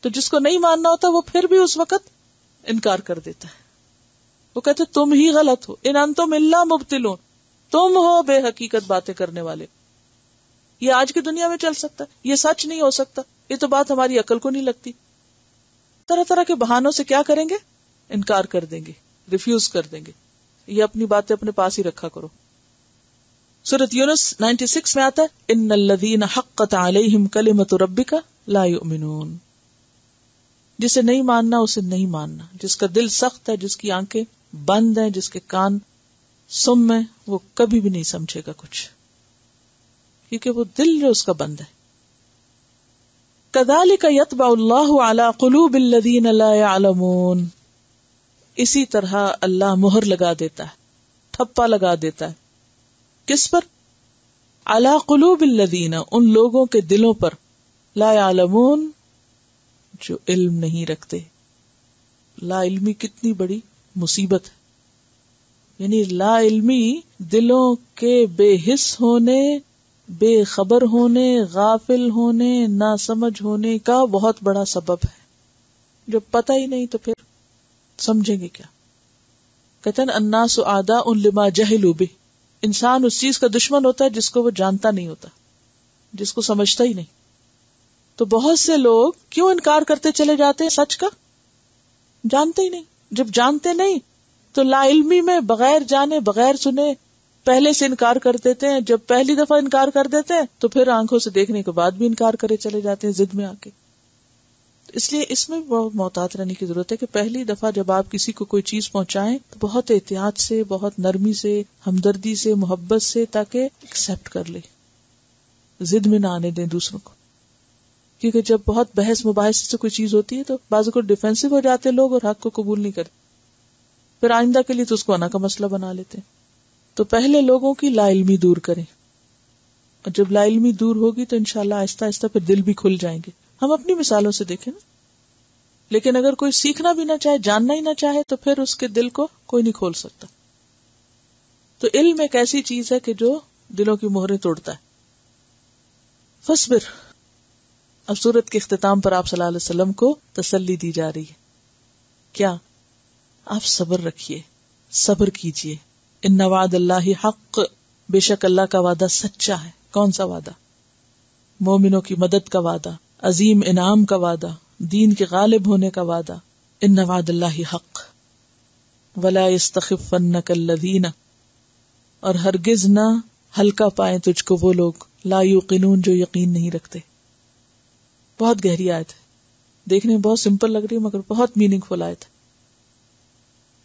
तो जिसको नहीं मानना होता वो फिर भी उस वक्त इनकार कर देता है, वो कहते तुम ही गलत हो। इन अंतुम इल्ला मुब्तिलून, तुम हो बेहकीकत बातें करने वाले। ये आज की दुनिया में चल सकता है, ये सच नहीं हो सकता, ये तो बात हमारी अकल को नहीं लगती। तरह तरह के बहानों से क्या करेंगे, इनकार कर देंगे, रिफ्यूज कर देंगे। ये अपनी बातें अपने पास ही रखा करो। सूरत यूनुस छियानवे में आता है, इन्नल्लज़ीना हक़्क़त अलैहिम कलिमतु रब्बिका ला युमिनून। जिसे नहीं मानना उसे नहीं मानना, जिसका दिल सख्त है, जिसकी आंखें बंद हैं, जिसके कान सुम हैं, वो कभी भी नहीं समझेगा कुछ, क्योंकि वो दिल जो उसका बंद है। कज़ालिका यत्बअु अल्लाहु अला क़ुलूबिल लज़ीना ला यअलमून, इसी तरह अल्लाह मुहर लगा देता है, ठप्पा लगा देता है। किस पर? अला कुलूबिल लदीना, उन लोगों के दिलों पर, ला यालमून, जो इल्म नहीं रखते। ला इल्मी कितनी बड़ी मुसीबत है, यानी ला इल्मी दिलों के बेहिस होने, बेखबर होने, गाफिल होने, नासमझ होने का बहुत बड़ा सबब है। जब पता ही नहीं तो फिर समझेंगे क्या? कहते हैं अन्नासु आदा उन लिमा जहिलू बिही, इंसान उस चीज का दुश्मन होता है जिसको वो जानता नहीं होता, जिसको समझता ही नहीं। तो बहुत से लोग क्यों इनकार करते चले जाते हैं सच का, जानते ही नहीं। जब जानते नहीं तो लाइल्मी में बगैर जाने बगैर सुने पहले से इनकार कर देते हैं। जब पहली दफा इनकार कर देते हैं तो फिर आंखों से देखने के बाद भी इनकार करे चले जाते हैं, जिद में आके। इसलिए इसमें बहुत मोहतात रहने की जरूरत है कि पहली दफा जब आप किसी को कोई चीज पहुंचाएं तो बहुत एहतियात से, बहुत नरमी से, हमदर्दी से, मोहब्बत से, ताकि एक्सेप्ट कर ले, जिद में ना आने दें दूसरों को। क्योंकि जब बहुत बहस मुबाहस से कोई चीज होती है तो बाजू को डिफेंसिव हो जाते लोग और हक को कबूल नहीं करते, फिर आइंदा के लिए तो उसको अना का मसला बना लेते हैं। तो पहले लोगों की लाइलमी दूर करें, और जब लाइलमी दूर होगी तो इंशाल्लाह आहिस्ता आहिस्ता फिर दिल भी खुल जाएंगे। हम अपनी मिसालों से देखें ना, लेकिन अगर कोई सीखना भी ना चाहे, जानना ही ना चाहे, तो फिर उसके दिल को कोई नहीं खोल सकता। तो इल्म एक ऐसी चीज है कि जो दिलों की मोहरें तोड़ता है। फसबिर, अब सूरत के इख्तिताम पर आप सल्लल्लाहु अलैहि वसल्लम को तसल्ली दी जा रही है। क्या आप सब्र रखिए, सब्र कीजिए। इन्ना वाद अल्लाही हक, बेशक अल्लाह का वादा सच्चा है। कौन सा वादा? मोमिनों की मदद का वादा, अजीम इनाम का वादा, दीन के गालिब होने का वादा। इन्ना वाद अल्लाही हक वला यस्तखिफन्नक अल्लज़ीना, और हरगिज ना हल्का पाए तुझको वो लोग ला युकिनून, जो यकीन नहीं रखते। बहुत गहरी आयत है, देखने में बहुत सिंपल लग रही है मगर बहुत मीनिंगफुल आयत है।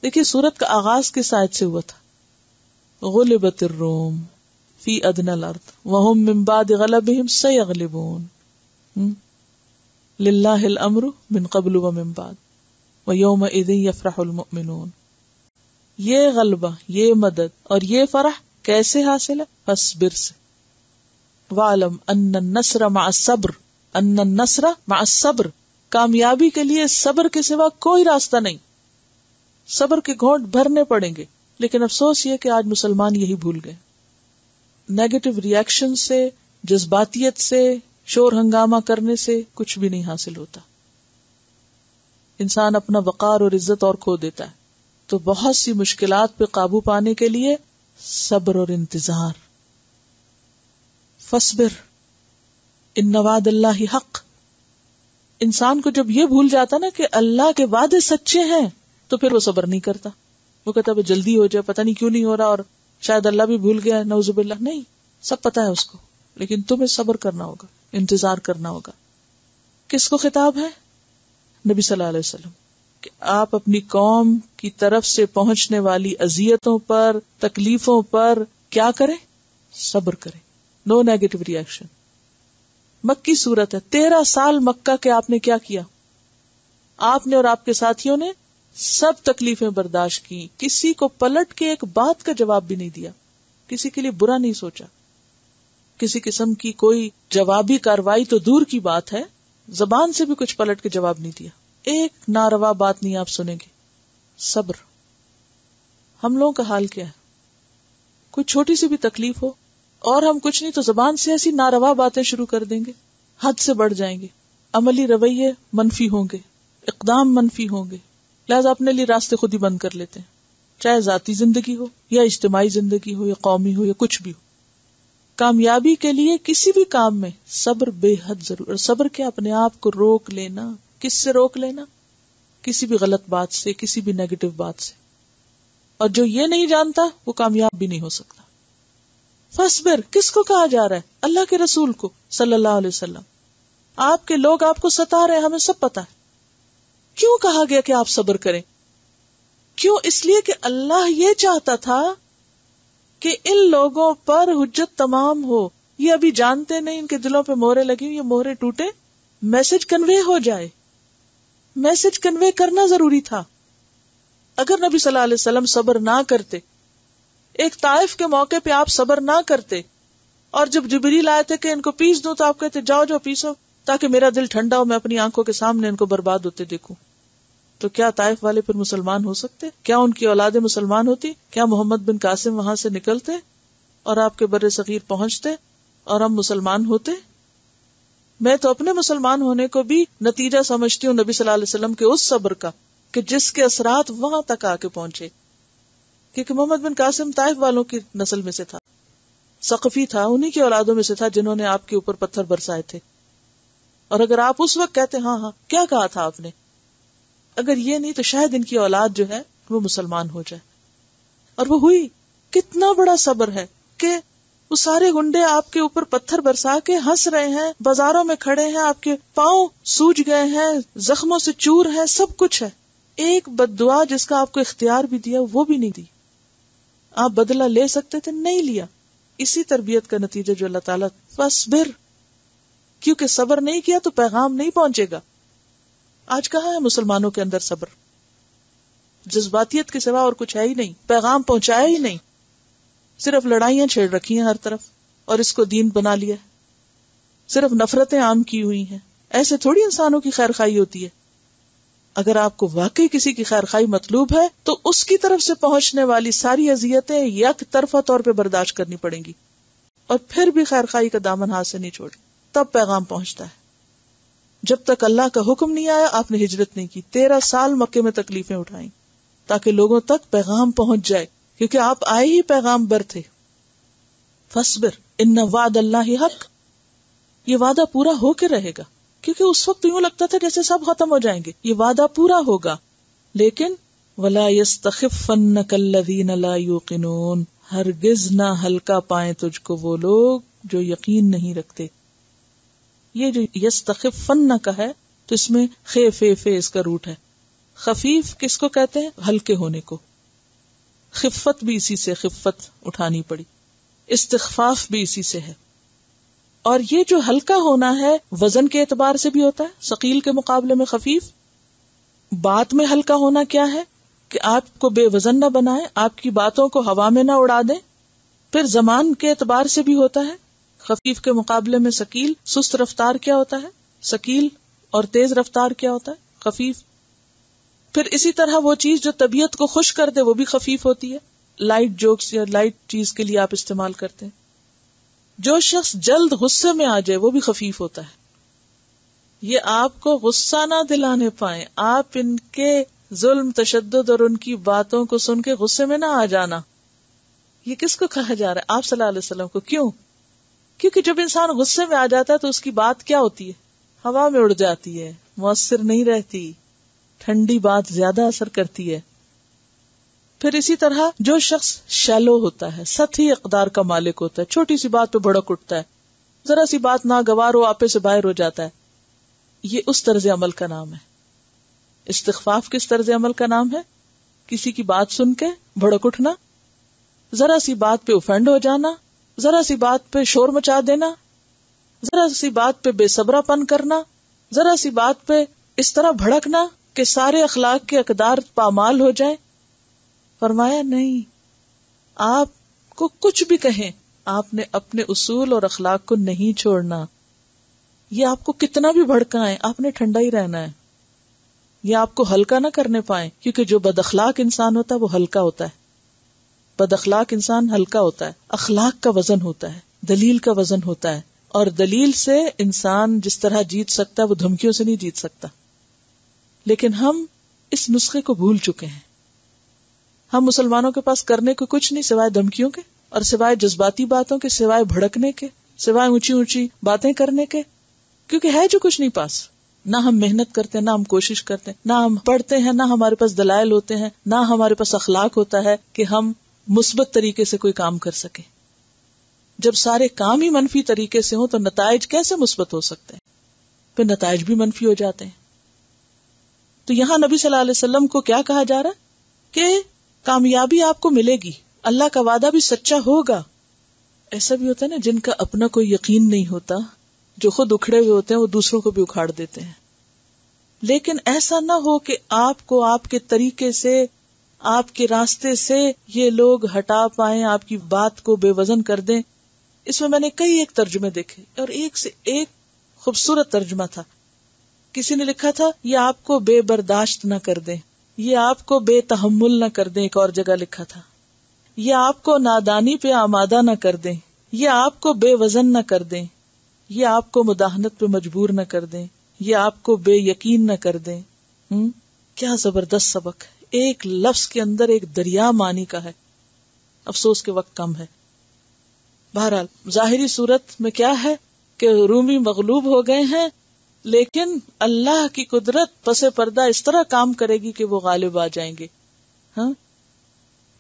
देखिए सूरत का आगाज किस आयत से हुआ था? गुलिबतिर रोम फी अदनल अर्द वहुम मिन बाद गलबहिम सयगलिबून लिल्लाहिल अम्रु मिन क़ब्लु व मिन बाद व यौम इज़िन यफ़रहुल मुअमिनून। ये गलबा, ये मदद और ये फरह कैसे हासिल है? फसबिर से। वालम अन्न नस्र मअ सब्र, अन्न नस्र मअ सब्र, कामयाबी के लिए सब्र के सिवा कोई रास्ता नहीं। सब्र के घोंट भरने पड़ेंगे। लेकिन अफसोस ये कि आज मुसलमान यही भूल गए। नेगेटिव रिएक्शन से, जज्बातियत से, शोर हंगामा करने से कुछ भी नहीं हासिल होता। इंसान अपना वक़ार और इज्जत और खो देता है। तो बहुत सी मुश्किलात पे काबू पाने के लिए सब्र और इंतजार। फसबिर इन्ना वाद अल्लाही हक। इंसान को जब ये भूल जाता ना कि अल्लाह के वादे सच्चे हैं, तो फिर वो सब्र नहीं करता। वो कहता है जल्दी हो जाए, पता नहीं क्यों नहीं हो रहा, और शायद अल्लाह भी भूल गया है, नऊजुबिल्लाह। नहीं, सब पता है उसको, लेकिन तुम्हें सब्र करना होगा, इंतजार करना होगा। किसको खिताब है? नबी सल्लल्लाहु अलैहि वसल्लम कि आप अपनी कौम की तरफ से पहुंचने वाली अजियतों पर, तकलीफों पर क्या करें? सब्र करें। No negative reaction. मक्की सूरत है। तेरह साल मक्का के आपने क्या किया? आपने और आपके साथियों ने सब तकलीफें बर्दाश्त की, किसी को पलट के एक बात का जवाब भी नहीं दिया, किसी के लिए बुरा नहीं सोचा, किसी किस्म की कोई जवाबी कार्रवाई तो दूर की बात है, जबान से भी कुछ पलट के जवाब नहीं दिया। एक नारवा बात नहीं आप सुनेंगे। सब्र। हम लोगों का हाल क्या है? कोई छोटी सी भी तकलीफ हो और हम कुछ नहीं तो जबान से ऐसी नारवा बातें शुरू कर देंगे, हद से बढ़ जाएंगे, अमली रवैये मनफी होंगे, इकदाम मनफी होंगे, लिहाजा अपने लिए रास्ते खुद ही बंद कर लेते हैं, चाहे जाती जिंदगी हो या इज्तिमाई जिंदगी हो या कौमी हो या कुछ भी हो। कामयाबी के लिए किसी भी काम में सब्र बेहद जरूर। और सब्र क्या, अपने आप को रोक लेना। किससे रोक लेना? किसी भी गलत बात से, किसी भी नेगेटिव बात से। और जो ये नहीं जानता वो कामयाब भी नहीं हो सकता। फसबिर किसको कहा जा रहा है? अल्लाह के रसूल को सल्लल्लाहु अलैहि वसल्लम। आपके लोग आपको सता रहे हैं, हमें सब पता है। क्यों कहा गया कि आप सब्र करें? क्यों? इसलिए कि अल्लाह ये चाहता था कि इन लोगों पर हुज्जत तमाम हो। ये अभी जानते नहीं, इनके दिलों पे मोहरें लगी, ये मोहरें टूटे, मैसेज कन्वे हो जाए। मैसेज कन्वे करना जरूरी था। अगर नबी सल्लल्लाहु अलैहि वसल्लम सब्र ना करते, एक ताइफ के मौके पे आप सब्र ना करते, और जब जिब्रील आए थे कि इनको पीस दो, तो आप कहते जाओ जाओ पीसो ताकि मेरा दिल ठंडा हो, मैं अपनी आंखों के सामने इनको बर्बाद होते देखूं, तो क्या ताइफ वाले फिर मुसलमान हो सकते? क्या उनकी औलादे मुसलमान होती? क्या मोहम्मद बिन कासिम वहां से निकलते और आपके बर्रे सगीर पहुंचते और हम मुसलमान होते? मैं तो अपने मुसलमान होने को भी नतीजा समझती हूँ नबी सल्लल्लाहु अलैहि वसल्लम के उस सब्र का कि जिसके असरात वहां तक आके पहुंचे। क्योंकि मोहम्मद बिन कासिम ताइफ वालों की नस्ल में से था, सक़फ़ी था, उन्हीं की औलादों में से था जिन्होंने आपके ऊपर पत्थर बरसाए थे। और अगर आप उस वक्त कहते हाँ हाँ क्या कहा था आपने, अगर ये नहीं तो शायद इनकी औलाद जो है वो मुसलमान हो जाए। और वो हुई। कितना बड़ा सब्र है कि वो सारे गुंडे आपके ऊपर पत्थर बरसा के हंस रहे हैं, बाजारों में खड़े हैं, आपके पाँव सूज गए हैं, जख्मों से चूर है, सब कुछ है। एक बद्दुआ जिसका आपको इख्तियार भी दिया वो भी नहीं दी। आप बदला ले सकते थे, नहीं लिया। इसी तरबियत का नतीजा जो अल्लाह ताला फसबिर, क्योंकि सबर नहीं किया तो पैगाम नहीं पहुंचेगा। आज कहाँ है मुसलमानों के अंदर सबर? जज्बातियत के सिवा और कुछ है ही नहीं, पैगाम पहुंचाया ही नहीं, सिर्फ लड़ाइयां छेड़ रखी हैं हर तरफ और इसको दीन बना लिया, सिर्फ नफरतें आम की हुई हैं। ऐसे थोड़ी इंसानों की खैर खाई होती है। अगर आपको वाकई किसी की खैर खाई मतलूब है तो उसकी तरफ से पहुंचने वाली सारी अजियतें यक तरफा तौर पर बर्दाश्त करनी पड़ेंगी और फिर भी खैर खाई का दामन हाथ से नहीं छोड़े, तब पैगाम पहुंचता है। जब तक अल्लाह का हुक्म नहीं आया आपने हिजरत नहीं की। तेरह साल मक्के में तकलीफें उठाई ताकि लोगों तक पैगाम पहुंच जाए, क्योंकि आप आए ही पैगाम बर थे। फसबिर इन्ना वाद अल्लाह हक, ये वादा पूरा होकर रहेगा, क्योंकि उस वक्त यूं लगता था जैसे सब खत्म हो जाएंगे। ये वादा पूरा होगा, लेकिन वला यस्तखिफन्नक अल्लज़ीना ला यूकिनून, हरगिज ना हल्का पाए तुझको वो लोग जो यकीन नहीं रखते। ये जो यस्तखिफन्नक है तो इसमें खे फे फे इसका रूट है। खफीफ किसको कहते हैं? हल्के होने को। खिफत भी इसी से, खिफत उठानी पड़ी, इस्तिखफाफ भी इसी से है। और ये जो हल्का होना है वजन के एतबार से भी होता है, सकील के मुकाबले में खफीफ। बात में हल्का होना क्या है? कि आपको बेवजन न बनाए, आपकी बातों को हवा में ना उड़ा दें। फिर जमान के एतबार से भी होता है, खफीफ के मुकाबले में सकील। सुस्त रफ्तार क्या होता है? सकील। और तेज रफ्तार क्या होता है? खफीफ। फिर इसी तरह वो चीज जो तबीयत को खुश कर दे वो भी खफीफ होती है। लाइट जोक्स या लाइट चीज के लिए आप इस्तेमाल करते हैं। जो शख्स जल्द गुस्से में आ जाए वो भी खफीफ होता है। ये आपको गुस्सा ना दिलाने पाए, आप इनके जुल्म तशद्दुद और उनकी बातों को सुन के गुस्से में ना आ जाना। ये किसको कहा जा रहा है? आप सल्लल्लाहु अलैहि वसल्लम को। क्यों? क्योंकि जब इंसान गुस्से में आ जाता है तो उसकी बात क्या होती है? हवा में उड़ जाती है, मुअस्सर नहीं रहती, ठंडी बात ज्यादा असर करती है। फिर इसी तरह जो शख्स शैलो होता है, सतही इक़दार का मालिक होता है, छोटी सी बात पे भड़क उठता है, जरा सी बात नागवार हो आपे से बाहर हो जाता है, ये उस तर्ज अमल का नाम है। इस्तिग़फ़ाफ़ किस तर्ज अमल का नाम है? किसी की बात सुन के भड़क उठना, जरा सी बात पे ऑफेंड हो जाना, जरा सी बात पे शोर मचा देना, जरा सी बात पे बेसब्रापन करना, जरा सी बात पे इस तरह भड़कना के सारे अखलाक के अकदार पामाल हो जाए। फरमाया नहीं, आपको कुछ भी कहें आपने अपने उसूल और अखलाक को नहीं छोड़ना। ये आपको कितना भी भड़काएं आपने ठंडा ही रहना है। ये आपको हल्का ना करने पाए, क्योंकि जो बदअखलाक इंसान होता है वो हल्का होता है। बदअखलाक इंसान हल्का होता है, अखलाक का वजन होता है, दलील का वजन होता है। और दलील से इंसान जिस तरह जीत सकता है वो धमकियों से नहीं जीत सकता। लेकिन हम इस नुस्खे को भूल चुके हैं। हम मुसलमानों के पास करने को कुछ नहीं सिवाय धमकियों के, और सिवाय जज्बाती बातों के, सिवाय भड़कने के, सिवाय ऊंची ऊंची बातें करने के, क्योंकि है जो कुछ नहीं पास। ना हम मेहनत करते हैं, ना हम कोशिश करते हैं, ना हम पढ़ते हैं, ना हमारे पास दलाइल होते हैं, ना हमारे पास अखलाक होता है कि हम मुस्बत तरीके से कोई काम कर सके। जब सारे काम ही मनफी तरीके से हो तो नताइज कैसे मुस्बत हो सकते हैं? फिर नताइज भी मनफी हो जाते हैं। तो यहाँ नबी सल्लल्लाहु अलैहि वसल्लम को क्या कहा जा रहा है? कि कामयाबी आपको मिलेगी, अल्लाह का वादा भी सच्चा होगा। ऐसा भी होता है ना, जिनका अपना कोई यकीन नहीं होता, जो खुद उखड़े हुए होते हैं वो दूसरों को भी उखाड़ देते हैं। लेकिन ऐसा ना हो कि आपको आपके तरीके से, आपके रास्ते से ये लोग हटा पाए, आपकी बात को बेवजन कर दें। इसमें मैंने कई एक तर्जुमे देखे और एक से एक खूबसूरत तर्जुमा था। किसी ने लिखा था, ये आपको बेबर्दाश्त ना कर दें, ये आपको बेतहम्मुल ना कर दें। एक और जगह लिखा था, ये आपको नादानी पे आमादा ना कर दें, ये आपको बेवजन ना कर दें, ये आपको मुदाहनत पे मजबूर ना कर दें, ये आपको बेयकीन ना कर दें। हम्म, क्या जबरदस्त सबक! एक लफ्ज के अंदर एक दरिया मानी का है। अफसोस के वक्त कम है। बहरहाल जाहिरी सूरत में क्या है कि रूमी मगलूब हो गए हैं, लेकिन अल्लाह की कुदरत पसे पर्दा इस तरह काम करेगी कि वो गालिब आ जाएंगे। हाँ,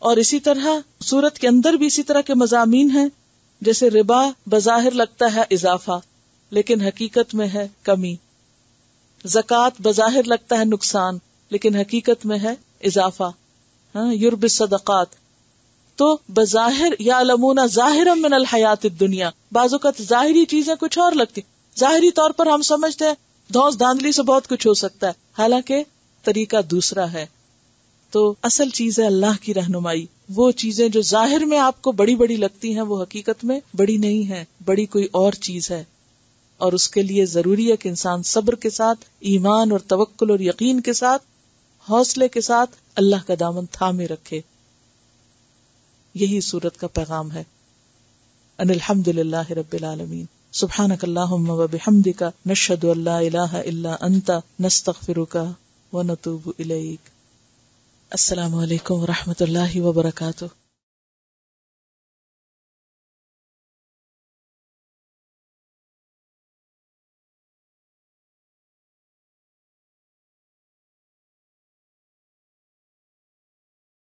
और इसी तरह सूरत के अंदर भी इसी तरह के मजामीन हैं जैसे रिबा बज़ाहिर लगता है इजाफा लेकिन हकीकत में है कमी, ज़कात बज़ाहिर लगता है नुकसान लेकिन हकीकत में है इजाफा। हाँ, युर्बिस सदक़ात। तो बज़ाहिर या लमूना ज़ाहिरम मिनल हयात दुनिया, बाज़ुकत ज़ाहिरी चीजें कुछ और लगती, ज़ाहिरी तौर पर हम समझते हैं धौंस धांधली से बहुत कुछ हो सकता है, हालांकि तरीका दूसरा है। तो असल चीज है अल्लाह की रहनुमाई। वो चीजें जो जाहिर में आपको बड़ी बड़ी लगती हैं वो हकीकत में बड़ी नहीं है, बड़ी कोई और चीज है। और उसके लिए जरूरी है कि इंसान सब्र के साथ, ईमान और तवक्कुल और यकीन के साथ, हौसले के साथ अल्लाह का दामन थामे रखे। यही सूरत का पैगाम है। अनिल्हम्दुलिल्लाहि रब्बिल आलमीन। सुब्हानकल्लाहुम्मा व बिहम्दिका नश्हदु अल्ला इलाहा इल्ला अंता नस्तगफिरुका व नतूबु इलैक। अस्सलामु अलैकुम व रहमतुल्लाहि व बरकातुहू।